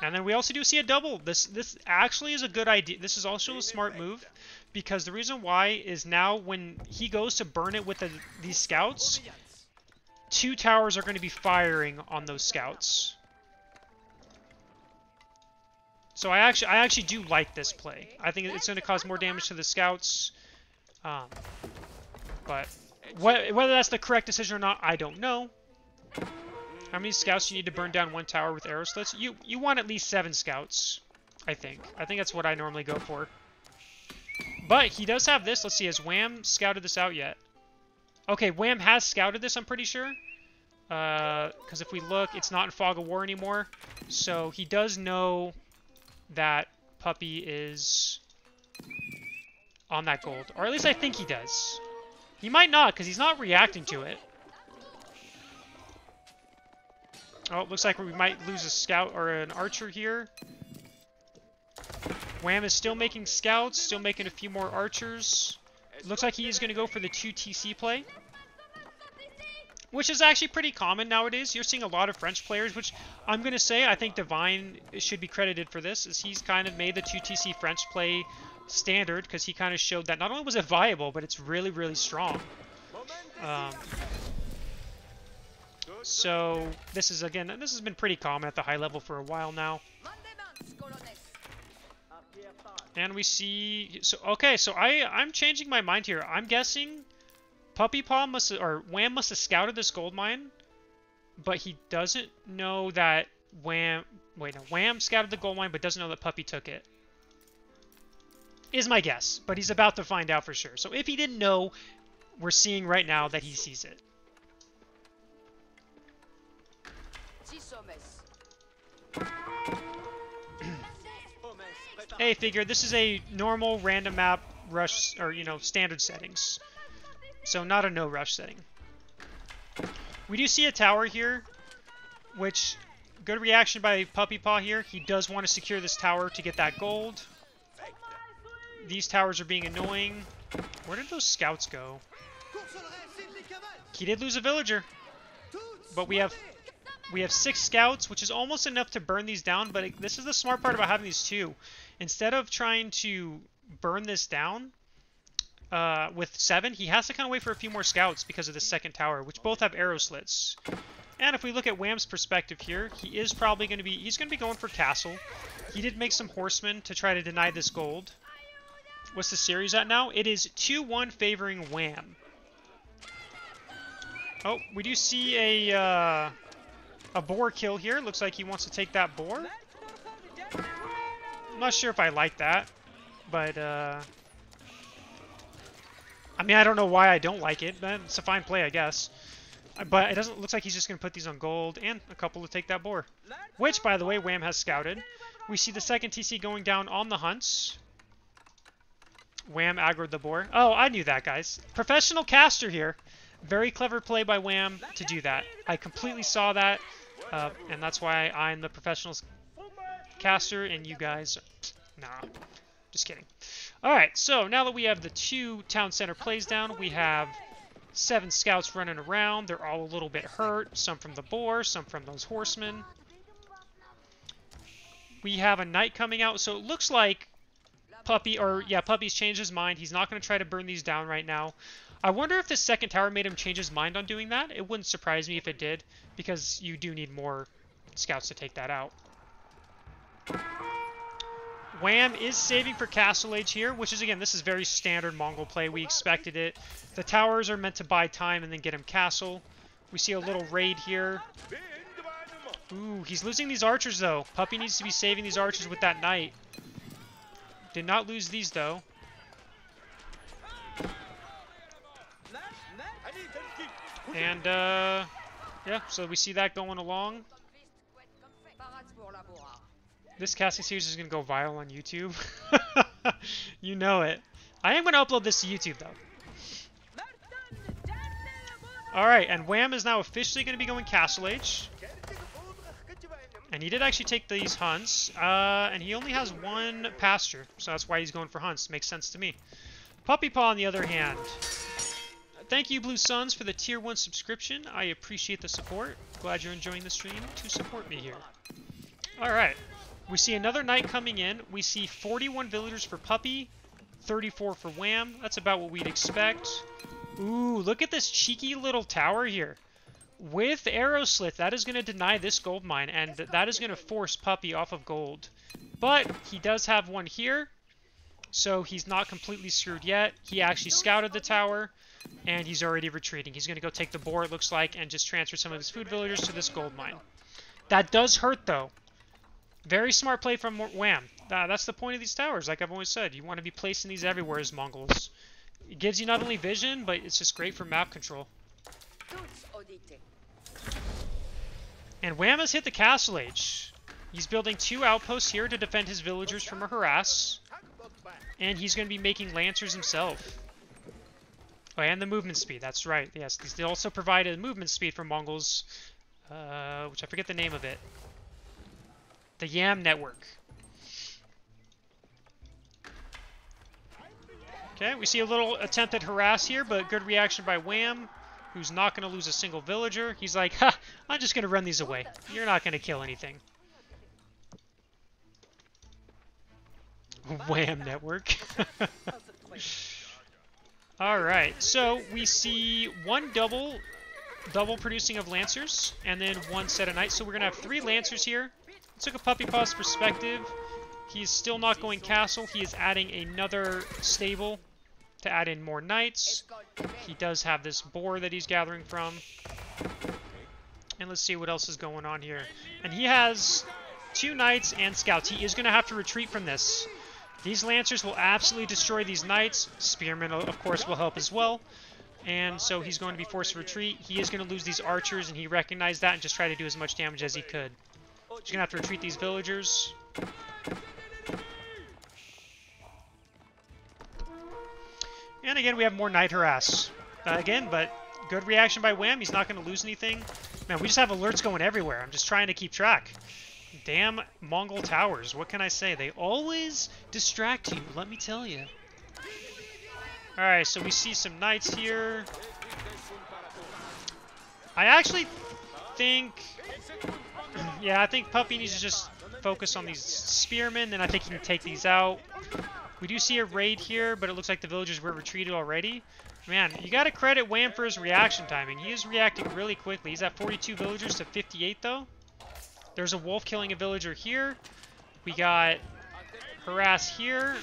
And then we also do see a double. This this actually is a good idea. This is also a smart move. Because the reason why is now when he goes to burn it with the, these scouts, two towers are going to be firing on those scouts. So I actually I actually do like this play. I think it's going to cause more damage to the scouts. Um, but wh whether that's the correct decision or not, I don't know. How many scouts do you need to burn down one tower with arrow slits? You, you want at least seven scouts, I think. I think that's what I normally go for. But he does have this. Let's see, has Wam scouted this out yet? Okay, Wam has scouted this, I'm pretty sure. Because uh, if we look, it's not in Fog of War anymore. So he does know that Puppy is on that gold. Or at least I think he does. He might not, because he's not reacting to it. Oh, it looks like we might lose a scout or an archer here. Wam is still making scouts, still making a few more archers. Looks like he is going to go for the two T C play, which is actually pretty common nowadays. You're seeing a lot of French players, which I'm going to say I think Divine should be credited for this, as he's kind of made the two T C French play standard, because he kind of showed that not only was it viable, but it's really, really strong. Um, so this is, again, this has been pretty common at the high level for a while now. And we see, so okay, so I I'm changing my mind here. I'm guessing Puppypaw must or Wam must have scouted this gold mine, but he doesn't know that Wam. Wait, no, Wam scouted the gold mine, but doesn't know that Puppy took it. Is my guess, but he's about to find out for sure. So if he didn't know, we're seeing right now that he sees it. Hey, figure, this is a normal random map rush, or, you know, standard settings. So not a no rush setting. We do see a tower here, which, good reaction by Puppypaw here. He does want to secure this tower to get that gold. These towers are being annoying. Where did those scouts go? He did lose a villager. But we have... We have six scouts, which is almost enough to burn these down, but it, this is the smart part about having these two. Instead of trying to burn this down uh, with seven, he has to kind of wait for a few more scouts because of the second tower, which both have arrow slits. And if we look at Wam's perspective here, he is probably going to be, he's going to be going for castle. He did make some horsemen to try to deny this gold. What's the series at now? It is two one favoring Wam. Oh, we do see a... Uh, A boar kill here. Looks like he wants to take that boar. I'm not sure if I like that, but uh, I mean, I don't know why I don't like it, but it's a fine play, I guess. But it doesn't. Looks like he's just going to put these on gold and a couple to take that boar, which, by the way, Wam has scouted. We see the second T C going down on the hunts. Wam aggroed the boar. Oh, I knew that, guys. Professional caster here. Very clever play by Wam to do that. I completely saw that, uh, and that's why I'm the professional caster, and you guys... Nah, just kidding. All right, so now that we have the two town center plays down, we have... Seven scouts running around. They're all a little bit hurt. Some from the boar, some from those horsemen. We have a knight coming out, so it looks like Puppy, or yeah, Puppy's changed his mind. He's not going to try to burn these down right now. I wonder if this second tower made him change his mind on doing that. It wouldn't surprise me if it did, because you do need more scouts to take that out. Wam is saving for Castle Age here, which is, again, this is very standard Mongol play. We expected it. The towers are meant to buy time and then get him castle. We see a little raid here. Ooh, he's losing these archers, though. Puppy needs to be saving these archers with that knight. Did not lose these, though. And, uh, yeah, so we see that going along. This casting series is going to go viral on YouTube. You know it. I am going to upload this to YouTube, though. Alright, and Wam is now officially going to be going Castle Age. And he did actually take these hunts. Uh, and he only has one pasture, so that's why he's going for hunts. Makes sense to me. Puppypaw, on the other hand. Thank you, Blue Suns, for the Tier one subscription. I appreciate the support. Glad you're enjoying the stream to support me here. Alright. We see another knight coming in. We see forty-one villagers for Puppy, thirty-four for Wam. That's about what we'd expect. Ooh, look at this cheeky little tower here. With arrow slit, that is going to deny this gold mine, and that is going to force Puppy off of gold. But he does have one here, so he's not completely screwed yet. He actually scouted the tower, and he's already retreating. He's going to go take the boar, it looks like, and just transfer some of his food villagers to this gold mine. That does hurt, though. Very smart play from Wam. Uh, that's the point of these towers, like I've always said. You want to be placing these everywhere as Mongols. It gives you not only vision, but it's just great for map control. And Wam has hit the Castle Age. He's building two outposts here to defend his villagers from a harass. And he's going to be making Lancers himself. Oh, and the movement speed. That's right. Yes, they also provide a movement speed for Mongols, uh, which I forget the name of it. The Yam network. Okay, we see a little attempt at harass here, but good reaction by Wam, who's not going to lose a single villager. He's like, ha, I'm just going to run these away. You're not going to kill anything. Wam network. Alright, so we see one double, double producing of Lancers, and then one set of Knights. So we're going to have three Lancers here. Let's look at Puppypaw's perspective. He's still not going castle. He is adding another stable to add in more knights. He does have this boar that he's gathering from. And let's see what else is going on here. And he has two knights and scouts. He is going to have to retreat from this. These lancers will absolutely destroy these knights. Spearmen, of course, will help as well. And so he's going to be forced to retreat. He is going to lose these archers, and he recognized that and just tried to do as much damage as he could. He's gonna have to retreat these villagers. And again, we have more knight harass. Uh, again, but good reaction by Wam. He's not gonna lose anything. Man, we just have alerts going everywhere. I'm just trying to keep track. Damn Mongol towers. What can I say? They always distract you, let me tell you. Alright, so we see some knights here. I actually think... Yeah, I think Puppy needs to just focus on these spearmen, and I think he can take these out. We do see a raid here, but it looks like the villagers were retreated already. Man, you gotta credit Wam for his reaction timing. He is reacting really quickly. He's at forty-two villagers to fifty-eight, though. There's a wolf killing a villager here. We got harass here.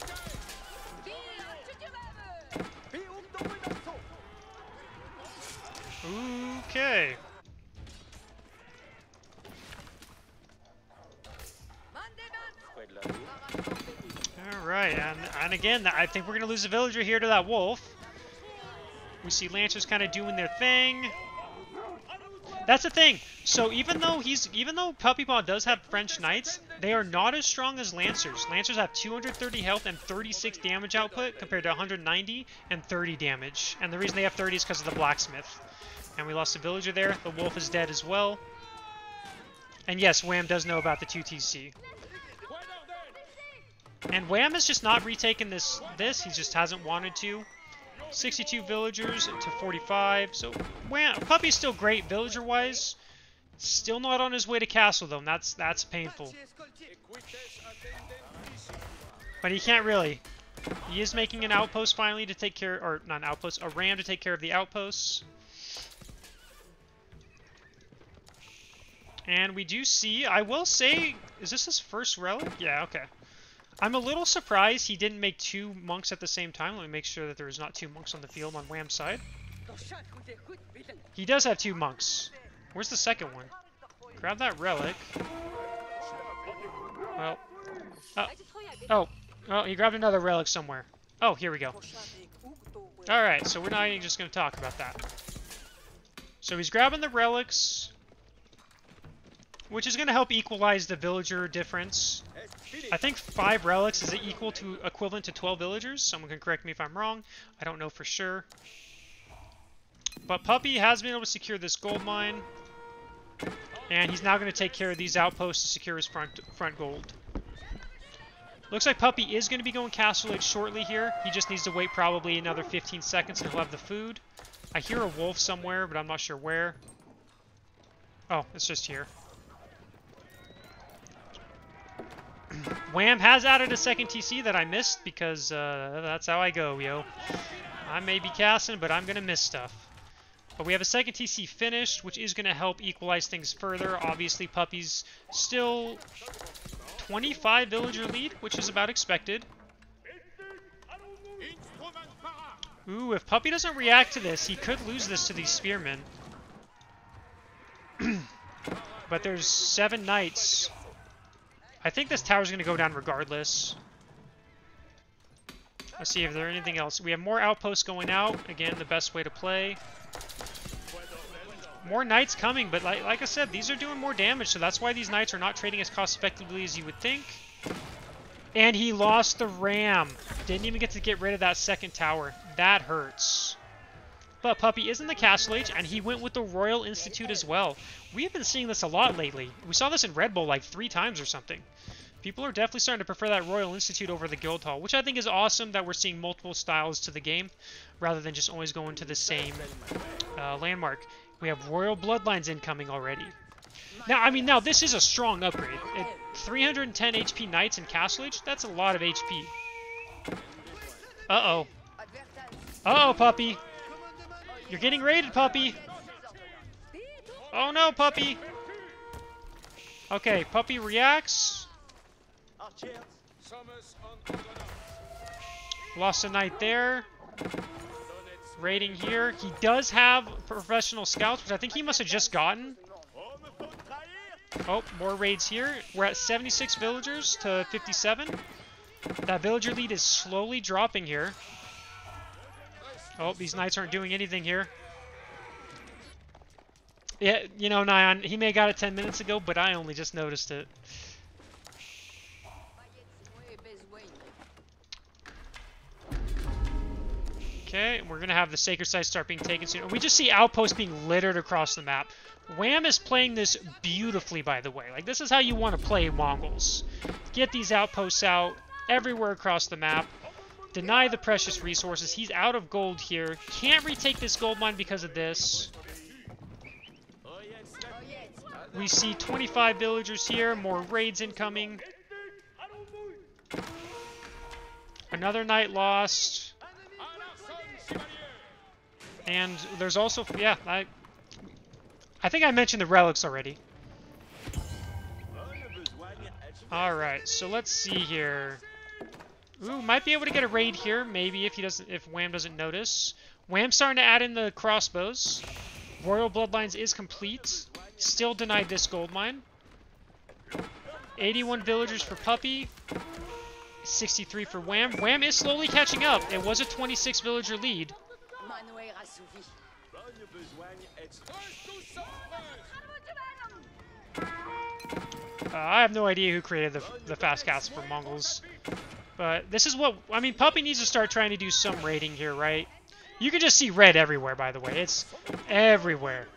Okay. And again, I think we're going to lose a villager here to that wolf. We see Lancers kind of doing their thing. That's the thing. So even though he's, even though Puppypaw does have French Knights, they are not as strong as Lancers. Lancers have two hundred thirty health and thirty-six damage output compared to one hundred ninety and thirty damage. And the reason they have thirty is because of the blacksmith. And we lost a villager there. The wolf is dead as well. And yes, Wam does know about the two T C. And Wam has just not retaken this. This he just hasn't wanted to. sixty-two villagers to forty-five. So Wam, Puppy's still great villager-wise. Still not on his way to castle though. And that's that's painful. But he can't really. He is making an outpost finally to take care, or not an outpost, a ram to take care of the outposts. And we do see, I will say, is this his first relic? Yeah, okay. I'm a little surprised he didn't make two monks at the same time. Let me make sure that there is not two monks on the field on Wam's side. He does have two monks. Where's the second one? Grab that relic. Well, uh, oh, oh, he grabbed another relic somewhere. Oh, here we go. All right, so we're not even just going to talk about that. So he's grabbing the relics, which is going to help equalize the villager difference. I think five relics is equal to equivalent to twelve villagers. Someone can correct me if I'm wrong. I don't know for sure. But Puppy has been able to secure this gold mine. And he's now going to take care of these outposts to secure his front, front gold. Looks like Puppy is going to be going Castle Age shortly here. He just needs to wait probably another fifteen seconds and he'll have the food. I hear a wolf somewhere, but I'm not sure where. Oh, it's just here. Wam has added a second T C that I missed because uh, that's how I go, yo. I may be casting, but I'm going to miss stuff. But we have a second T C finished, which is going to help equalize things further. Obviously, Puppy's still twenty-five villager lead, which is about expected. Ooh, if Puppy doesn't react to this, he could lose this to these spearmen. But there's seven knights. I think this tower's going to go down regardless. Let's see if there's anything else. We have more outposts going out. Again, the best way to play. More knights coming, but like, like I said, these are doing more damage, so that's why these knights are not trading as cost-effectively as you would think. And he lost the ram. Didn't even get to get rid of that second tower. That hurts. But Puppy is in the Castle Age, and he went with the Royal Institute as well. We have been seeing this a lot lately. We saw this in Red Bull like three times or something. People are definitely starting to prefer that Royal Institute over the Guild Hall, which I think is awesome that we're seeing multiple styles to the game, rather than just always going to the same uh, landmark. We have Royal Bloodlines incoming already. Now, I mean, now this is a strong upgrade. At three hundred ten H P Knights in Castle Age, that's a lot of H P. Uh-oh. Uh-oh, Puppy. You're getting raided, Puppy! Oh no, Puppy! Okay, Puppy reacts. Lost a knight there. Raiding here. He does have professional scouts, which I think he must have just gotten. Oh, more raids here. We're at seventy-six villagers to fifty-seven. That villager lead is slowly dropping here. Oh, these knights aren't doing anything here. Yeah, you know, Nyan, he may have got it ten minutes ago, but I only just noticed it. Okay, we're going to have the sacred sites start being taken soon. We just see outposts being littered across the map. Wam is playing this beautifully, by the way. Like, this is how you want to play Mongols. Get these outposts out everywhere across the map. Deny the precious resources. He's out of gold here. Can't retake this gold mine because of this. We see twenty-five villagers here. More raids incoming. Another knight lost. And there's also... Yeah, I, I think I mentioned the relics already. Alright, so let's see here. Ooh, might be able to get a raid here, maybe, if he doesn't, if Wam doesn't notice. Wam's starting to add in the crossbows. Royal Bloodlines is complete. Still denied this gold mine. eighty-one villagers for Puppy. sixty-three for Wam. Wam is slowly catching up. It was a twenty-six villager lead. Uh, I have no idea who created the, the fast castle for Mongols. But this is what... I mean, Puppy needs to start trying to do some raiding here, right? You can just see red everywhere, by the way. It's everywhere.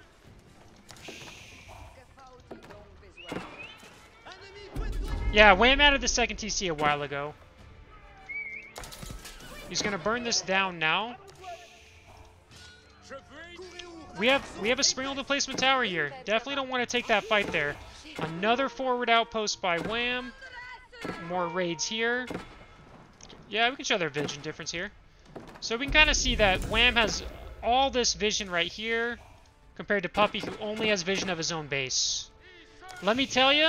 Yeah, Wam added the second T C a while ago. He's going to burn this down now. We have we have a Springfield Displacement Tower here. Definitely don't want to take that fight there. Another forward outpost by Wam. More raids here. Yeah, we can show their vision difference here. So we can kind of see that Wam has all this vision right here compared to Puppy, who only has vision of his own base. Let me tell you,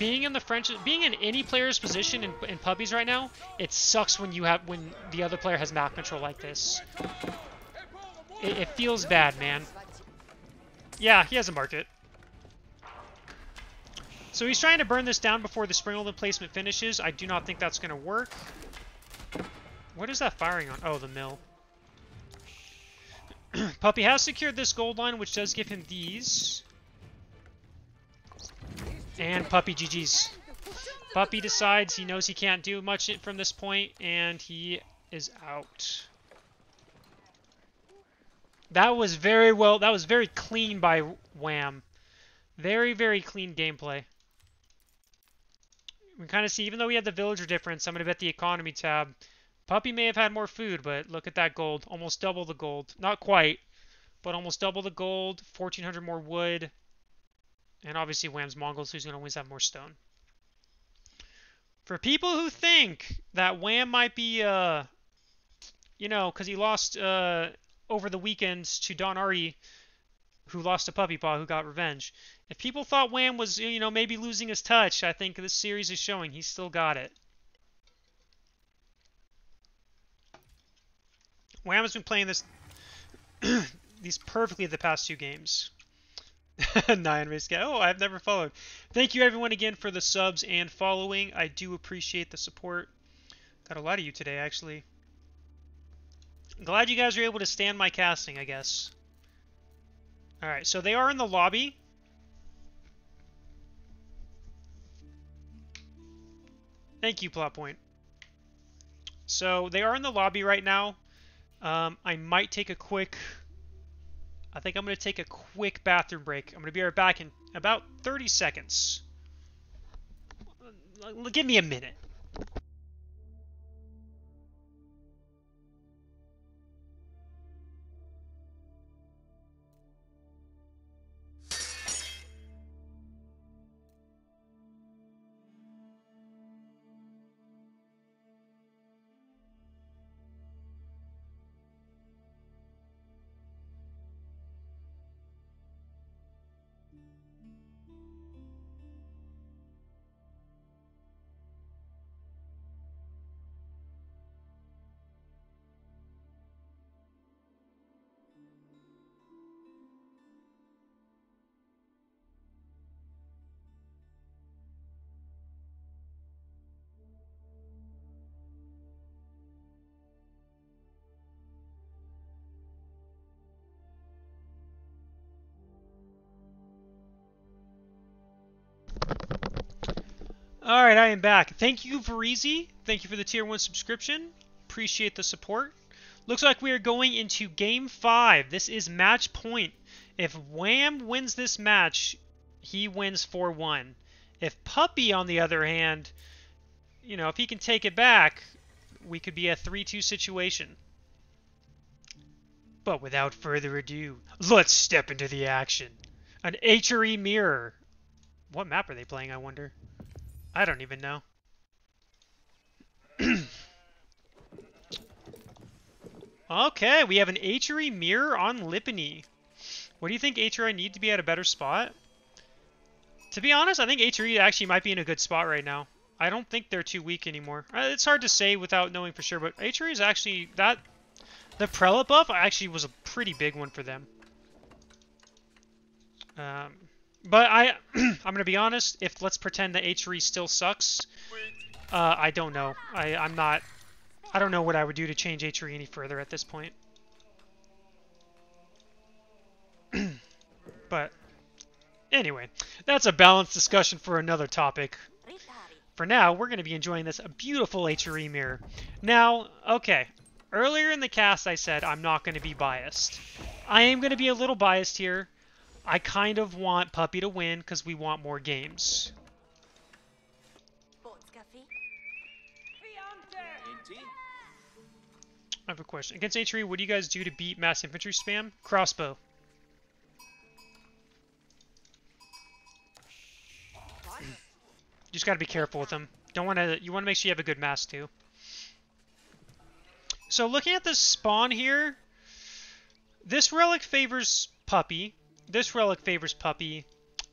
being in the French, being in any player's position in, in Puppies right now, it sucks when you have when the other player has map control like this. It, it feels bad, man. Yeah, he has a market. So he's trying to burn this down before the Springfield emplacement finishes. I do not think that's going to work. What is that firing on? Oh, the mill. Puppy has secured this gold line, which does give him these. And Puppy G G's. Puppy decides he knows he can't do much from this point, and he is out. That was very well, that was very clean by Wam. Very, very clean gameplay. We kind of see, even though we had the villager difference, I'm going to bet the economy tab. Puppy may have had more food, but look at that gold. Almost double the gold. Not quite, but almost double the gold. fourteen hundred more wood. And obviously Wam's Mongols, who's going to always have more stone. For people who think that Wam might be, uh, you know, because he lost uh, over the weekend to Don Ari, who lost to Puppypaw, who got revenge. If people thought Wam was, you know, maybe losing his touch, I think this series is showing he's still got it. Wam has been playing this these perfectly the past two games. Nine race guy. Oh, I've never followed. Thank you everyone again for the subs and following. I do appreciate the support. Got a lot of you today, actually. Glad you guys were able to stand my casting, I guess. All right, so they are in the lobby. Thank you, plot point. So they are in the lobby right now. Um, I might take a quick, I think I'm going to take a quick bathroom break. I'm going to be right back in about thirty seconds. Give me a minute. All right, I am back. Thank you, Verizi. Thank you for the tier one subscription. Appreciate the support. Looks like we are going into game five. This is match point. If Wam wins this match, he wins four one. If Puppy, on the other hand, you know, if he can take it back, we could be a three two situation. But without further ado, let's step into the action. An H R E mirror. What map are they playing, I wonder? I don't even know. Okay, we have an H R E mirror on Lipany. What do you think H R E need to be at a better spot? To be honest, I think H R E actually might be in a good spot right now. I don't think they're too weak anymore. It's hard to say without knowing for sure, but H R E is actually that... The Prelate buff actually was a pretty big one for them. Um... But I, I'm going to be honest, if let's pretend that H R E still sucks, Uh, I don't know. I, I'm not... I don't know what I would do to change H R E any further at this point. But, anyway, that's a balanced discussion for another topic. For now, we're going to be enjoying this beautiful H R E mirror. Now, okay, earlier in the cast I said I'm not going to be biased. I am going to be a little biased here. I kind of want Puppy to win because we want more games. I have a question. Against H R E, what do you guys do to beat mass infantry spam? Crossbow. You just gotta be careful with them. Don't wanna. You wanna make sure you have a good mass too. So looking at this spawn here, this relic favors Puppy. This relic favors Puppy.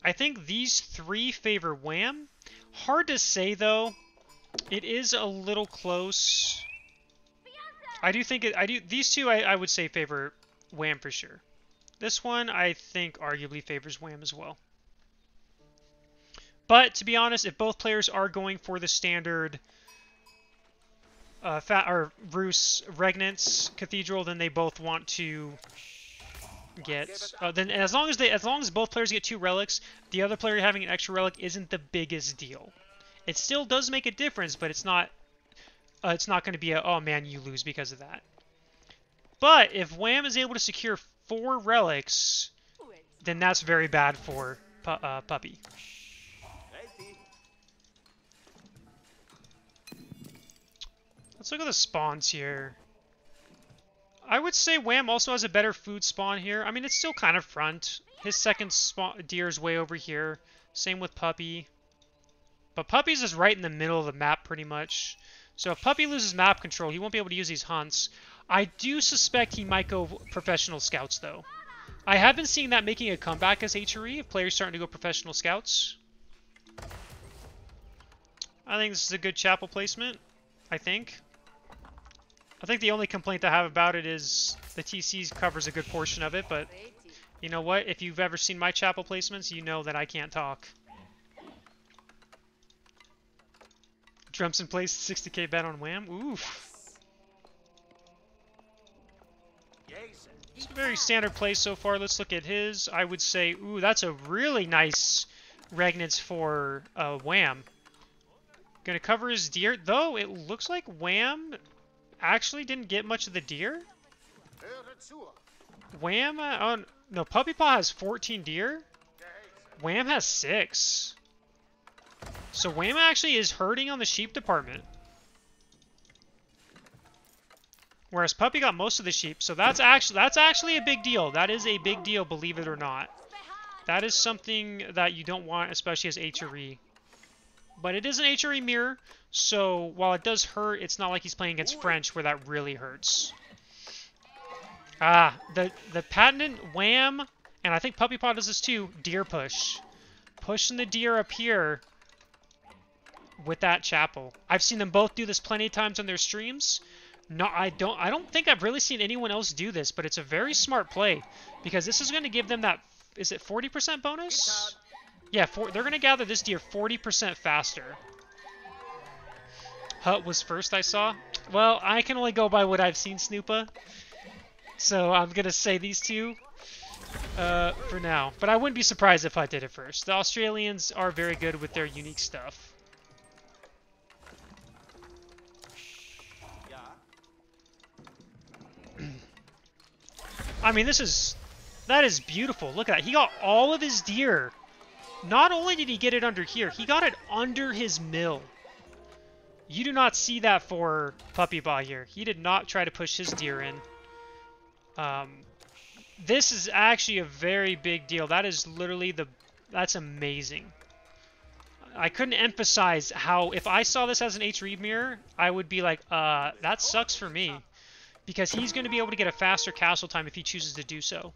I think these three favor Wam. Hard to say though. It is a little close. I do think it. I do. These two, I, I would say favor Wam for sure. This one, I think, arguably favors Wam as well. But, to be honest, if both players are going for the standard uh, fat, or Rus Regnant's Cathedral, then they both want to get... Uh, then as long as, they, as long as both players get two relics, the other player having an extra relic isn't the biggest deal. It still does make a difference, but it's not, uh, it's not going to be a, oh man, you lose because of that. But, if Wam is able to secure four relics, then that's very bad for pu uh, Puppy. Let's look at the spawns here. I would say Wam also has a better food spawn here. I mean, it's still kind of front. His second spawn deer is way over here. Same with Puppy. But Puppy's is right in the middle of the map pretty much. So if Puppy loses map control, he won't be able to use these hunts. I do suspect he might go professional scouts, though. I have been seeing that making a comeback as H R E, if players starting to go professional scouts. I think this is a good chapel placement, I think. I think the only complaint I have about it is the T C covers a good portion of it, but you know what? If you've ever seen my chapel placements, you know that I can't talk. Drums in place, sixty K bet on Wam. Oof. It's a very standard play so far. Let's look at his. I would say, ooh, that's a really nice Regnance for uh, Wam. Gonna cover his deer, though it looks like Wam actually didn't get much of the deer. Wam, uh, oh, no, Puppypaw has fourteen deer. Wam has six. So Wam actually is herding on the sheep department. Whereas Puppy got most of the sheep, so that's actually that's actually a big deal. That is a big deal, believe it or not. That is something that you don't want, especially as H R E. But it is an H R E mirror, so while it does hurt, it's not like he's playing against French where that really hurts. Ah, the, the patented Wam, and I think Puppypaw does this too, deer push. Pushing the deer up here with that chapel. I've seen them both do this plenty of times on their streams. No, I don't, I don't think I've really seen anyone else do this, but it's a very smart play because this is going to give them that, is it forty percent bonus? Yeah, for, they're going to gather this deer forty percent faster. Hut was first I saw. Well, I can only go by what I've seen, Snoopa. So I'm going to say these two uh, for now. But I wouldn't be surprised if Hut did it first. The Australians are very good with their unique stuff. I mean, this is... That is beautiful. Look at that. He got all of his deer. Not only did he get it under here, he got it under his mill. You do not see that for Puppypaw here. He did not try to push his deer in. Um, this is actually a very big deal. That is literally the... That's amazing. I couldn't emphasize how... If I saw this as an H R E mirror, I would be like, uh, that sucks for me. Because he's going to be able to get a faster castle time if he chooses to do so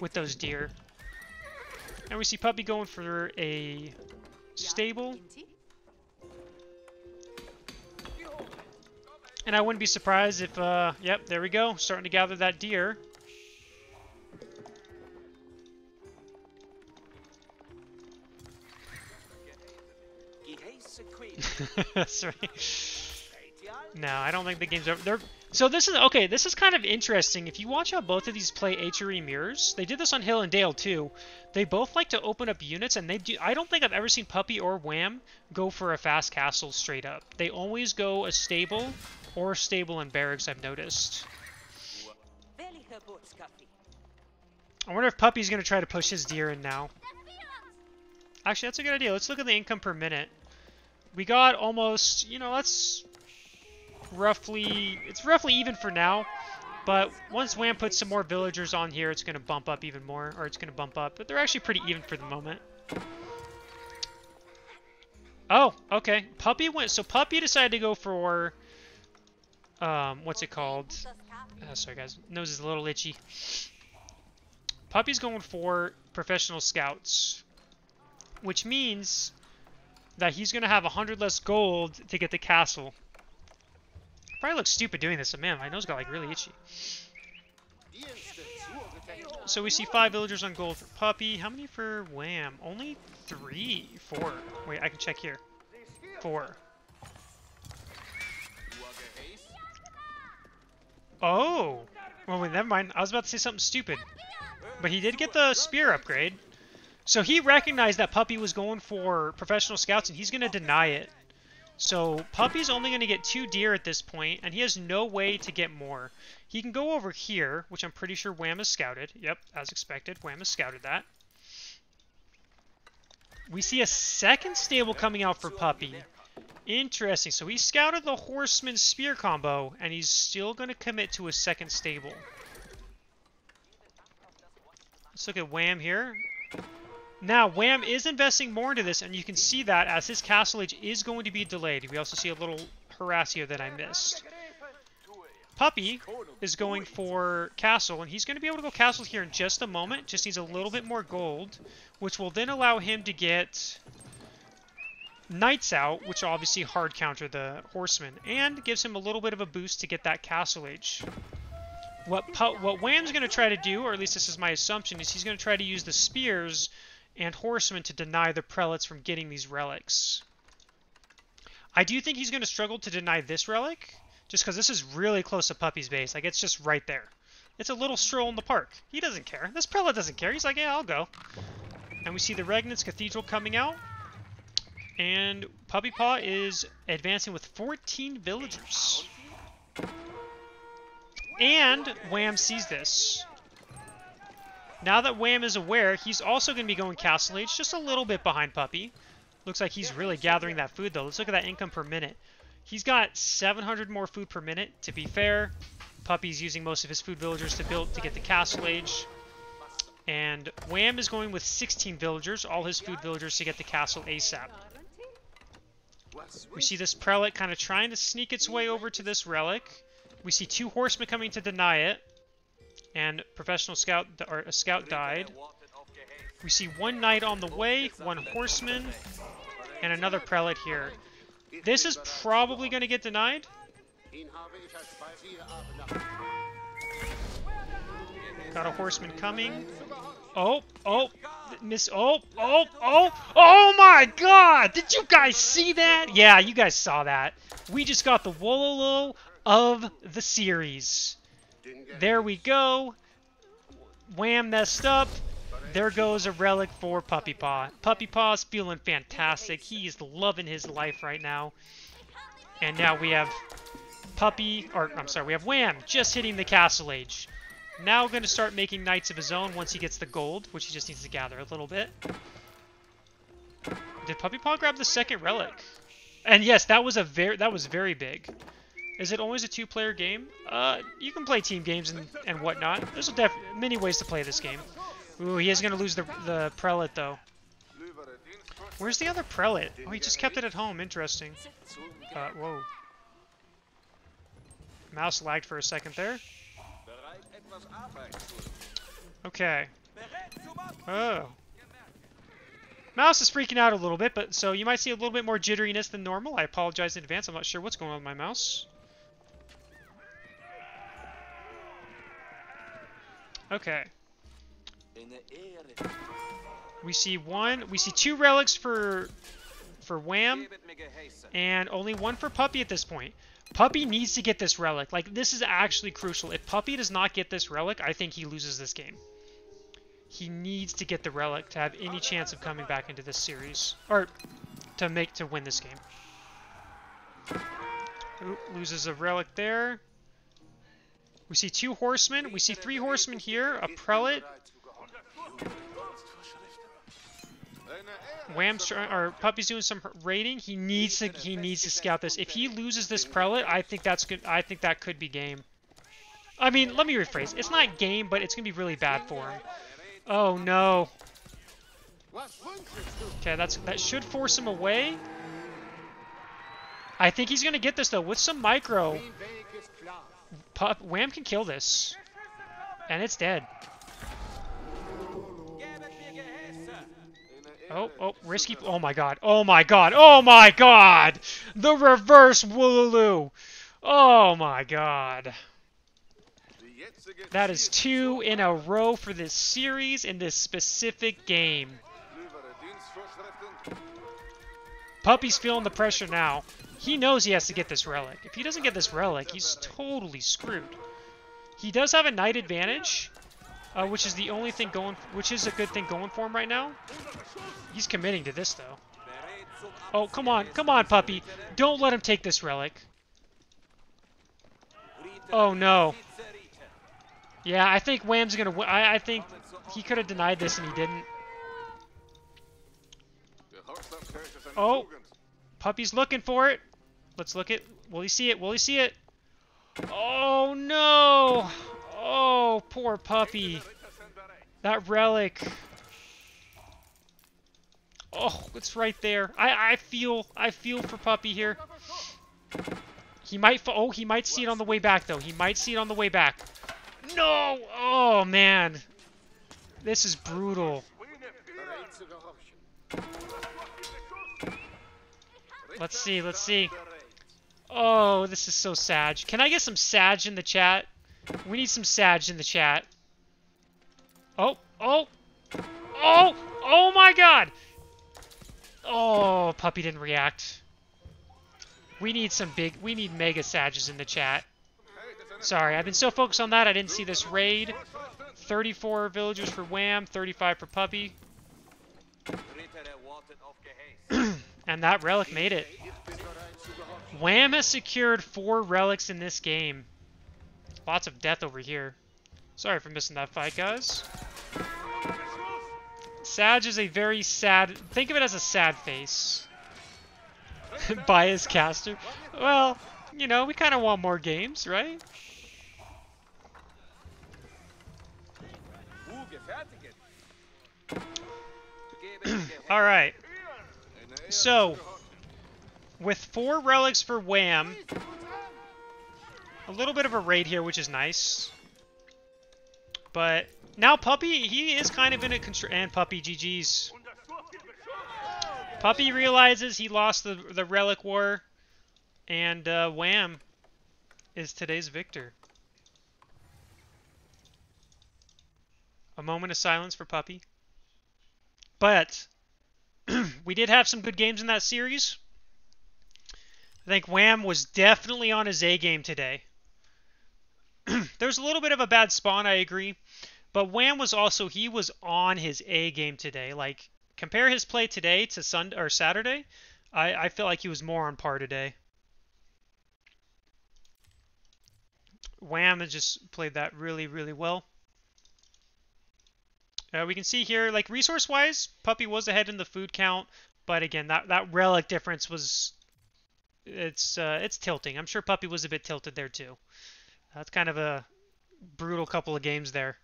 with those deer. And we see Puppy going for a stable. And I wouldn't be surprised if, uh, yep, there we go. Starting to gather that deer. That's right. No, I don't think the game's over. They're... So this is, okay, this is kind of interesting. If you watch how both of these play H R E mirrors, they did this on Hill and Dale too. They both like to open up units, and they do. I don't think I've ever seen Puppy or Wam go for a fast castle straight up. They always go a stable or stable and barracks, I've noticed. I wonder if Puppy's going to try to push his deer in now. Actually, that's a good idea. Let's look at the income per minute. We got almost, you know, let's... roughly, it's roughly even for now, but once Wam puts some more villagers on here, it's going to bump up even more, or it's going to bump up, but they're actually pretty even for the moment. Oh, okay. Puppy went, so Puppy decided to go for, um, what's it called? Uh, sorry guys, nose is a little itchy. Puppy's going for professional scouts, which means that he's going to have one hundred less gold to get the castle. Probably looks stupid doing this, but man, my nose got like really itchy. So we see five villagers on gold for Puppy. How many for Wam? Only three, four. Wait, I can check here. Four. Oh, well, wait, never mind. I was about to say something stupid, but he did get the spear upgrade. So he recognized that Puppy was going for professional scouts, and he's going to deny it. So Puppy's only going to get two deer at this point, and he has no way to get more. He can go over here, which I'm pretty sure Wam has scouted. Yep, as expected, Wam has scouted that. We see a second stable coming out for Puppy. Interesting. So he scouted the horseman spear combo, and he's still going to commit to a second stable. Let's look at Wam here. Now, Wam is investing more into this, and you can see that as his castle age is going to be delayed. We also see a little Horatio that I missed. Puppy is going for castle, and he's going to be able to go castle here in just a moment. Just needs a little bit more gold, which will then allow him to get knights out, which obviously hard counter the horsemen, and gives him a little bit of a boost to get that castle age. What, Pu what Wam's going to try to do, or at least this is my assumption, is he's going to try to use the spears and horsemen to deny the prelates from getting these relics. I do think he's going to struggle to deny this relic, just because this is really close to Puppy's base. Like, it's just right there. It's a little stroll in the park. He doesn't care. This prelate doesn't care. He's like, yeah, I'll go. And we see the Regnant's Cathedral coming out. And Puppypaw is advancing with fourteen villagers. And Wam sees this. Now that Wam is aware, he's also going to be going castle age, just a little bit behind Puppy. Looks like he's really gathering that food, though. Let's look at that income per minute. He's got seven hundred more food per minute, to be fair. Puppy's using most of his food villagers to build to get the castle age. And Wam is going with sixteen villagers, all his food villagers, to get the castle ASAP. We see this prelate kind of trying to sneak its way over to this relic. We see two horsemen coming to deny it. And professional scout, or a scout died. We see one knight on the way, one horseman, and another prelate here. This is probably going to get denied. Got a horseman coming. Oh, oh, miss, oh, oh, oh, oh my god! Did you guys see that? Yeah, you guys saw that. We just got the Wololo of the series. There we go. Wam messed up. There goes a relic for Puppypaw. Puppypaw's feeling fantastic. He's loving his life right now. And now we have Puppy, or I'm sorry, we have Wam just hitting the castle age. Now going to start making knights of his own once he gets the gold, which he just needs to gather a little bit. Did Puppypaw grab the second relic? And yes, that was a very that was very big. Is it always a two-player game? Uh, you can play team games and, and whatnot. There's def many ways to play this game. Ooh, he is going to lose the, the prelate, though. Where's the other prelate? Oh, he just kept it at home. Interesting. Uh, whoa. Mouse lagged for a second there. Okay. Oh. Mouse is freaking out a little bit, but so you might see a little bit more jitteriness than normal. I apologize in advance. I'm not sure what's going on with my mouse. Okay. We see one. We see two relics for for Wam, and only one for Puppy at this point. Puppy needs to get this relic. Like, this is actually crucial. If Puppy does not get this relic, I think he loses this game. He needs to get the relic to have any chance of coming back into this series, or to make to win this game. Ooh, loses a relic there. We see two horsemen. We see three horsemen here. A prelate. Wam's or Puppy's doing some raiding. He needs to he needs to scout this. If he loses this prelate, I think that's good. I think that could be game. I mean, let me rephrase. It's not game, but it's gonna be really bad for him. Oh no. Okay, that's that should force him away. I think he's gonna get this though with some micro. Pup, Wam can kill this, and it's dead. Oh, oh, risky! Oh my God! Oh my God! Oh my God! The reverse Woolaloo! Oh my God! That is two in a row for this series in this specific game. Puppy's feeling the pressure now. He knows he has to get this relic. If he doesn't get this relic, he's totally screwed. He does have a knight advantage, uh, which is the only thing going, which is a good thing going for him right now. He's committing to this though. Oh, come on, come on, Puppy! Don't let him take this relic. Oh no. Yeah, I think Wam's gonna. Win. I I think he could have denied this and he didn't. Oh. Puppy's looking for it. Let's look it. Will he see it? Will he see it? Oh no! Oh, poor Puppy. That relic. Oh, it's right there. I I feel I feel for Puppy here. He might. Oh, he might see it on the way back though. He might see it on the way back. No! Oh man, this is brutal. Let's see, let's see. Oh, this is so sad. Can I get some Sag in the chat? We need some Sag in the chat. Oh, oh, oh, oh my God. Oh, Puppy didn't react. We need some big, we need mega Sages in the chat. Sorry, I've been so focused on that, I didn't see this raid. thirty-four villagers for Wam, thirty-five for Puppy. And that relic made it. Wam has secured four relics in this game. Lots of death over here. Sorry for missing that fight, guys. Sag is a very sad... Think of it as a sad face. By his caster. Well, you know, we kind of want more games, right? Alright. So, with four relics for Wam, a little bit of a raid here, which is nice. But now Puppy, he is kind of in a constr- and Puppy G G's. Puppy realizes he lost the the relic war, and uh, Wam is today's victor. A moment of silence for Puppy. But we did have some good games in that series. I think Wam was definitely on his A game today. There's a little bit of a bad spawn, I agree. But Wam was also, he was on his A game today. Like, compare his play today to Sunday or Saturday. I, I feel like he was more on par today. Wam just played that really, really well. Uh, we can see here, like, resource-wise, Puppy was ahead in the food count, but again, that, that relic difference was, it's uh, it's tilting. I'm sure Puppy was a bit tilted there, too. That's kind of a brutal couple of games there.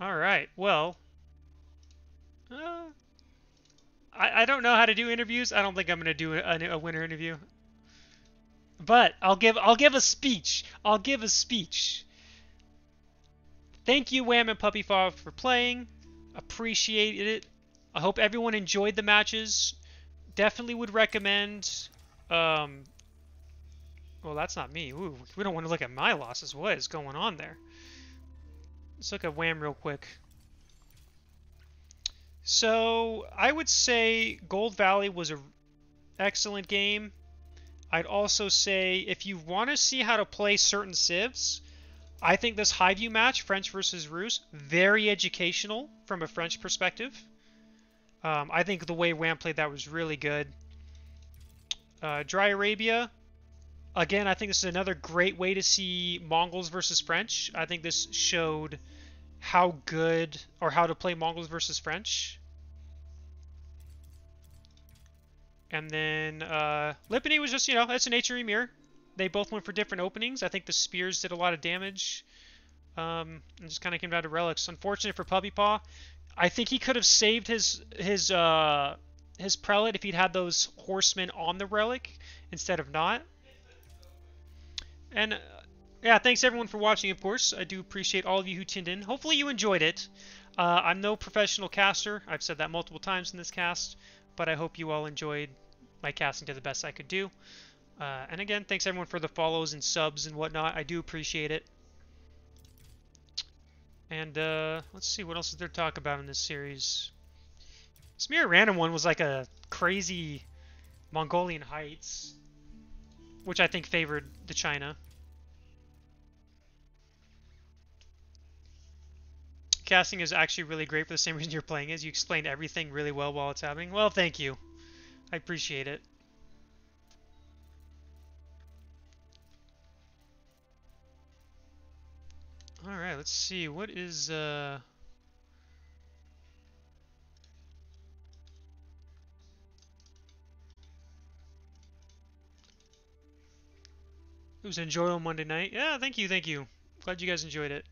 All right, well, uh, I, I don't know how to do interviews. I don't think I'm going to do a, a winner interview. But I'll give I'll give a speech. I'll give a speech. Thank you, Wam and Puppypaw, for playing. Appreciated it. I hope everyone enjoyed the matches. Definitely would recommend. Um, well, that's not me. Ooh, we don't want to look at my losses. What is going on there? let's look at Wam real quick. So I would say Gold Valley was an excellent game. I'd also say if you want to see how to play certain civs, I think this high view match, French versus Rus, very educational from a French perspective. Um, I think the way Wam played that was really good. Uh, Dry Arabia, again, I think this is another great way to see Mongols versus French. I think this showed how good or how to play Mongols versus French. And then uh, Lipany was just, you know, that's an H R E mirror. They both went for different openings. I think the spears did a lot of damage. Um, and just kind of came down to relics. Unfortunate for Puppypaw. I think he could have saved his his uh, his prelate if he'd had those horsemen on the relic instead of not. And uh, yeah, thanks everyone for watching. Of course, I do appreciate all of you who tuned in. Hopefully, you enjoyed it. Uh, I'm no professional caster. I've said that multiple times in this cast, but I hope you all enjoyed my casting to the best I could do. Uh, and again, thanks everyone for the follows and subs and whatnot. I do appreciate it. And uh, let's see, what else is there to talk about in this series? This Mirror Random one was like a crazy Mongolian Heights, which I think favored the China. Casting is actually really great for the same reason you're playing, is you explain everything really well while it's happening. Well, thank you. I appreciate it. All right, let's see. What is uh It was an enjoyable Monday night. Yeah, thank you, thank you. Glad you guys enjoyed it.